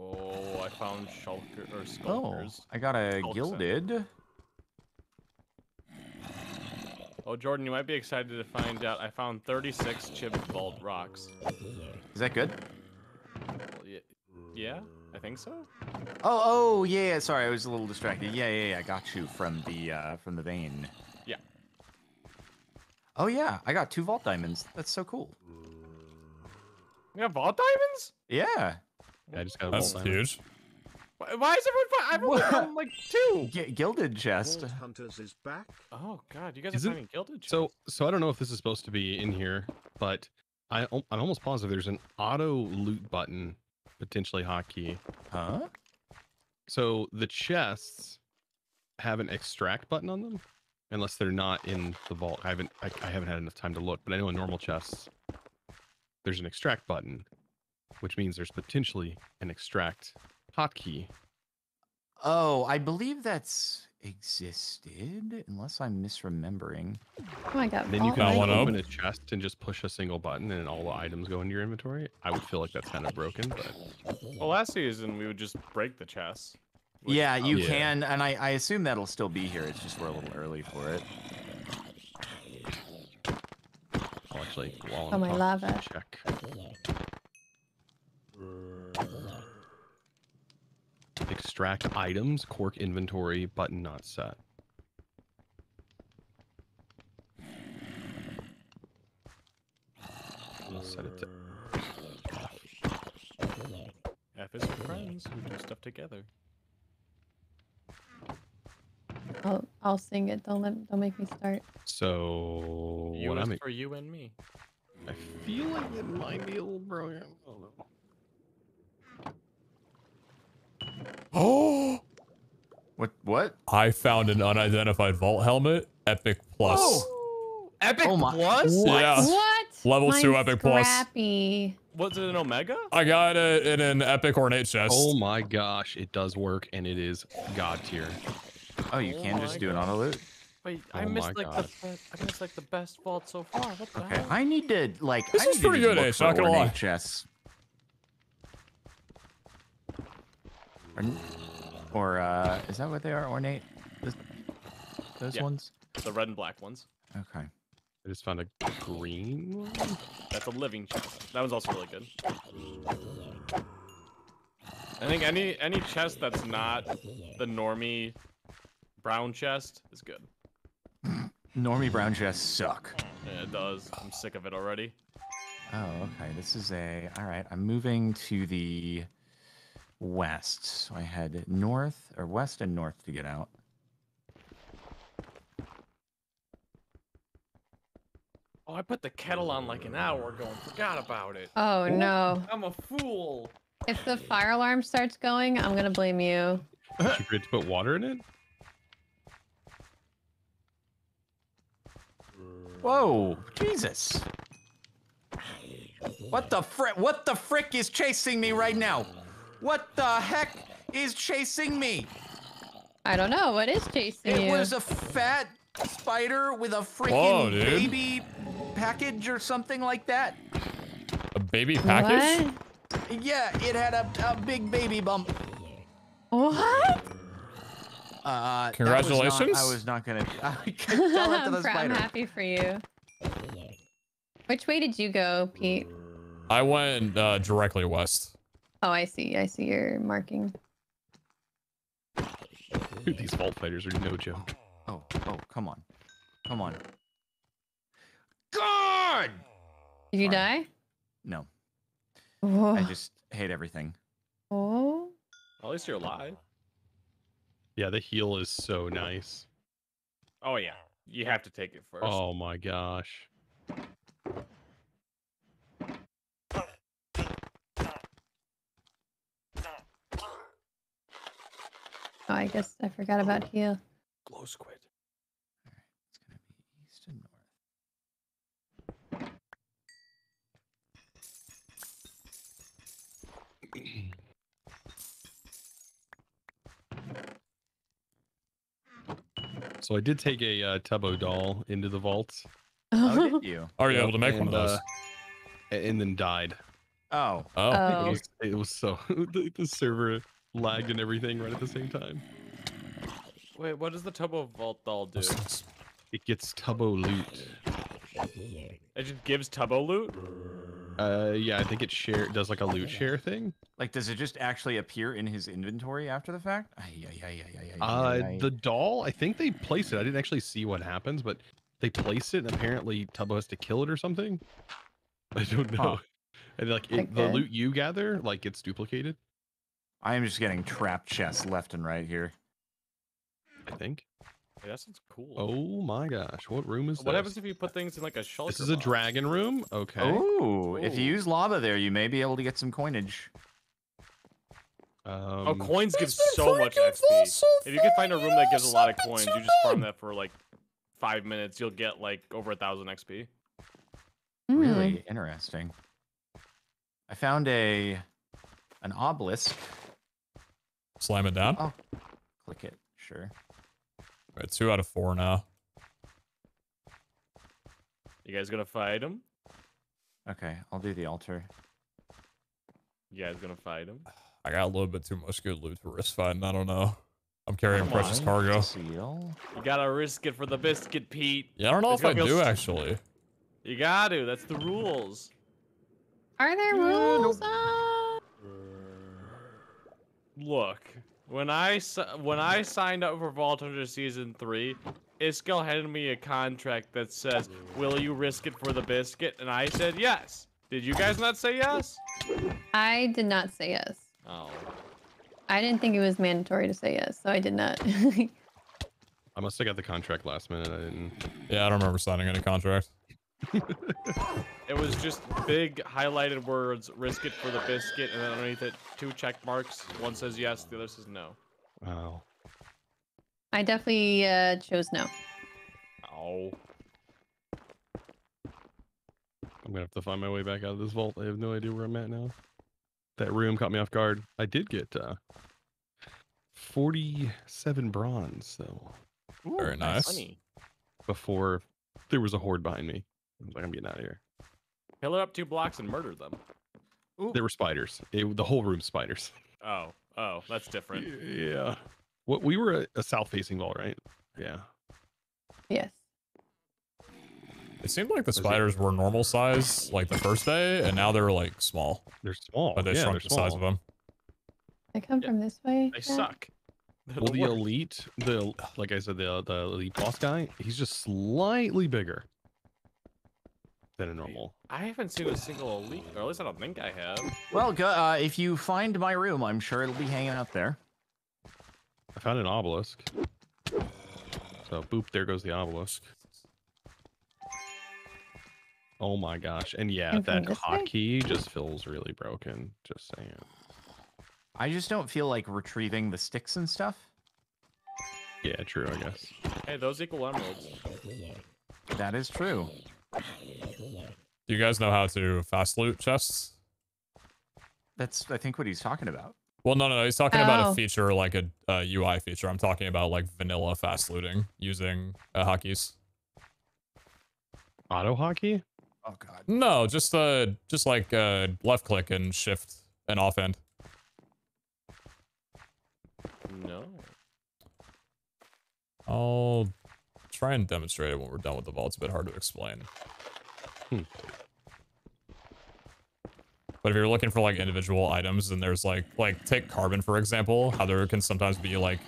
Oh, I found shulker or skulkers. Oh, I got a Shulk gilded. Center. Oh, Jordan, you might be excited to find out. I found thirty-six chipped vault rocks. Is that good? Yeah, yeah, I think so. Oh, oh, yeah. Sorry, I was a little distracted. Yeah, yeah, yeah. I got you from the uh, from the vein. Yeah. Oh yeah, I got two vault diamonds. That's so cool. You got vault diamonds? Yeah. Yeah, I just got That's huge. Why, why is everyone? I've only like two. G gilded chest. Vault Hunters is back. Oh god, you guys is are finding gilded chest. So, so I don't know if this is supposed to be in here, but I, I'm almost positive there's an auto loot button, potentially hotkey. Huh? So the chests have an extract button on them, unless they're not in the vault. I haven't, I, I haven't had enough time to look, but I know in normal chests, there's an extract button. Which means there's potentially an extract hotkey. Oh, I believe that's existed, unless I'm misremembering. Oh my god! Then you can want to open a chest and just push a single button, and all the items go into your inventory. I would feel like that's kind of broken, but well, last season we would just break the chests. Which, yeah, you um, can, yeah. and I, I assume that'll still be here. It's just we're a little early for it. I'll actually, while oh my lava! Check. Extract items, cork inventory, button not set. We'll set it to F is for friends who do stuff together. I'll I'll sing it. Don't let don't make me start. So you what is I'm for you and me. I feel like it might be a little broken. I don't know. Oh, what? What? I found an unidentified vault helmet. Epic plus. Oh. Epic oh plus? What? Yeah. What? Level Mine's two epic scrappy. plus. Was it an omega? I got it in an epic ornate chest. Oh my gosh, it does work, and it is god tier. Oh, you can oh just do an auto loot. Wait, I oh missed like God. the I missed like the best vault so far. What the okay, hell? I need to like. This I is need pretty to good. It's not gonna lie. Chests. Or, uh, is that what they are? Ornate? This, those yeah. ones? The red and black ones. Okay. I just found a green one? That's a living chest. That one's also really good. I think any any chest that's not the normie brown chest is good. Normie brown chests suck. Yeah, it does. I'm sick of it already. Oh, okay. This is a... Alright, I'm moving to the... west, so I had north or west and north to get out. Oh, I put the kettle on like an hour ago and forgot about it. Oh, ooh, no. I'm a fool. If the fire alarm starts going, I'm gonna blame you. Did you forget to put water in it? Whoa, Jesus. What the frick? What the frick is chasing me right now? What the heck is chasing me? I don't know. What is chasing it you? It was a fat spider with a freaking Whoa, baby package or something like that. A baby package? What? Yeah, it had a, a big baby bump. What? Uh, Congratulations. Not, I was not going to. I'm, I'm happy for you. Which way did you go, Pete? I went uh, directly west. Oh, I see. I see your marking. Dude, these vault fighters are no joke. Oh, oh, come on. Come on. God! Did you Sorry. die? No. Whoa. I just hate everything. Oh. At least you're alive. Yeah, the heal is so nice. Oh, yeah. You have to take it first. Oh, my gosh. Oh, I guess I forgot about heal. Glow squid. All right, it's gonna be east and north. So I did take a uh, Tubbo doll into the vault. How did you? Are you able to make and, one of those? Uh, and then died. Oh. Oh. oh. It, was, it was so the, the server lagged and everything right at the same time. Wait, what does the Tubbo Vault doll do? It gets Tubbo loot. It just gives Tubbo loot? Uh, yeah, I think it share does like a loot share thing. Like, does it just actually appear in his inventory after the fact? Ay, ay, ay, ay, ay, uh, ay. The doll, I think they place it. I didn't actually see what happens, but they place it, and apparently Tubbo has to kill it or something. I don't know. Huh. And like, it, the loot you gather, like, gets duplicated. I am just getting trap chests left and right here. I think. Yeah, that sounds cool. Oh my gosh, what room is that? What happens if you put things in like a shelter? This is box? a dragon room? Okay. Oh, if you use lava there, you may be able to get some coinage. Um, oh, coins give so much X P. So if you can find a room that gives a lot of coins, you just farm that for like five minutes, you'll get like over a thousand X P. Mm. Really interesting. I found a an obelisk. Slam it down. Oh, click it. Sure. All right, two out of four now. You guys gonna fight him? Okay, I'll do the altar. You guys gonna fight him? I got a little bit too much good loot to risk fighting. I don't know. I'm carrying Come precious on. cargo. Seal. You gotta risk it for the biscuit, Pete. Yeah, I don't know it's if I do actually. You got to. That's the rules. Are there rules? Yeah, nope. Look, when I when I signed up for Vault Hunters season three, Iskall handed me a contract that says, "Will you risk it for the biscuit?" And I said yes. Did you guys not say yes? I did not say yes. Oh. I didn't think it was mandatory to say yes, so I did not. I must have got the contract last minute. I didn't. Yeah, I don't remember signing any contract. It was just big highlighted words, risk it for the biscuit, and then underneath it, two check marks. One says yes, the other says no. Wow. I definitely uh, chose no. Oh. I'm gonna have to find my way back out of this vault. I have no idea where I'm at now. That room caught me off guard. I did get uh, forty-seven bronze, though. Ooh, Very nice. Funny. Before there was a horde behind me. I was like, I'm getting out of here. Kill it up two blocks and murder them. Ooh. There were spiders. It, the whole room spiders. Oh, oh, that's different. Yeah. What we were a, a south-facing wall, right? Yeah. Yes. It seemed like the spiders were normal size, like the first day, and now they're like small. They're small. But they yeah, shrunk the small. size of them. They come yeah. from this way. They yeah. suck. They're well, the worst. elite, the like I said, the the elite boss guy, he's just slightly bigger than a normal. I haven't seen a single elite, or at least I don't think I have. Well, uh, if you find my room, I'm sure it'll be hanging out there. I found an obelisk. So, boop, there goes the obelisk. Oh my gosh. And yeah, and that hotkey just feels really broken. Just saying. I just don't feel like retrieving the sticks and stuff. Yeah, true, I guess. Hey, those equal emeralds. That is true. Do you guys know how to fast loot chests? That's, I think, what he's talking about. Well, no, no, no. He's talking oh. about a feature, like a, a U I feature. I'm talking about like vanilla fast looting using uh, hotkeys. Auto hotkey? Oh god. No, just uh, just like uh, left click and shift and offhand. No. I'll try and demonstrate it when we're done with the vault. It's a bit hard to explain. Hmm. But if you're looking for like individual items, then there's like, like take carbon, for example, how there can sometimes be like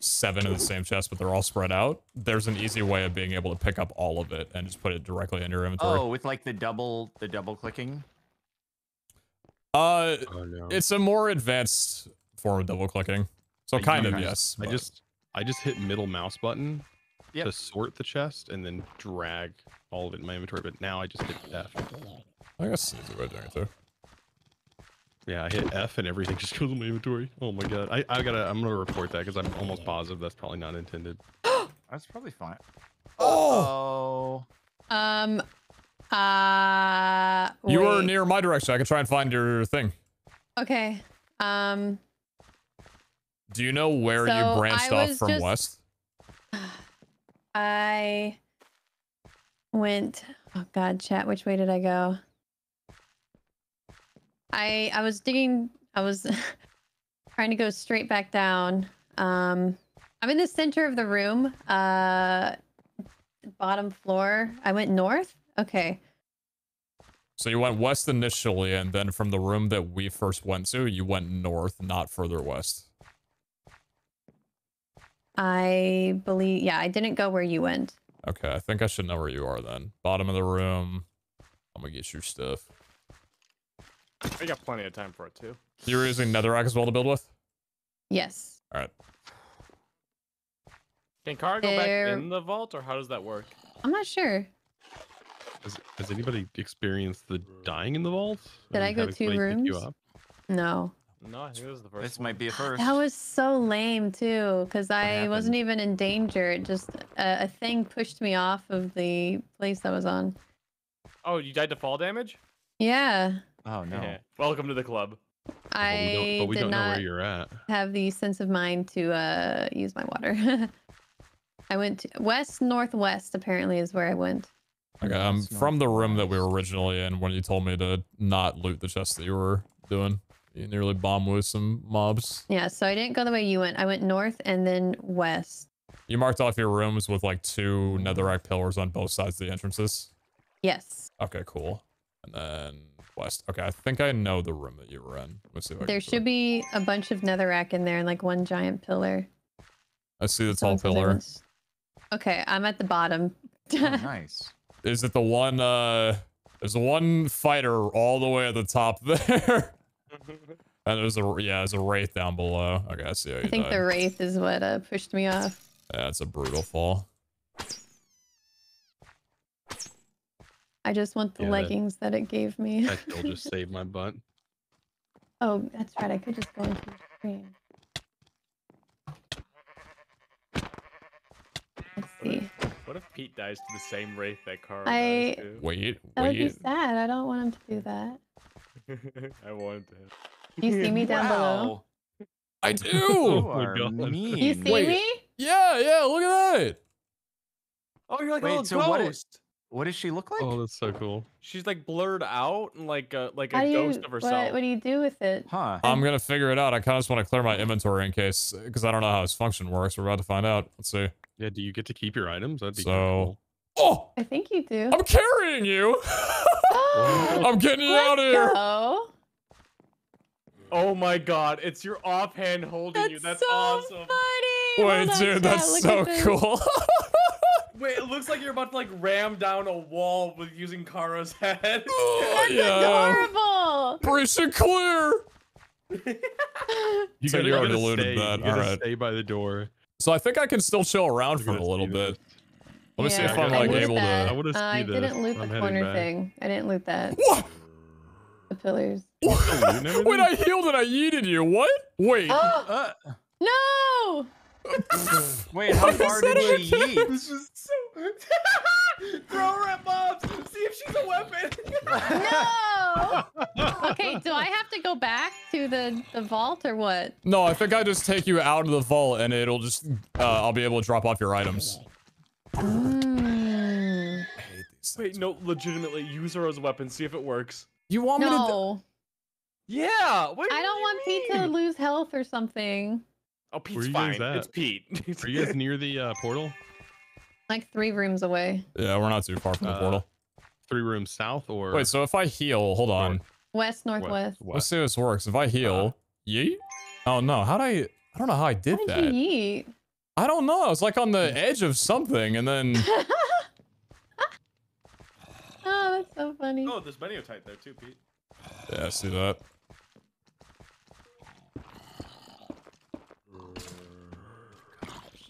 seven in the same chest, but they're all spread out. There's an easy way of being able to pick up all of it and just put it directly in your inventory. Oh, with like the double, the double clicking? Uh, oh, no. It's a more advanced form of double clicking. So kind of, yes. I just, I just hit middle mouse button yep. to sort the chest and then drag all of it in my inventory, but now I just hit F. I guess that's the way of doing it though. Yeah, I hit F and everything just goes in my inventory. Oh my god. I, I gotta, I'm gonna report that because I'm almost positive that's probably not intended. That's probably fine. Oh! Um, uh... You were near my direction. I can try and find your thing. Okay. Um... Do you know where so you branched off from just, west? I went... Oh god, chat, which way did I go? I I was digging, I was trying to go straight back down. Um, I'm in the center of the room, uh, bottom floor. I went north? Okay. So you went west initially, and then from the room that we first went to, you went north, not further west. I believe, yeah, I didn't go where you went. Okay, I think I should know where you are then. Bottom of the room. I'm gonna get your stuff. We got plenty of time for it too. You're using netherrack as well to build with? Yes. All right. Can Kara go there... back in the vault, or how does that work? I'm not sure. Has, has anybody experienced the dying in the vault? Did I go two rooms? No. No, I think this is the first. This one. might be a first. That was so lame too, because I happened? wasn't even in danger. Just a, a thing pushed me off of the place I was on. Oh, you died to fall damage? Yeah. Oh no! Yeah. Welcome to the club. I but we don't, but we did don't know not where you're at. Have the sense of mind to uh, use my water. I went to west northwest. Apparently, is where I went. Okay, I'm from the room that we were originally in when you told me to not loot the chest that you were doing. You nearly bombed with some mobs. Yeah, so I didn't go the way you went. I went north and then west. You marked off your rooms with like two netherrack pillars on both sides of the entrances. Yes. Okay, cool. And then west. Okay, I think I know the room that you were in. Let's see if I there should be a bunch of netherrack in there and like one giant pillar. I see the tall pillar. Okay, I'm at the bottom. Oh, nice. Is it the one? Uh, there's the one fighter all the way at the top there. And there's a yeah, there's a wraith down below. Okay, I see. How you I think died. the wraith is what uh, pushed me off. Yeah, it's a brutal fall. I just want the yeah, leggings that, that it gave me. That will just save my butt. Oh, that's right. I could just go into the screen. Let's see. What if Pete dies to the same wraith that Kara I... dies to? Wait, wait. That would be sad. I don't want him to do that. I want him. You see me down wow. below? I do! You, are oh, mean. you see wait. me? Yeah, yeah, look at that! Oh, you're like wait, a little so ghost! What is... What does she look like? Oh, that's so cool. She's like blurred out and like a, like a ghost you, of herself. What, what do you do with it? Huh. I'm going to figure it out. I kind of just want to clear my inventory in case, because I don't know how this function works. We're about to find out. Let's see. Yeah, do you get to keep your items? That'd be so cool. Oh! I think you do. I'm carrying you! I'm getting you Let's out of here! Go. Oh my god, it's your offhand holding that's you. That's so awesome. Funny. Wait, well, dude, that's so cool. Wait, it looks like you're about to like ram down a wall with using Kara's head. That's yeah. adorable. Breach and clear. You so you already looted that. All right. Stay by the door. So I think I can still chill around for a little bit. Let me yeah. see if I'm like able that. to. I, uh, I didn't loot I'm the corner thing. I didn't loot that. What? The pillars. What? When I healed and I yeeted you. What? Wait. Oh. Uh. No. Wait, how what far did she yeet? This was so... Throw her at mobs! See if she's a weapon! No! Okay, do I have to go back to the, the vault or what? No, I think I just take you out of the vault and it'll just, uh, I'll be able to drop off your items. Mm. I hate these Wait, no, legitimately, use her as a weapon, see if it works. You want no. me to- No. Yeah! What do I don't want mean? Pete to lose health or something. Oh, Pete's fine. It's Pete. Are you guys near the uh, portal? Like three rooms away. Yeah, we're not too far from the uh, portal. Three rooms south or... Wait, so if I heal, hold on. West, northwest. West. Let's see how this works. If I heal, uh, yeet? Oh no, how'd I... I don't know how I did how that. Did you yeet? I don't know. I was like on the edge of something and then... Oh, that's so funny. Oh, there's Beniotype there too, Pete. Yeah, I see that.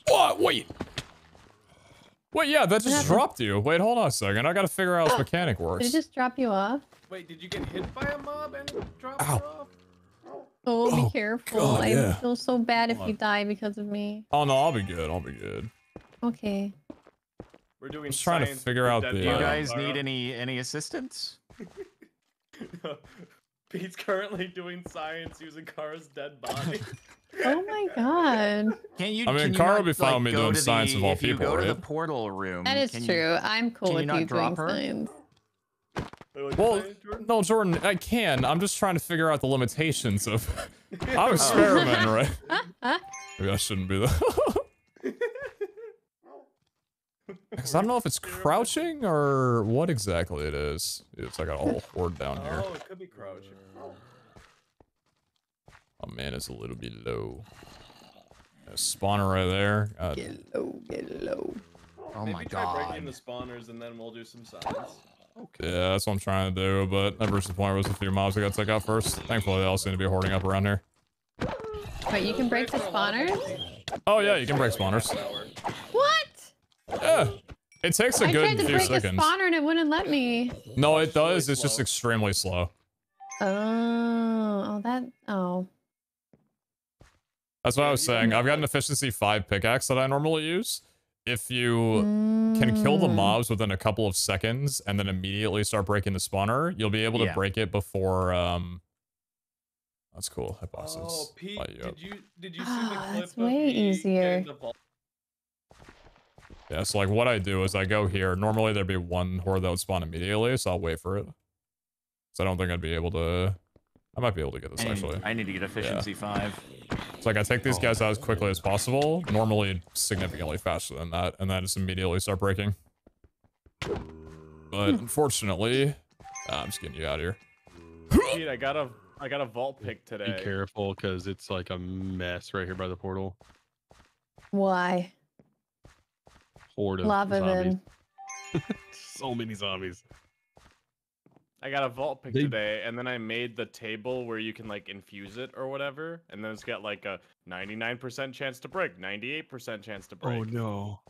What? Wait. Wait, yeah, that just dropped you. Wait, hold on a second. I gotta figure out how this mechanic works. Did it just drop you off? Wait, did you get hit by a mob and drop you off? Oh, be oh, careful. God, I yeah. feel so bad hold if on. you die because of me. Oh, no, I'll be good. I'll be good. Okay. We're doing I'm just trying to figure out the... Do you guys need any, any assistance? No. Pete's currently doing science using Kara's dead body. Oh my god! Can you? I mean, Kara would be fine with me doing science of all people, right? If you go to the portal room, that is true. I'm cool with you doing science. Well, no, Jordan, I can. I'm just trying to figure out the limitations of. I'm experimenting, right? Maybe I shouldn't be that. Because I don't know if it's crouching or what exactly it is. It's like a whole horde down here. Oh, it could be crouching. Oh man, it's a little bit low. A spawner right there. God. Get low, get low. Oh Maybe my god. Maybe try breaking the spawners and then we'll do some science. Okay. Yeah, that's what I'm trying to do, but I've reached the point where there's a few mobs I gotta take out first. Thankfully, they all seem to be hoarding up around here. Wait, you can break the spawners? Oh yeah, you can break spawners. What? Yeah, it takes a good few seconds. I tried to break a spawner and it wouldn't let me. No, it does. It's just extremely slow. Oh, oh, that, oh. That's what I was saying. I've got an efficiency five pickaxe that I normally use. If you mm. can kill the mobs within a couple of seconds and then immediately start breaking the spawner, you'll be able to yeah. break it before. Um... That's cool. That boss is. Oh, Pete, did you did you see oh, the clip? That's way of easier. Yeah, so like what I do is I go here. Normally there'd be one horde that would spawn immediately, so I'll wait for it. So I don't think I'd be able to... I might be able to get this I actually. Need, I need to get efficiency yeah. five. It's so like I take these guys out as quickly as possible, normally significantly faster than that, and then just immediately start breaking. But unfortunately, nah, I'm just getting you out of here. Dude, I got a I got a vault pick today. Be careful, because it's like a mess right here by the portal. Why? Lava then. So many zombies. I got a vault pick they... today, and then I made the table where you can like infuse it or whatever, and then it's got like a ninety-nine percent chance to break, ninety-eight percent chance to break. Oh no!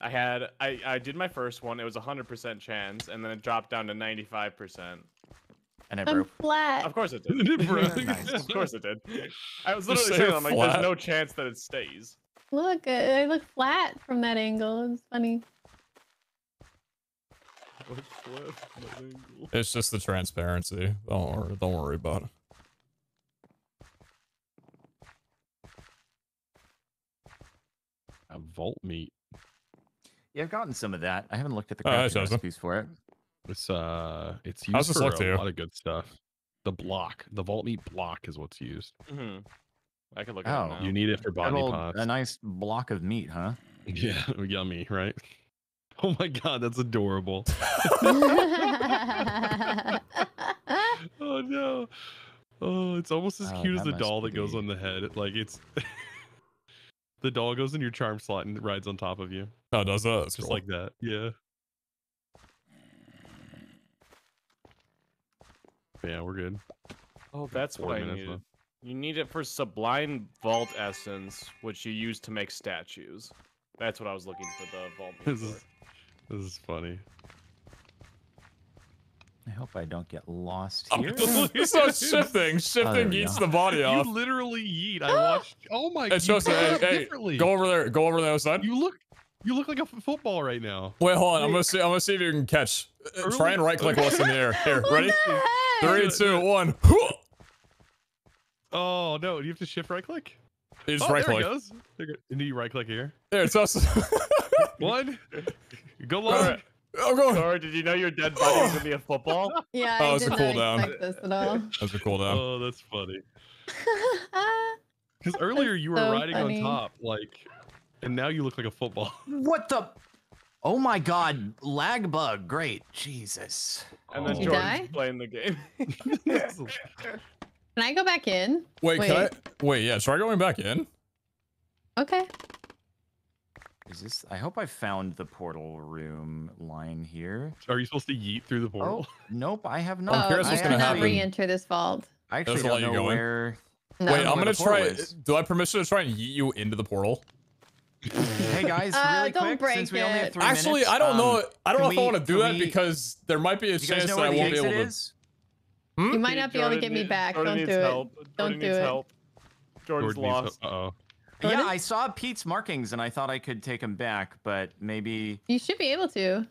I had I I did my first one. It was one hundred percent chance, and then it dropped down to ninety-five percent. And it I'm broke. Flat. Of course it did. It broke. Nice. Of course it did. I was literally saying, I'm like, there's no chance that it stays. Look, I look flat from that angle. It's funny. It's just the transparency. Don't worry, don't worry about it. A vault meat. Yeah, I've gotten some of that. I haven't looked at the crafting uh, recipes for it. It's uh, it's used for a you? lot of good stuff. The block, the vault meat block, is what's used. Mm-hmm. I can look at oh, it now. You need it for body old, pots. A nice block of meat, huh? Yeah, yummy, right? Oh my god, that's adorable. Oh no. Oh, it's almost as oh, cute as the doll that be. goes on the head. Like it's the doll goes in your charm slot and rides on top of you. Oh, does that? That's just cool. like that. Yeah. But yeah, we're good. Oh, that's what I needed. Left. You need it for sublime vault essence, which you use to make statues. That's what I was looking for the vault. This is, this is funny. I hope I don't get lost here. So shifting, shifting oh, yeets the body off. You literally yeet. I watched. Oh my god! Hey, hey, go over there. Go over there, son. You look, you look like a football right now. Wait, hold on. Wait. I'm gonna see. I'm gonna see if you can catch. Early? Try and right click what's in the air. Here, ready? Three, two, one. Oh no! Do you have to shift right click? You just oh, right click. There it goes. And do you right click here? There, it's us. One. Go long. Right. I'm going. Sorry, did you know your dead body was gonna be a football? Yeah, I oh, did not cooldown. expect this at all. That's a cooldown. Oh, that's funny. Because earlier you were so riding funny. on top, like, and now you look like a football. What the? Oh my God, lag bug. Great, Jesus. And then oh. Jordan's playing the game. Can I go back in? Wait, wait. Can I? Wait, yeah. Try going back in. Okay. Is this? I hope I found the portal room line here. Are you supposed to yeet through the portal? Oh, nope, I have not. Oh, I'm I gonna not re-enter this vault. I actually don't know where. No. Wait, I'm, I'm gonna, gonna try. Is. Do I have permission to try and yeet you into the portal? Hey guys, uh, really don't quick, break since we it. Only have three Actually, minutes, I don't um, know. I don't know we, if I want to do that we, because there might be a chance that I won't be able is? to. Hmm? You might not be Jordan able to get me back. Don't do it. Don't do it. Jordan's lost. Uh-oh. Jordan? Yeah, I saw Pete's markings and I thought I could take him back, but maybe you should be able to.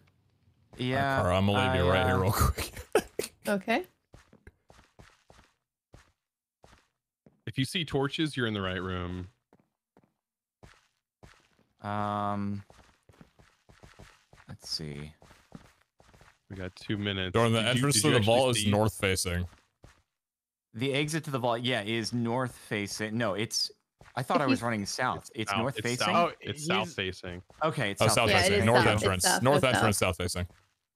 Yeah, right, I'm gonna leave uh, you right here real quick. Okay. If you see torches, you're in the right room. Um, let's see. We got two minutes. During the did entrance you, to the vault is north facing. The exit to the vault, yeah, is north facing. No, it's. I thought I was running south. It's, it's north it's facing. South. It's He's... south facing. Okay, it's oh, south, south yeah, facing. It north south. entrance. South. North it's entrance. South. south facing.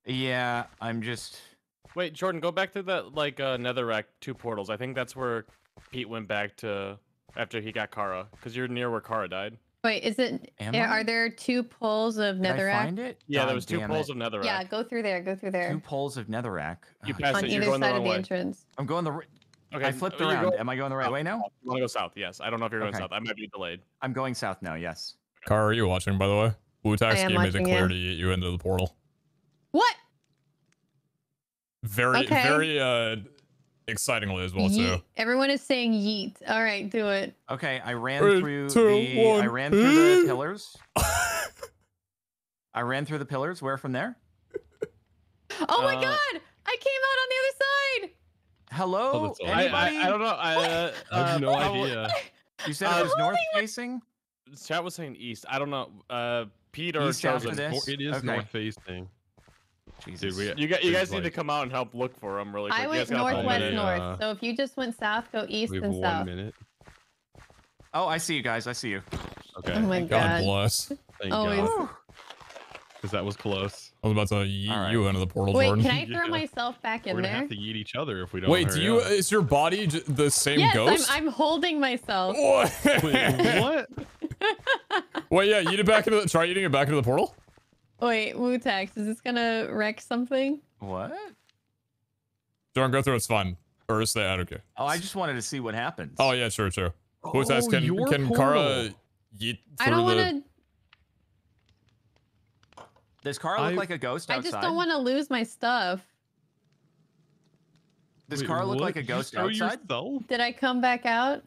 Yeah, I'm just. Wait, Jordan, go back to that like uh, Netherrack two portals. I think that's where Pete went back to after he got Kara, because you're near where Kara died. Wait, is it? Am are I? there two poles of Netherrack? Did I find it? Yeah, God, there was two poles it. of Netherrack. Yeah, go through there. Go through there. Two poles of Netherrack. You oh, passed it. You're going the wrong way. On either side of the entrance. I'm going the. Okay, I flipped around. Going, Am I going the right way now? You want to go south? Yes. I don't know if you're going okay. south. I might be delayed. I'm going south now. Yes. Kara, are you watching? By the way, Wu-Tax game is clear to get you into the portal. What? Very, okay. very uh, excitingly as well yeet. too. Everyone is saying yeet. All right, do it. Okay, I ran Three, through two, the. One. I ran through the pillars. I ran through the pillars. Where from there? Oh my uh, God! I came out on the other side. Hello? Oh, I, I, I don't know. I, uh, I have no uh, idea. You said uh, it was north facing? Chat was saying east. I don't know. Uh, Peter Chosen. It is okay. north facing. Jesus. Dude, we, you, got, you guys like... need to come out and help look for him really quick. I went northwest north. Uh, so if you just went south, go east we have and one south. Minute. Oh, I see you guys. I see you. Okay. Oh my God. God bless. Thank Always. God. Because that was close. I was about to yeet right. you into the portal. Wait, Jordan. Can I throw yeah. myself back in We're gonna there? We're going to have to yeet each other if we don't. Wait, do you? Up. Is your body j the same yes, ghost? I'm, I'm holding myself. What? Wait, what? Wait, yeah, yeet it back into the. Try eating it back into the portal. Wait, Wu-Tax, is this gonna wreck something? What? Jordan, go through. It's fine. Or is that okay? Oh, I just wanted to see what happens. Oh yeah, sure, sure. Oh, Wu-Tax, can can portal. Kara yeet through I don't want to. Does Kara look I, like a ghost outside? I just don't want to lose my stuff. Does Wait, Kara look what? like a ghost you outside? Yourself? Did I come back out?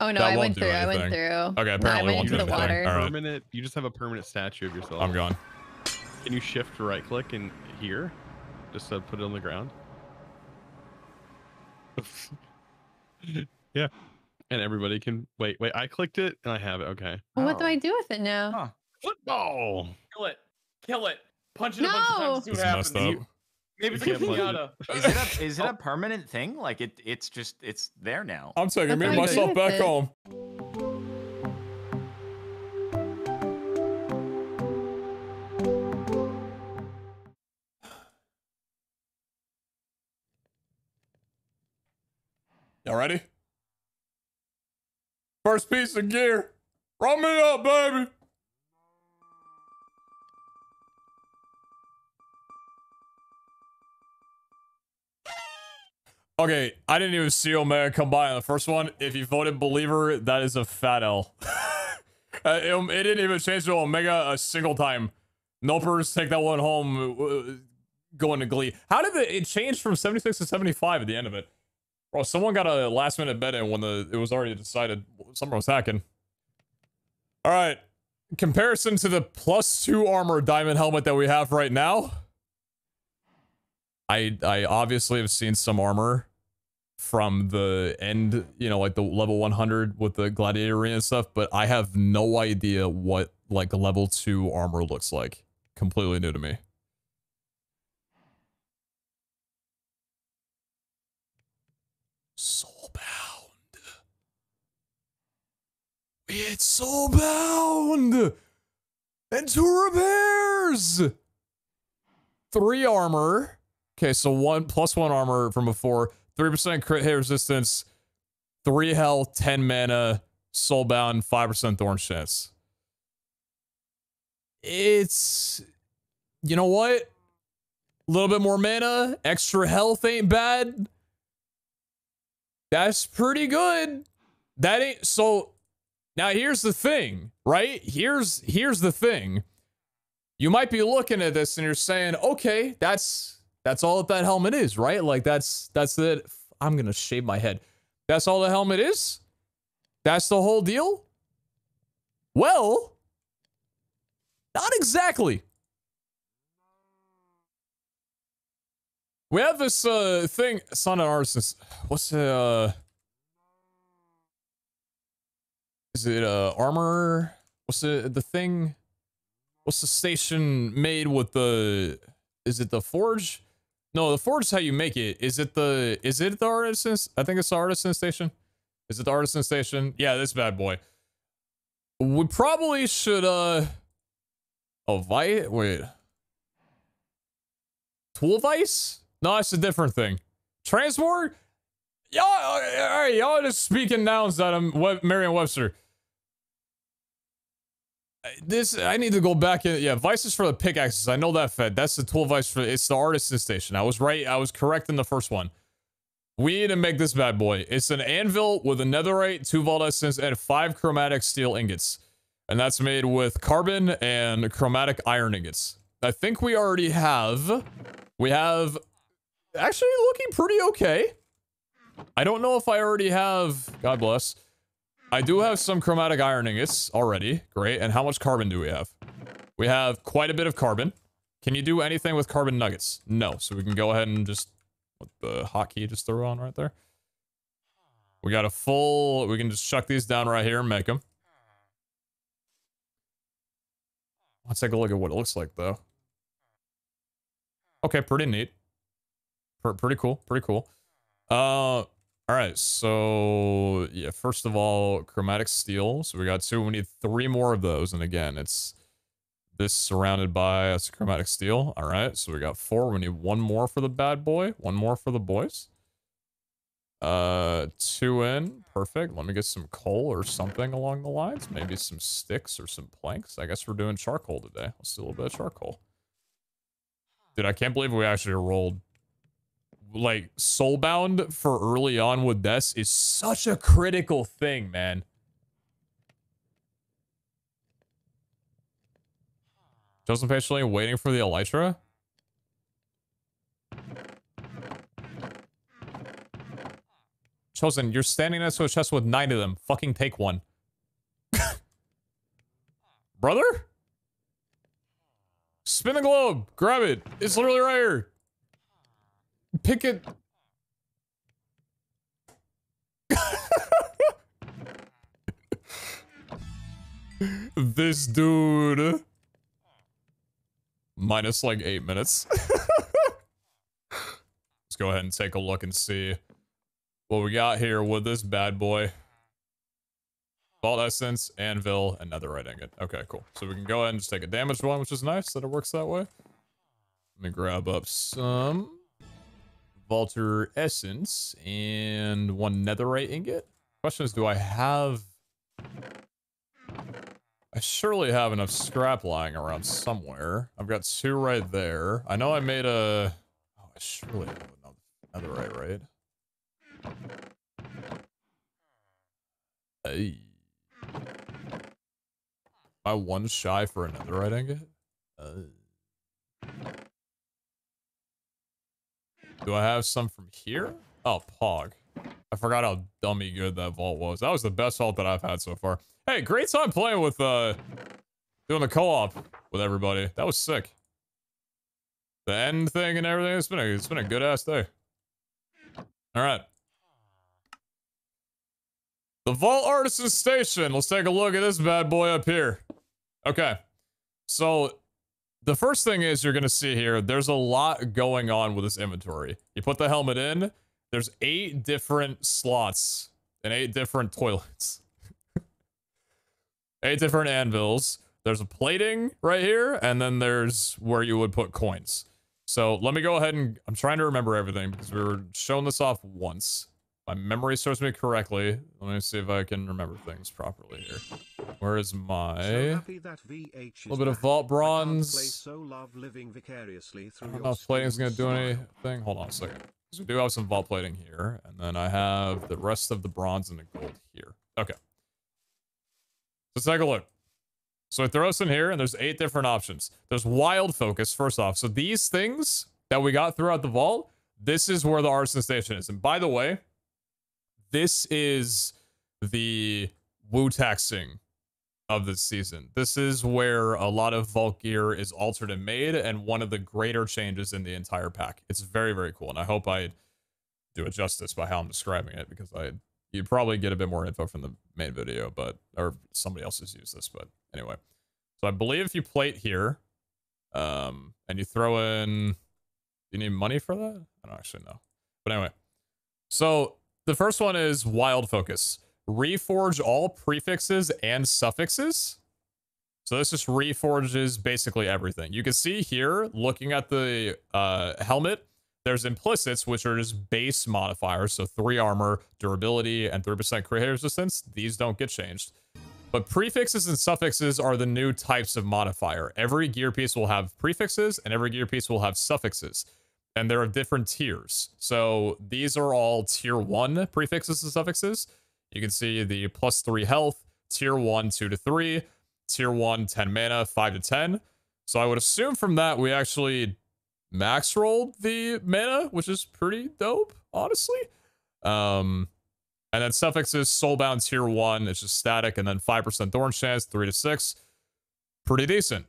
Oh no, that I went through. I went through. Okay, apparently no, I went into the water. Right. Permanent, you just have a permanent statue of yourself. I'm gone. Can you shift to right click in here? Just to put it on the ground? Yeah. And everybody can... Wait, wait, I clicked it and I have it. Okay. Well, what oh. do I do with it now? Huh. Football! Kill it! Kill it! Punch it no. a bunch of times to see what happens. You, maybe it's like a piñata. Is it a, is it a permanent thing? Like it? It's just it's there now. I'm taking me myself back it. home. Y'all ready? First piece of gear. Run me up, baby. Okay, I didn't even see Omega come by on the first one. If you voted Believer, that is a fat L. uh, it, it didn't even change to Omega a single time. Nopers, take that one home. Going to Glee. How did the, it change from seventy-six to seventy-five at the end of it? Bro, someone got a last minute bet in when the it was already decided. Someone was hacking. All right. Comparison to the plus two armor diamond helmet that we have right now. I I obviously have seen some armor from the end, you know, like the level one hundred with the gladiator arena and stuff, but I have no idea what like level two armor looks like. Completely new to me. Soulbound. It's soulbound. And two repairs. Three armor. Okay, so one plus one armor from before. Three percent crit hit resistance. Three health. Ten mana. Soulbound. Five percent thorn chance. It's, you know what? A little bit more mana. Extra health ain't bad. That's pretty good. That ain't so. Now here's the thing, right? Here's here's the thing. You might be looking at this and you're saying, okay, that's that's all that that helmet is, right? Like that's that's the. I'm gonna shave my head. That's all the helmet is. That's the whole deal. Well, not exactly. We have this uh, thing, Son of Artists. What's the? Uh, is it uh, armor? What's the the thing? What's the station made with the? Is it the forge? No, the forge is how you make it. Is it the? Is it the artisan? I think it's the artisan station. Is it the artisan station? Yeah, this bad boy. We probably should uh. Oh, Vite? Wait. Tool Vice? No, that's a different thing. Transport? Y'all, all right, y'all just speaking nouns that I'm Web, Merriam-Webster. This, I need to go back in. Yeah, Vice is for the pickaxes. I know that, Fed. That's the tool vice for, it's the artisan station. I was right. I was correct in the first one. We need to make this bad boy. It's an anvil with a netherite, two vault essence, and five chromatic steel ingots. And that's made with carbon and chromatic iron ingots. I think we already have, we have actually looking pretty okay. I don't know if I already have, God bless. I do have some chromatic iron ingots already. Great. And how much carbon do we have? We have quite a bit of carbon. Can you do anything with carbon nuggets? No. So we can go ahead and just, what the hotkey just throw on right there. We got a full, we can just chuck these down right here and make them. Let's take a look at what it looks like though. Okay, pretty neat. P- pretty cool, pretty cool. Uh, all right, so yeah, first of all, chromatic steel. So we got two, we need three more of those. And again, it's this surrounded by us chromatic steel. All right, so we got four. We need one more for the bad boy, one more for the boys. Uh, two in, perfect. Let me get some coal or something along the lines. Maybe some sticks or some planks. I guess we're doing charcoal today. Let's do a little bit of charcoal. Dude, I can't believe we actually rolled. Like, soulbound for early on with this is such a critical thing, man. Chosen patiently waiting for the elytra. Chosen, you're standing next to a chest with nine of them. Fucking take one. Brother? Spin the globe. Grab it. It's literally right here. Pick it. This dude. Minus like eight minutes. Let's go ahead and take a look and see what we got here with this bad boy. Vault Essence, Anvil, and Netherite Ingot. Okay, cool. So we can go ahead and just take a damaged one, which is nice that it works that way. Let me grab up some Vaulter Essence and one Netherite Ingot. Question is, do I have... I surely have enough scrap lying around somewhere. I've got two right there. I know I made a... Oh, I surely have enough Netherite, right? Hey. Am I one shy for another right angle? Uh. Do I have some from here? Oh, pog. I forgot how dummy good that vault was. That was the best vault that I've had so far. Hey, great time playing with, uh, doing the co-op with everybody. That was sick. the end thing and everything. It's been a, it's been a good ass day. All right. The Vault Artisan Station. Let's take a look at this bad boy up here. Okay. So the first thing is you're going to see here, there's a lot going on with this inventory. You put the helmet in, there's eight different slots and eight different toilets. Eight different anvils. There's a plating right here, and then there's where you would put coins. So let me go ahead and I'm trying to remember everything because we were showing this off once. My memory serves me correctly. Let me see if I can remember things properly here. Where is my so a little bit of vault bronze? So love living vicariously through I don't know if plating's gonna do anything. Hold on a second. So we do have some vault plating here, and then I have the rest of the bronze and the gold here. Okay. Let's take a look. So it throws in here, and there's eight different options. There's wild focus, first off. So these things that we got throughout the vault, this is where the artisan station is. And by the way, this is the Wu-Taxing of this season. This is where a lot of vault gear is altered and made, and one of the greater changes in the entire pack. It's very, very cool, and I hope I do it justice by how I'm describing it, because I... You'd probably get a bit more info from the main video, but, or somebody else has used this, but anyway. So I believe if you plate here, um, and you throw in, do you need money for that? I don't actually know. But anyway, so the first one is wild focus. Reforge all prefixes and suffixes. So this just reforges basically everything. You can see here, looking at the uh, helmet, there's implicits, which are just base modifiers, so three armor, durability, and three percent crit resistance. These don't get changed. But prefixes and suffixes are the new types of modifier. Every gear piece will have prefixes, and every gear piece will have suffixes. And there are different tiers. So these are all tier one prefixes and suffixes. You can see the plus three health, tier one, two to three, tier one, ten mana, five to ten. So I would assume from that we actually... max rolled the mana, which is pretty dope, honestly. Um, and then suffixes, soulbound tier one, it's just static, and then five percent thorn chance, three to six. Pretty decent.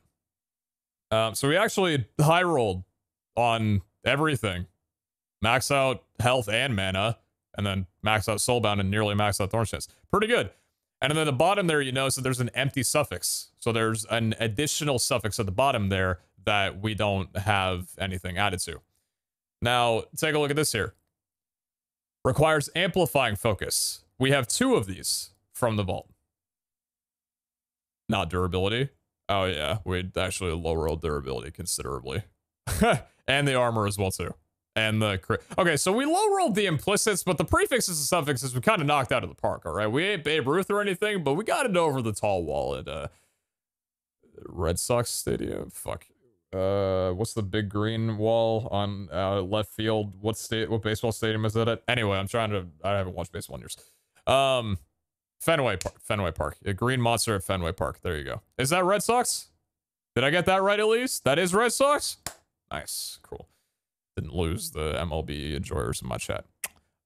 Um, so we actually high rolled on everything. Max out health and mana, and then max out soulbound and nearly max out thorn chance. Pretty good. And then at the bottom there, you notice that there's an empty suffix. So there's an additional suffix at the bottom there that we don't have anything added to. Now, take a look at this here. Requires amplifying focus. We have two of these from the vault. Not durability. Oh yeah, we'd actually lower durability considerably. And the armor as well too. And the crit. Okay, so we low rolled the implicits, but the prefixes and suffixes we kind of knocked out of the park, all right? We ain't Babe Ruth or anything, but we got it over the tall wall at uh, Red Sox Stadium. Fuck. Uh, what's the big green wall on uh, left field? What state? What baseball stadium is that at? Anyway, I'm trying to. I haven't watched baseball in years. Um, Fenway Park. Fenway Park. A green monster at Fenway Park. There you go. Is that Red Sox? Did I get that right at least? That is Red Sox. Nice. Cool. Didn't lose the M L B enjoyers in my chat.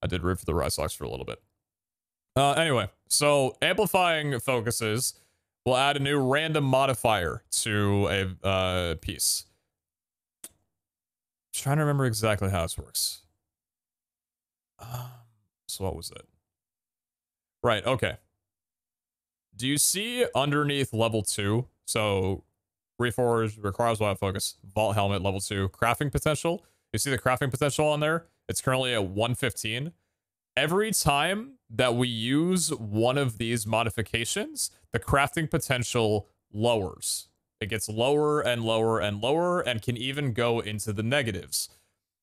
I did root for the Red Sox for a little bit. Uh, anyway, so amplifying focuses will add a new random modifier to a uh, piece. I'm trying to remember exactly how this works. Um, so what was it? Right, okay. Do you see underneath level two? So reforge requires wild focus, vault helmet level two, crafting potential. You see the crafting potential on there? It's currently at one fifteen. Every time that we use one of these modifications, the crafting potential lowers. It gets lower and lower and lower and can even go into the negatives.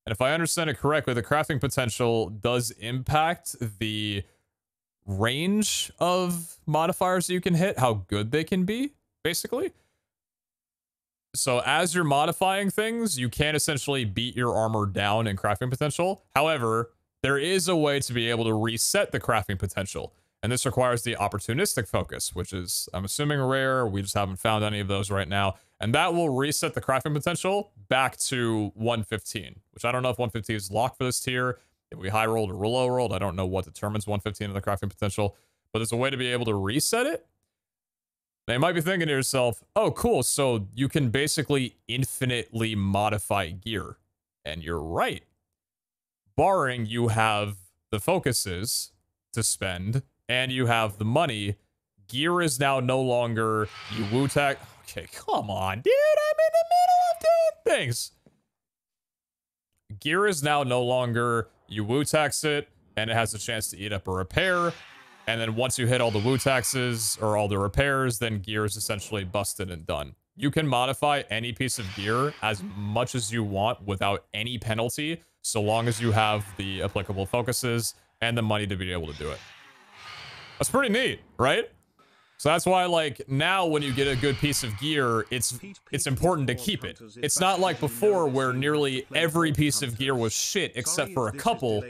And if I understand it correctly, the crafting potential does impact the range of modifiers you can hit, how good they can be, basically. So as you're modifying things, you can essentially beat your armor down in crafting potential. However, there is a way to be able to reset the crafting potential. And this requires the opportunistic focus, which is, I'm assuming, rare. We just haven't found any of those right now. And that will reset the crafting potential back to one fifteen, which I don't know if one fifteen is locked for this tier. If we high rolled or low rolled, I don't know what determines one fifteen of the crafting potential. But there's a way to be able to reset it. Now you might be thinking to yourself, oh, cool, so you can basically infinitely modify gear. And you're right. Barring you have the focuses to spend and you have the money, gear is now no longer you Wu-Tax. Okay, come on, dude, I'm in the middle of doing things. Gear is now no longer you Wu-Tax it and it has a chance to eat up a repair. And then once you hit all the Wu-Taxes or all the repairs, then gear is essentially busted and done. You can modify any piece of gear as much as you want without any penalty, so long as you have the applicable focuses and the money to be able to do it. That's pretty neat, right? So that's why, like, now when you get a good piece of gear, it's it's important to keep it. It's not like before where nearly every piece of gear was shit except for a couple.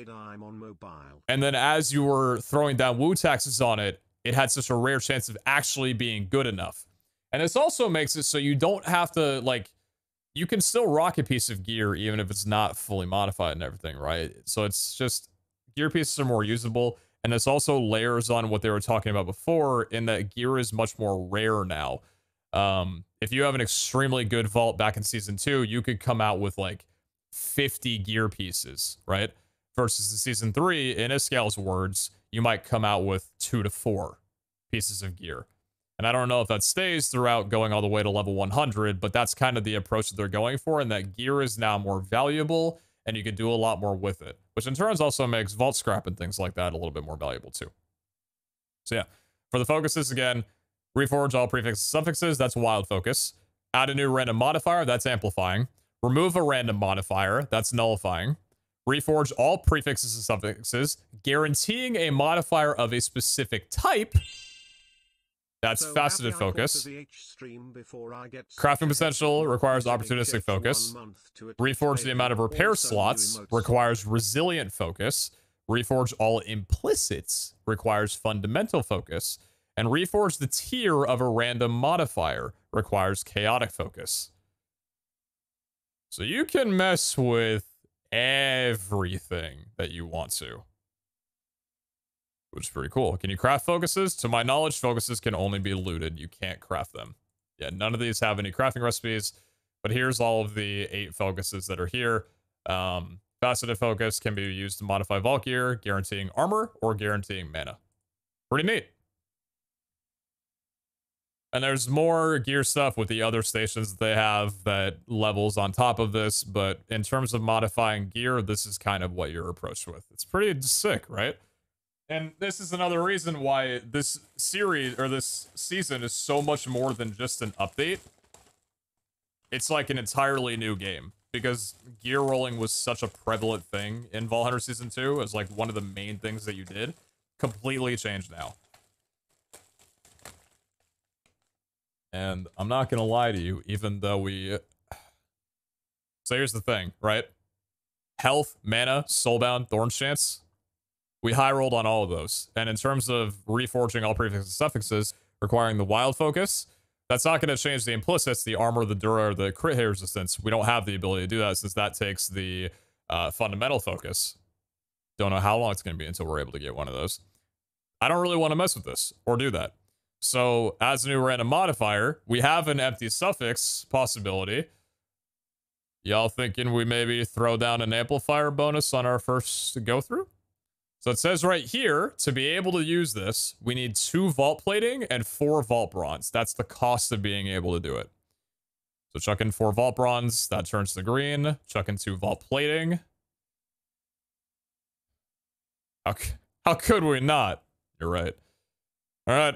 And then as you were throwing down Wu-Taxes on it, it had such a rare chance of actually being good enough. And this also makes it so you don't have to, like, you can still rock a piece of gear even if it's not fully modified and everything, right? So it's just, gear pieces are more usable. And this also layers on what they were talking about before in that gear is much more rare now. Um, if you have an extremely good vault back in season two, you could come out with like fifty gear pieces, right? Versus in season three, in Iskall's words, you might come out with two to four pieces of gear. And I don't know if that stays throughout going all the way to level one hundred, but that's kind of the approach that they're going for, and that gear is now more valuable and you can do a lot more with it, which in turn also makes vault scrap and things like that a little bit more valuable too. So yeah, for the focuses, again, reforge all prefixes, suffixes, that's wild focus. Add a new random modifier, that's amplifying. Remove a random modifier, that's nullifying. Reforge all prefixes and suffixes, guaranteeing a modifier of a specific type, that's so faceted focus. Crafting potential requires opportunistic focus. Reforge the amount of repair slots requires resilient focus. Reforge all implicits requires fundamental focus. And reforge the tier of a random modifier requires chaotic focus. So you can mess with everything that you want to, which is pretty cool. Can you craft focuses? To my knowledge, focuses can only be looted. You can't craft them. Yeah, none of these have any crafting recipes, but here's all of the eight focuses that are here. Um, faceted focus can be used to modify vault gear, guaranteeing armor or guaranteeing mana. Pretty neat. And there's more gear stuff with the other stations that they have that levels on top of this, but in terms of modifying gear, this is kind of what you're approached with. It's pretty sick, right? And this is another reason why this series or this season is so much more than just an update. It's like an entirely new game because gear rolling was such a prevalent thing in Vault Hunter Season two as like one of the main things that you did. Completely changed now. And I'm not going to lie to you, even though we... So here's the thing, right? Health, mana, soulbound, thorn chance... We high rolled on all of those. And in terms of reforging all prefixes and suffixes, requiring the wild focus, that's not going to change the implicits, the armor, the dura, or the crit hit resistance. We don't have the ability to do that since that takes the uh, fundamental focus. Don't know how long it's going to be until we're able to get one of those. I don't really want to mess with this or do that. So as a new random modifier, we have an empty suffix possibility. Y'all thinking we maybe throw down an amplifier bonus on our first go through? So it says right here, to be able to use this, we need two vault plating and four vault bronze. That's the cost of being able to do it. So chuck in four vault bronze, that turns to green. Chuck in two vault plating. How, how could we not? You're right. All right.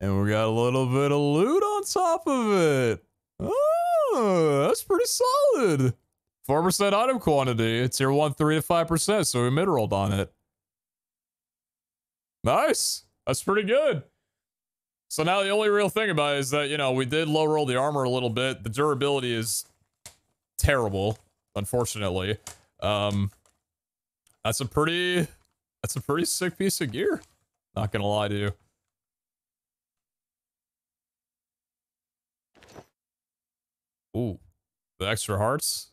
And we got a little bit of loot on top of it. Oh. Oh, that's pretty solid. four percent item quantity. It's tier one, three to five percent, so we mid-rolled on it. Nice. That's pretty good. So now the only real thing about it is that, you know, we did low roll the armor a little bit. The durability is terrible, unfortunately. Um, that's a pretty, that's a pretty sick piece of gear. Not gonna lie to you. Ooh, the extra hearts.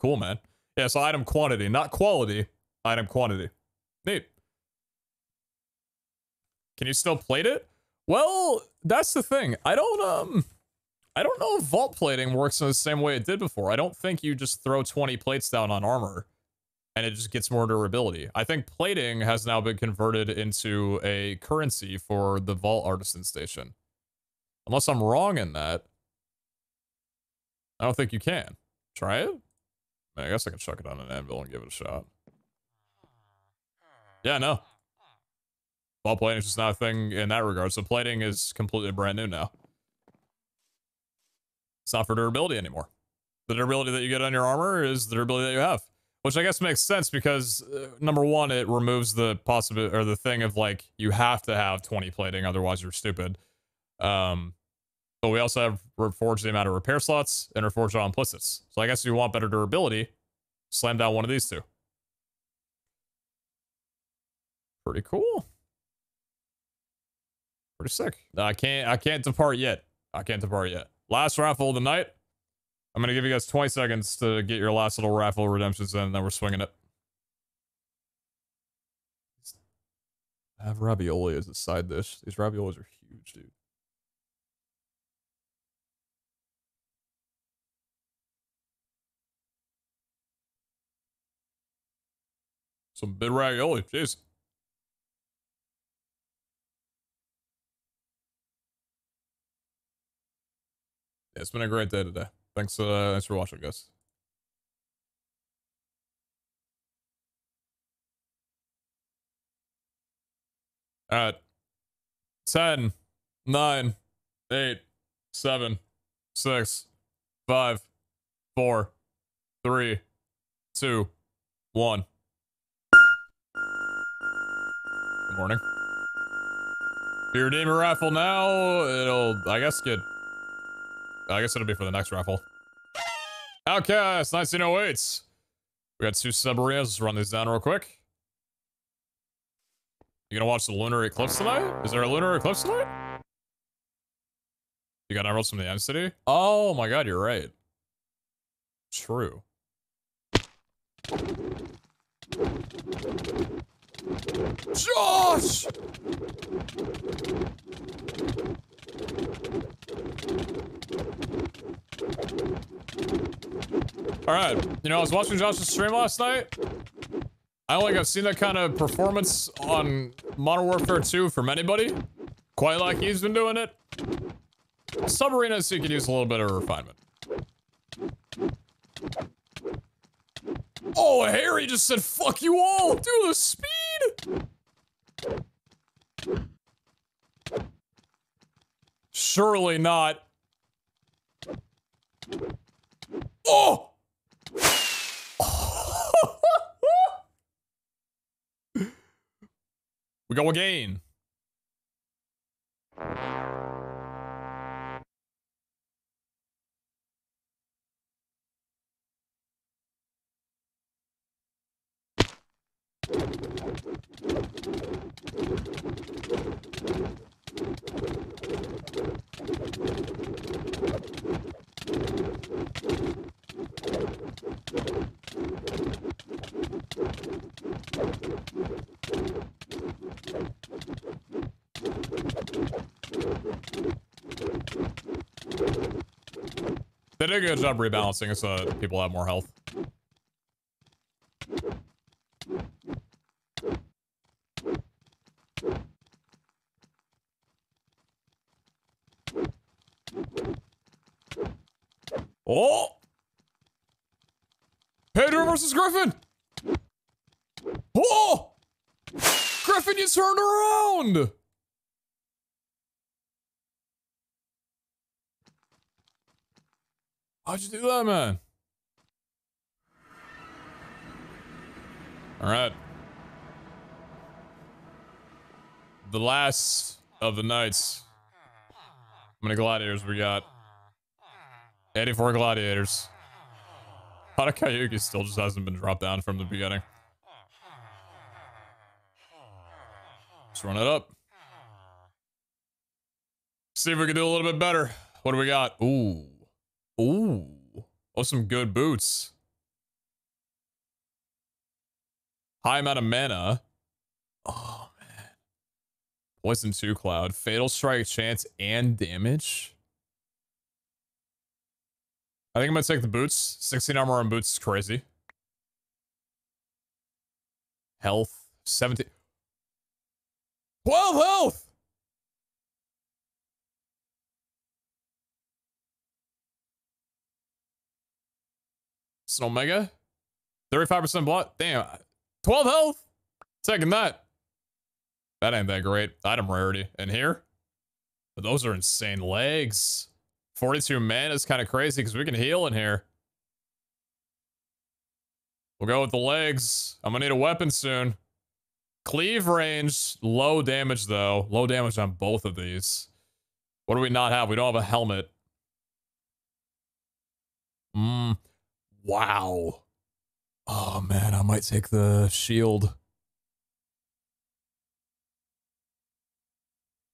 Cool, man. Yeah, so item quantity, not quality. Item quantity. Neat. Can you still plate it? Well, that's the thing. I don't, um... I don't know if vault plating works in the same way it did before. I don't think you just throw twenty plates down on armor and it just gets more durability. I think plating has now been converted into a currency for the vault artisan station. Unless I'm wrong in that. I don't think you can. Try it? I guess I can chuck it on an anvil and give it a shot. Yeah, no. Vault plating is just not a thing in that regard. So plating is completely brand new now. It's not for durability anymore. The durability that you get on your armor is the durability that you have, which I guess makes sense because uh, number one, it removes the possibility or the thing of like, you have to have twenty plating. Otherwise you're stupid. Um, but we also have reforged the amount of repair slots and reforged on implicits. So I guess if you want better durability, slam down one of these two. Pretty cool. Pretty sick. I can't, I can't depart yet. I can't depart yet. Last raffle of the night. I'm going to give you guys twenty seconds to get your last little raffle redemptions in, and then we're swinging it. I have ravioli as a side dish. These raviolis are huge, dude. Some big ravioli, jeez. Yeah, it's been a great day today. Thanks, uh, thanks for watching, guys. All right. ten, nine, eight, seven, six, five, four, three, two, one. Good morning. If you redeem your raffle now, it'll, I guess, get... I guess it'll be for the next raffle. Outcast, nineteen oh eight. We got two submarines. Let's run these down real quick. You gonna watch the lunar eclipse tonight? Is there a lunar eclipse tonight? You got emeralds from the M City? Oh my god, you're right. True. Josh! Alright, you know, I was watching Josh's stream last night. I don't think I've seen that kind of performance on Modern Warfare two from anybody. Quite like he's been doing it. Sub-arenas, so you could use a little bit of refinement. Oh, Harry just said, fuck you all! Dude, the speed! Surely not. Oh! We go again. They did a good job rebalancing it so that people have more health. Oh! Pedro versus Griffin! Oh! Griffin, you turned around! How'd you do that, man? Alright. The last of the nights. How many gladiators we got? eighty-four gladiators. Hotakayuki still just hasn't been dropped down from the beginning. Let's run it up. See if we can do a little bit better. What do we got? Ooh. Ooh. Oh, some good boots. High amount of mana. Oh, man. Poison two Cloud. Fatal Strike chance and damage. I think I'm going to take the boots. sixteen armor on boots is crazy. Health. seventeen. twelve health! It's an Omega. thirty-five percent block. Damn. twelve health! Taking that. That ain't that great. Item rarity. And here? Those are insane legs. forty-two mana is kind of crazy because we can heal in here. We'll go with the legs. I'm going to need a weapon soon. Cleave range. Low damage, though. Low damage on both of these. What do we not have? We don't have a helmet. Mmm. Wow. Oh, man. I might take the shield.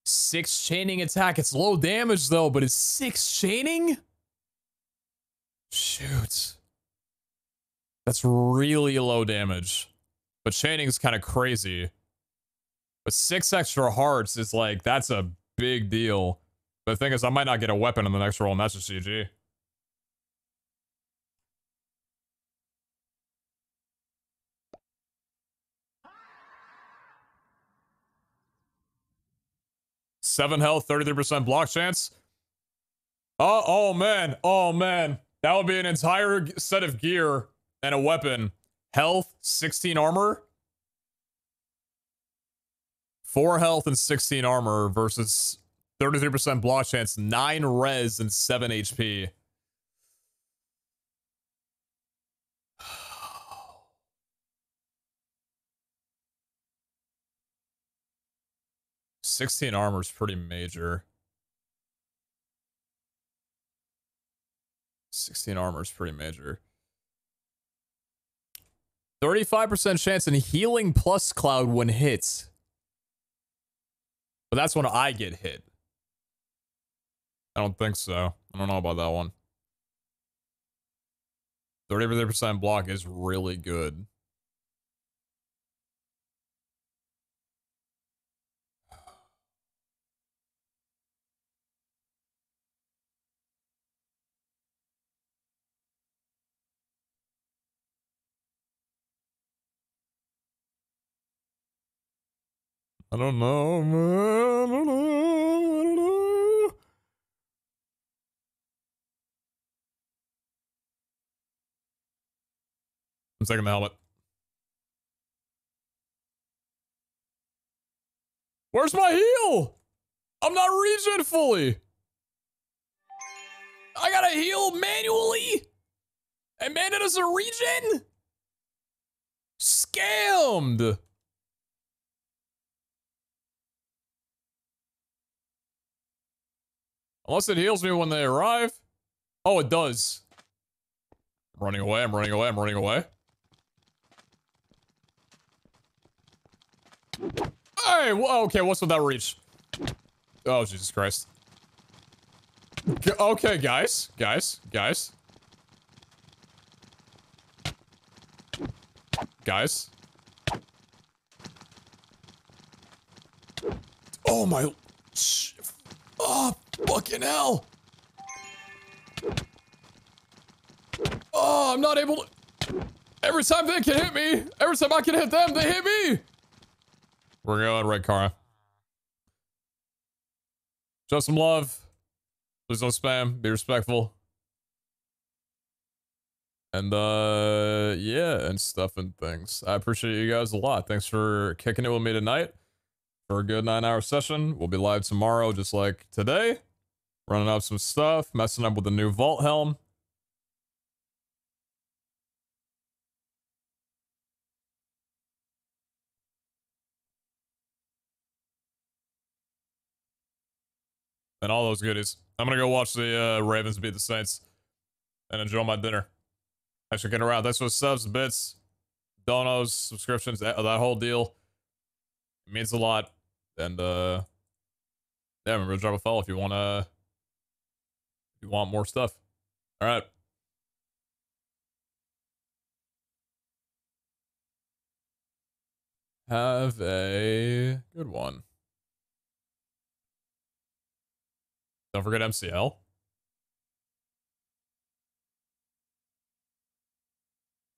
Six chaining attack. It's low damage though, but it's six chaining? Shoot. That's really low damage. But chaining is kind of crazy. But six extra hearts is like, that's a big deal. The thing is, I might not get a weapon in the next roll, and that's just G G. seven health, thirty-three percent block chance. Oh, oh man. Oh man. That would be an entire set of gear and a weapon. Health, sixteen armor. four health and sixteen armor versus thirty-three percent block chance, nine res and seven H P. sixteen armor is pretty major. sixteen armor is pretty major. thirty-five percent chance in healing plus Cloud when hit. But that's when I get hit. I don't think so. I don't know about that one. thirty-three percent block is really good. I don't know, man. I don't know. I don't know. I'm taking the helmet. Where's my heal? I'm not regen fully. I gotta heal manually? And man, it is a regen? Scammed. Unless it heals me when they arrive. Oh, it does. I'm running away, I'm running away, I'm running away. Hey, well, okay, what's with that reach? Oh, Jesus Christ. G okay, guys, guys, guys. Guys. Oh my... Oh, fucking hell. Oh, I'm not able to... Every time they can hit me, every time I can hit them, they hit me. We're going right, Kara. Show some love. Please don't spam. Be respectful. And, uh, yeah, and stuff and things. I appreciate you guys a lot. Thanks for kicking it with me tonight. For a good nine hour session. We'll be live tomorrow just like today, running up some stuff, messing up with the new vault helm. And all those goodies. I'm gonna go watch the uh, Ravens beat the Saints and enjoy my dinner. Actually, get around. That's what subs, bits, donos, subscriptions, that, that whole deal. It means a lot, and uh, yeah, remember to drop a follow if you want to, if you want more stuff. All right. Have a good one. Don't forget M C L.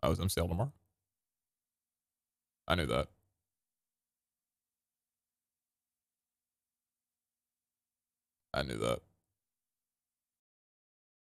I was M C L tomorrow. I knew that. I knew that.